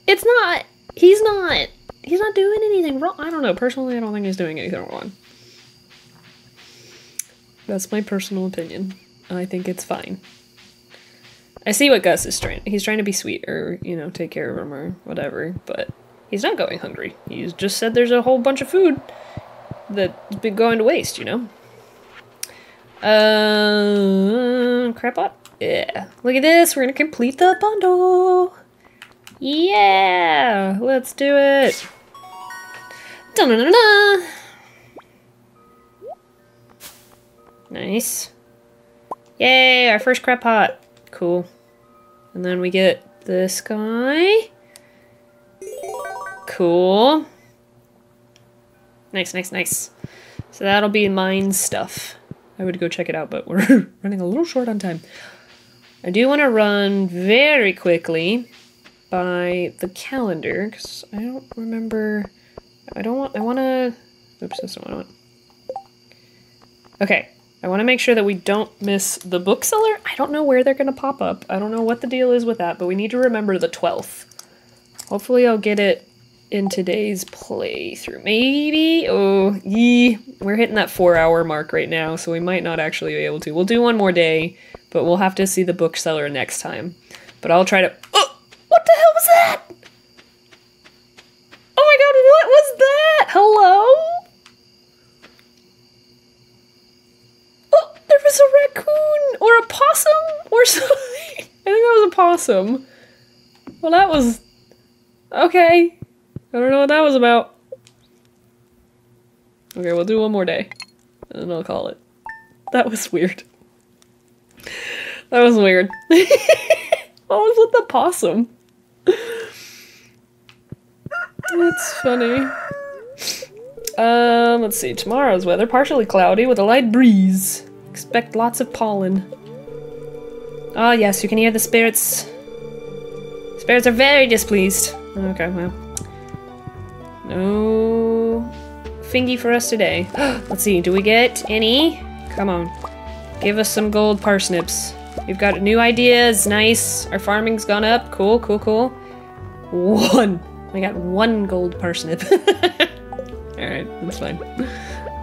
It's not, he's not, he's not doing anything wrong. I don't know. Personally, I don't think he's doing anything wrong. That's my personal opinion. I think it's fine. I see what Gus is trying. He's trying to be sweet or, you know, take care of him or whatever, but he's not going hungry. He's just said there's a whole bunch of food that's been going to waste, you know? Uh, Crapot? Yeah. Look at this. We're going to complete the bundle. Yeah, let's do it. Dun -dun -dun -dun. Nice. Yay, our first crap pot. Cool. And then we get this guy. Cool. Nice, nice, nice. So that'll be mine stuff. I would go check it out, but we're running a little short on time. I do want to run very quickly by the calendar, because I don't remember... I don't want... I want to... Oops, that's not what I want. Okay. I want to make sure that we don't miss the bookseller. I don't know where they're going to pop up. I don't know what the deal is with that, but we need to remember the twelfth. Hopefully I'll get it in today's playthrough. Maybe? Oh, yee. We're hitting that four-hour mark right now, so we might not actually be able to. We'll do one more day, but we'll have to see the bookseller next time. But I'll try to... Oh! What the hell was that? Oh my god, what was that? Hello? Oh, there was a raccoon or a possum or something. I think that was a possum. Well, that was... Okay. I don't know what that was about. Okay, we'll do one more day. And then I'll call it. That was weird. That was weird. What was with the possum? That's funny. Um, let's see. Tomorrow's weather. Partially cloudy with a light breeze. Expect lots of pollen. Ah, oh, yes, you can hear the spirits. Spirits are very displeased. Okay, well. No fingy for us today. Let's see. Do we get any? Come on. Give us some gold parsnips. We've got new ideas. Nice. Our farming's gone up. Cool, cool, cool. One. I got one gold parsnip. Alright, that's fine.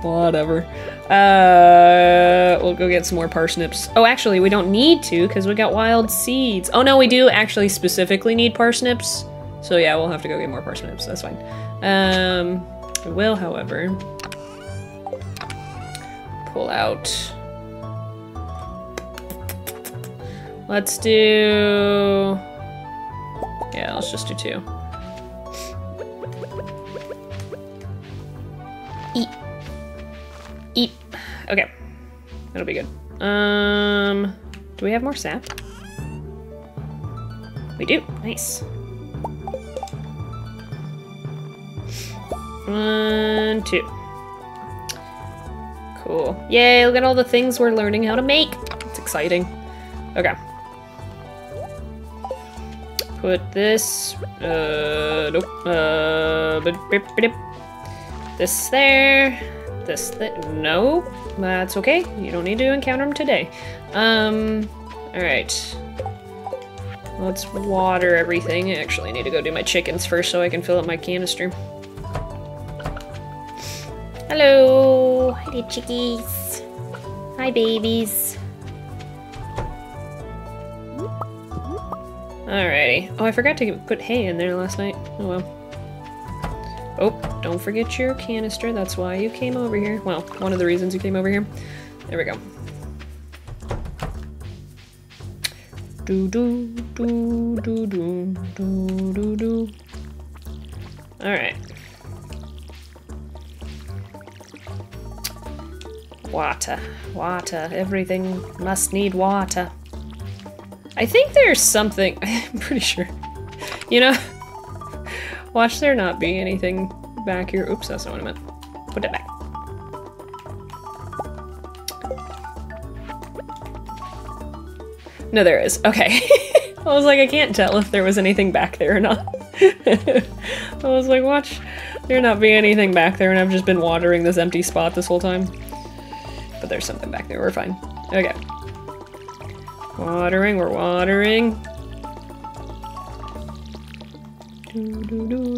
Whatever. Uh, we'll go get some more parsnips. Oh, actually, we don't need to, because we got wild seeds. Oh, no, we do actually specifically need parsnips. So, yeah, we'll have to go get more parsnips. That's fine. Um, I will, however, pull out... Let's do... Yeah, let's just do two. Eat. Eat. Okay. That'll be good. Um, do we have more sap? We do. Nice. One, two. Cool. Yay, look at all the things we're learning how to make. It's exciting. Okay. Put this... Uh, nope. Uh, but, but, but, this there, this that no, that's okay. You don't need to encounter them today. Um, all right. Let's water everything. I actually need to go do my chickens first so I can fill up my canister. Hello, hi chickies, hi babies. Alrighty. Oh, I forgot to put hay in there last night. Oh well. Oh, don't forget your canister. That's why you came over here. Well, one of the reasons you came over here. There we go. Do do do do do do do do. All right. Water, water. Everything must need water. I think there's something. I'm pretty sure. You know. Watch there not be anything back here. Oops, that's not what I meant. Put that back. No, there is. Okay. I was like, I can't tell if there was anything back there or not. I was like, watch there not be anything back there, and I've just been watering this empty spot this whole time. But there's something back there. We're fine. Okay. Watering, we're watering. Do, do, do,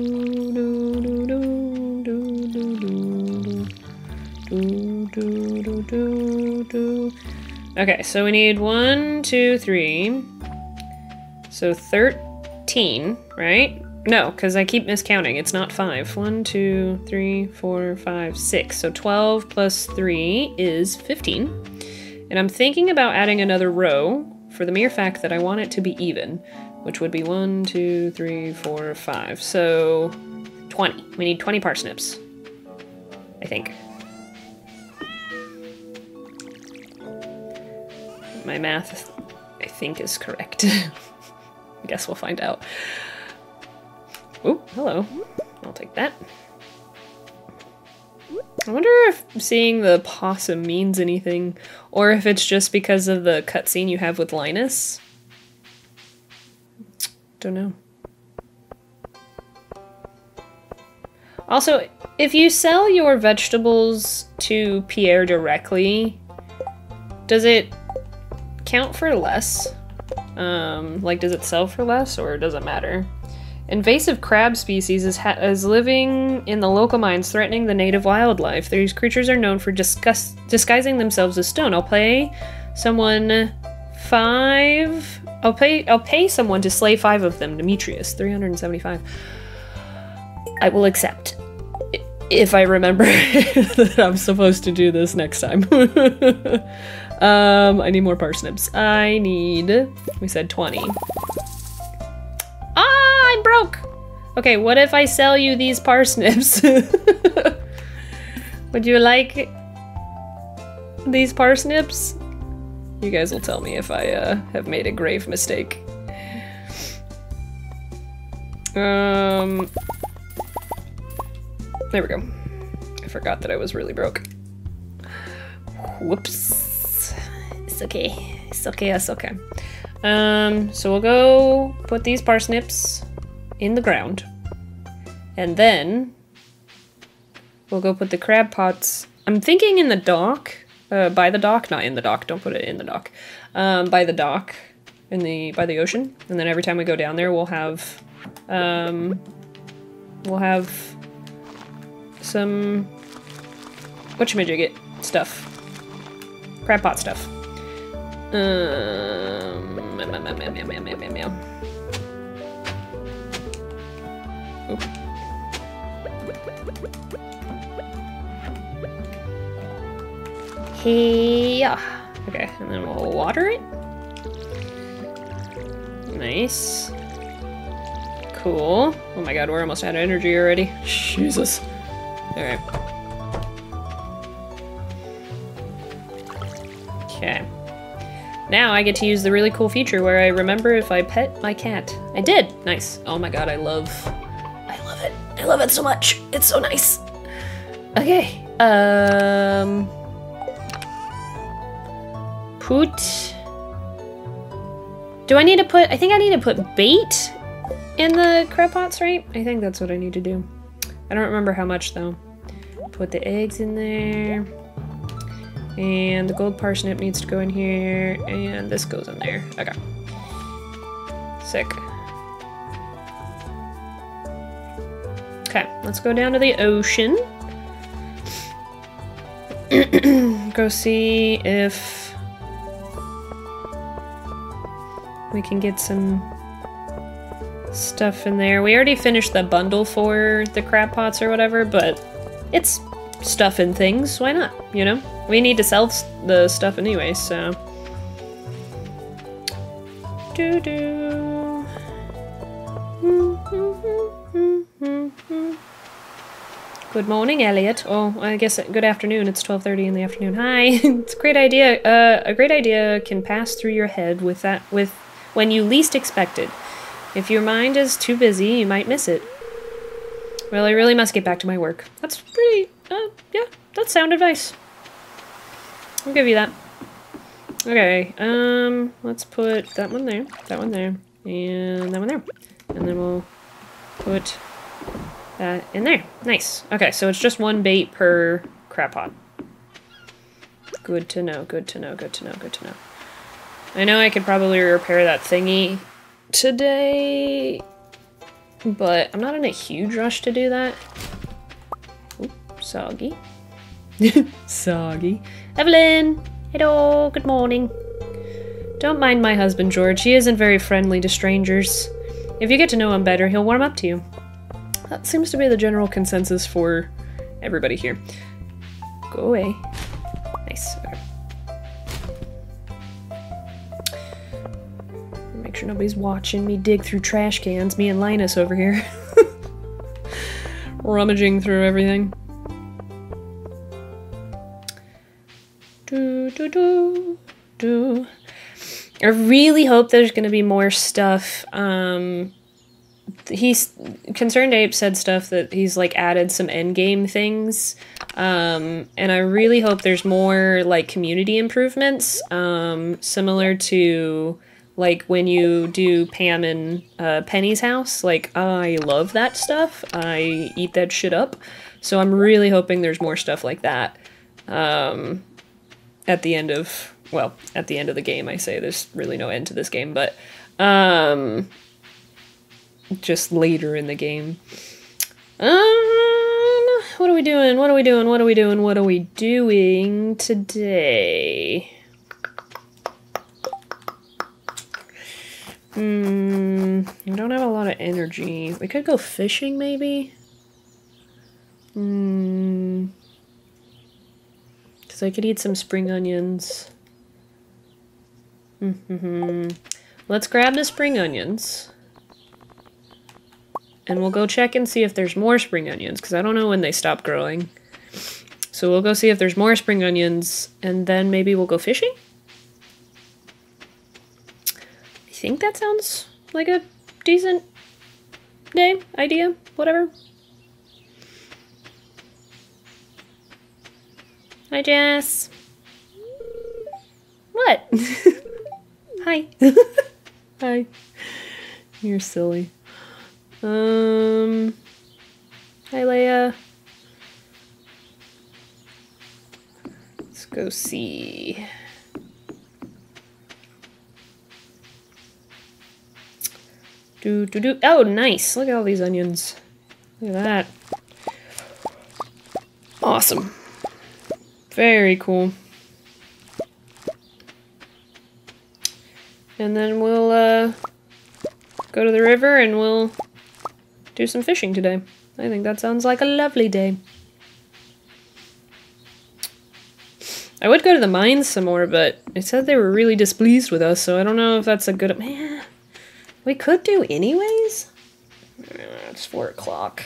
do, do, do, do, do, do, do, do, do, do. Okay, so we need one, two, three. So thirteen, right? No, because I keep miscounting. It's not five. One, two, three, four, five, six. So twelve plus three is fifteen. And I'm thinking about adding another row for the mere fact that I want it to be even. Which would be one, two, three, four, five. So twenty. We need twenty parsnips, I think. My math, I think, is correct. I guess we'll find out. Oh, hello. I'll take that. I wonder if seeing the possum means anything, or if it's just because of the cutscene you have with Linus. Don't know. Also, if you sell your vegetables to Pierre directly, does it count for less? Um, like, does it sell for less, or does it matter? Invasive crab species is, ha is living in the local mines, threatening the native wildlife. These creatures are known for disgust disguising themselves as stone. I'll play someone five... I'll pay I'll pay someone to slay five of them, Demetrius. three hundred seventy-five. I will accept. If I remember that I'm supposed to do this next time. um, I need more parsnips. I need... We said twenty. Ah, I'm broke! Okay, what if I sell you these parsnips? Would you like these parsnips? You guys will tell me if I uh, have made a grave mistake. Um, there we go. I forgot that I was really broke. Whoops. It's okay. It's okay. It's okay. Um, so we'll go put these parsnips in the ground. And then we'll go put the crab pots. I'm thinking in the dock. Uh, by the dock, not in the dock. Don't put it in the dock. Um, by the dock, in the by the ocean. And then every time we go down there, we'll have, um, we'll have some whatchamajigit stuff, crab pot stuff. Um, meow, meow, meow, meow, meow, meow, meow, meow. Oop. Yeah. Okay, and then we'll water it. Nice. Cool. Oh my god, we're almost out of energy already. Jesus. Alright. Okay. Now I get to use the really cool feature where I remember if I pet my cat. I did! Nice. Oh my god, I love... I love it. I love it so much. It's so nice. Okay. Um... Put... Do I need to put... I think I need to put bait in the crab pots, right? I think that's what I need to do. I don't remember how much, though. Put the eggs in there. And the gold parsnip needs to go in here, and this goes in there. Okay. Sick. Okay, let's go down to the ocean. Go see if we can get some stuff in there. We already finished the bundle for the crab pots or whatever, but it's stuff and things. Why not, you know? We need to sell the stuff anyway, so. Doo doo. Good morning, Elliot. Oh, I guess good afternoon. It's twelve thirty in the afternoon. Hi. It's a great idea. Uh, a great idea can pass through your head with that with when you least expect it. If your mind is too busy, you might miss it. Well, I really must get back to my work. That's pretty. Uh, yeah, that's sound advice. I'll give you that. Okay, um, let's put that one there, that one there, and that one there. And then we'll put that in there. Nice. Okay, so it's just one bait per crab pot. Good to know, good to know, good to know, good to know. I know I could probably repair that thingy today, but I'm not in a huge rush to do that. Ooh, soggy. Soggy. Evelyn! Hello, good morning. Don't mind my husband, George. He isn't very friendly to strangers. If you get to know him better, he'll warm up to you. That seems to be the general consensus for everybody here. Go away. Nice. Okay. Make sure nobody's watching me dig through trash cans. Me and Linus over here. Rummaging through everything. Do, do, do, do. I really hope there's going to be more stuff. Um, he's Concerned Ape said stuff that he's like added some endgame things. Um, and I really hope there's more like community improvements, um, similar to like when you do Pam and uh, Penny's house. Like, I love that stuff. I eat that shit up. So I'm really hoping there's more stuff like that. Um... At the end of, well, at the end of the game, I say there's really no end to this game, but um, just later in the game. Um, what are we doing? What are we doing? What are we doing? What are we doing today? Hmm, I don't have a lot of energy. We could go fishing, maybe? Hmm... So I could eat some spring onions. Mm-hmm. Let's grab the spring onions. And we'll go check and see if there's more spring onions, because I don't know when they stop growing. So we'll go see if there's more spring onions, and then maybe we'll go fishing? I think that sounds like a decent name, idea, whatever. Hi, Jess. What? Hi. Hi. You're silly. Um. Hi, Leia. Let's go see. Do do do. Oh, nice! Look at all these onions. Look at that. Awesome. Very cool. And then we'll uh, go to the river and we'll do some fishing today. I think that sounds like a lovely day. I would go to the mines some more, but it said they were really displeased with us, so I don't know if that's a good... Man, we could do anyways? It's four o'clock.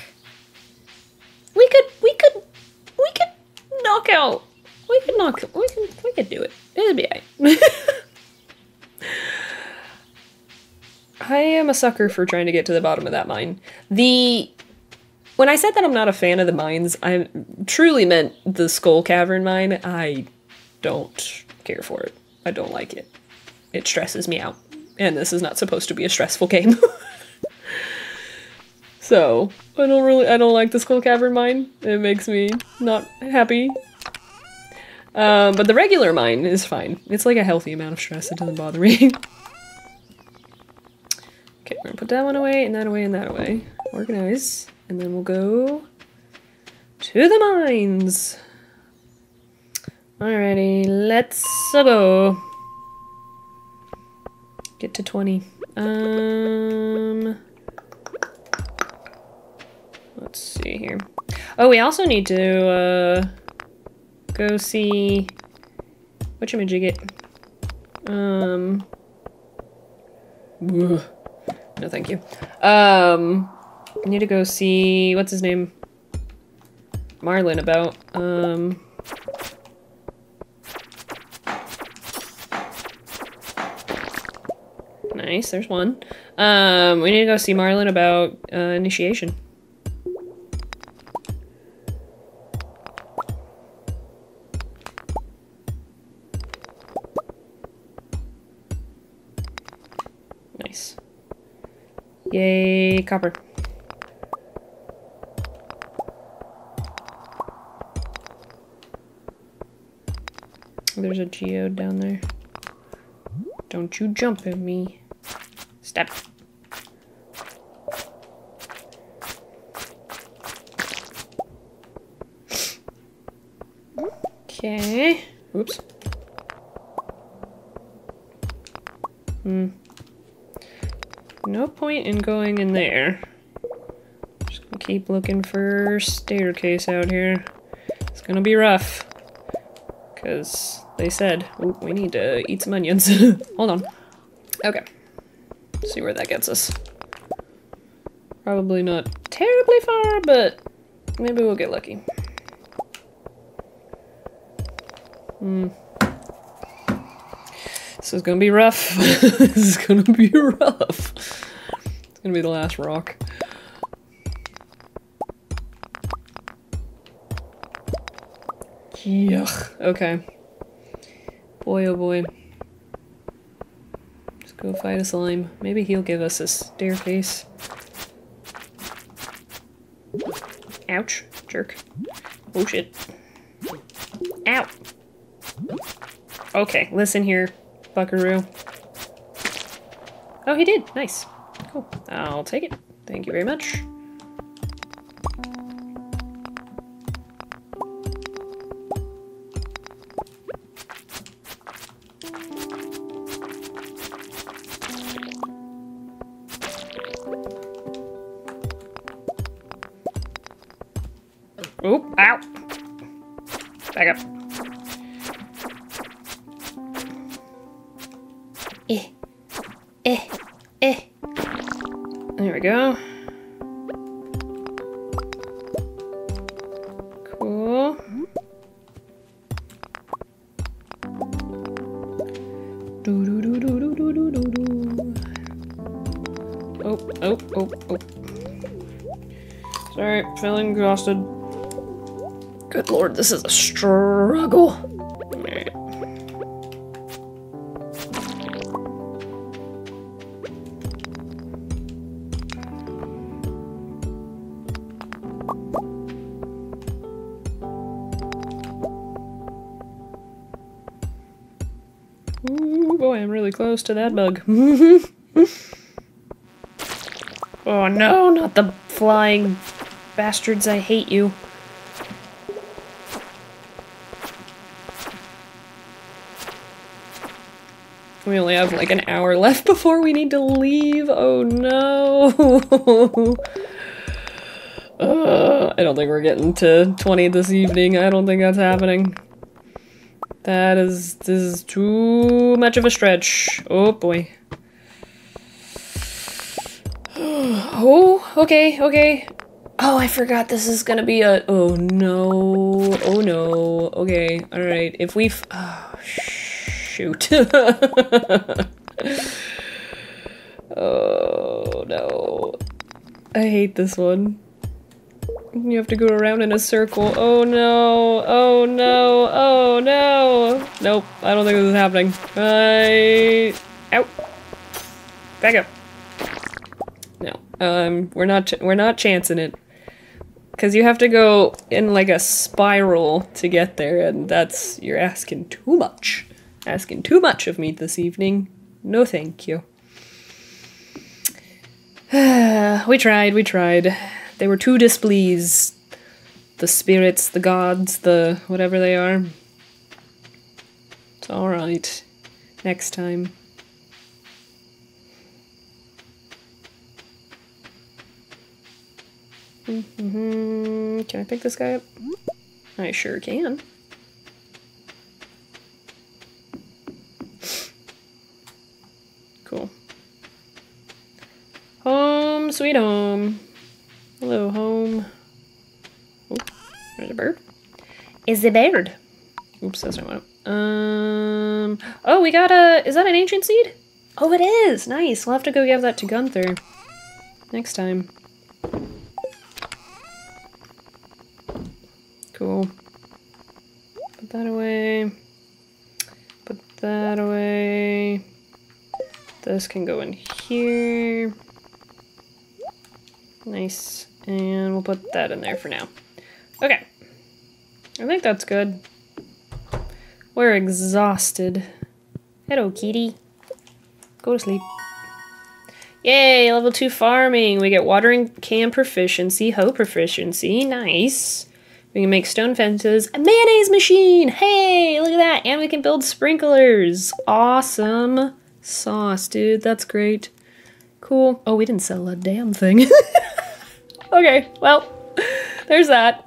We could, we could, we could knock out... We could knock, we could, we could do it. It'd be alright. I am a sucker for trying to get to the bottom of that mine. The, when I said that I'm not a fan of the mines, I truly meant the Skull Cavern mine. I don't care for it. I don't like it. It stresses me out. And this is not supposed to be a stressful game. So, I don't really, I don't like the Skull Cavern mine. It makes me not happy. Um, but the regular mine is fine. It's like a healthy amount of stress. It doesn't bother me. Okay, we're gonna put that one away, and that away, and that away. Organize. And then we'll go to the mines. Alrighty, let's go. Get to twenty. Um, let's see here. Oh, we also need to, uh... go see whatchamajigit. Um ugh. No thank you. Um I need to go see what's his name? Marlin about. Um Nice, there's one. Um we need to go see Marlin about uh, initiation. Yay, copper. There's a geode down there. Don't you jump at me. Stop. Okay. Oops. Hmm. No point in going in there. Just gonna keep looking for staircase out here. It's gonna be rough. Because they said, ooh, we need to eat some onions. Hold on. Okay. Let's see where that gets us. Probably not terribly far, but maybe we'll get lucky. Hmm. This is gonna be rough. This is gonna be rough. It's gonna be the last rock. Yuck. Okay. Boy, oh boy. Let's go fight a slime. Maybe he'll give us a staircase. Ouch. Jerk. Oh shit. Ow. Okay, listen here. Buckaroo. Oh, he did. Nice. Cool. I'll take it. Thank you very much. Oop, ow. Back up. Eh, eh, eh. There we go. Cool. Do do do do do do do do. Oh, oh, oh, oh. Sorry, feeling exhausted. Good lord, this is a struggle. Alright. Ooh, boy, I'm really close to that bug. Oh no, not the flying bastards, I hate you. We only have like an hour left before we need to leave. Oh no. uh, I don't think we're getting to twenty this evening. I don't think that's happening. That is, this is too much of a stretch. Oh boy. Oh, okay, okay. Oh, I forgot this is gonna be a, oh no, oh no. Okay, all right, if we, f oh shoot. Oh no, I hate this one. You have to go around in a circle. Oh no, oh no, oh no. Nope, I don't think this is happening. I... Ow. Back up. No, um, we're not, ch we're not chancing it. Because you have to go in like a spiral to get there, and that's, you're asking too much. Asking too much of me this evening. No thank you. We tried, we tried. They were too displeased. The spirits, the gods, the whatever they are. It's alright. Next time. Mm-hmm. Can I pick this guy up? I sure can. Cool. Home sweet home. Hello, home. Oh, there's a bird. Is the bird? Oops, that's not what I Um. Oh, we got a. Is that an ancient seed? Oh, it is. Nice. We'll have to go give that to Gunther next time. Cool. Put that away. Put that away. This can go in here. Nice. And we'll put that in there for now. Okay. I think that's good. We're exhausted. Hello, kitty. Go to sleep. Yay, level two farming. We get watering can proficiency, hoe proficiency. Nice. We can make stone fences. A mayonnaise machine! Hey, look at that. And we can build sprinklers. Awesome. Sauce, dude. That's great. Cool. Oh, we didn't sell a damn thing. Okay, well, there's that.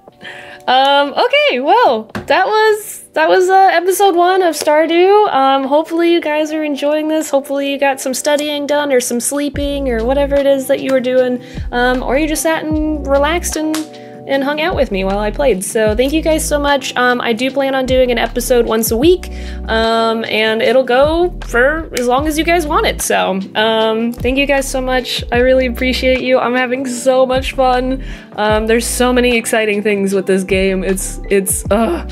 Um, okay, well, that was that was uh, episode one of Stardew. Um, hopefully you guys are enjoying this. Hopefully you got some studying done or some sleeping or whatever it is that you were doing, um, or you just sat and relaxed and. and hung out with me while I played. So thank you guys so much. Um, I do plan on doing an episode once a week, um, and it'll go for as long as you guys want it. So um, thank you guys so much. I really appreciate you. I'm having so much fun. Um, there's so many exciting things with this game. It's, it's, uh,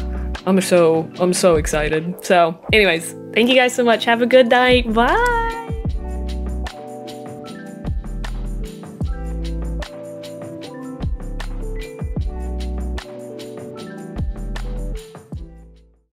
I'm so, I'm so excited. So anyways, thank you guys so much. Have a good night. Bye.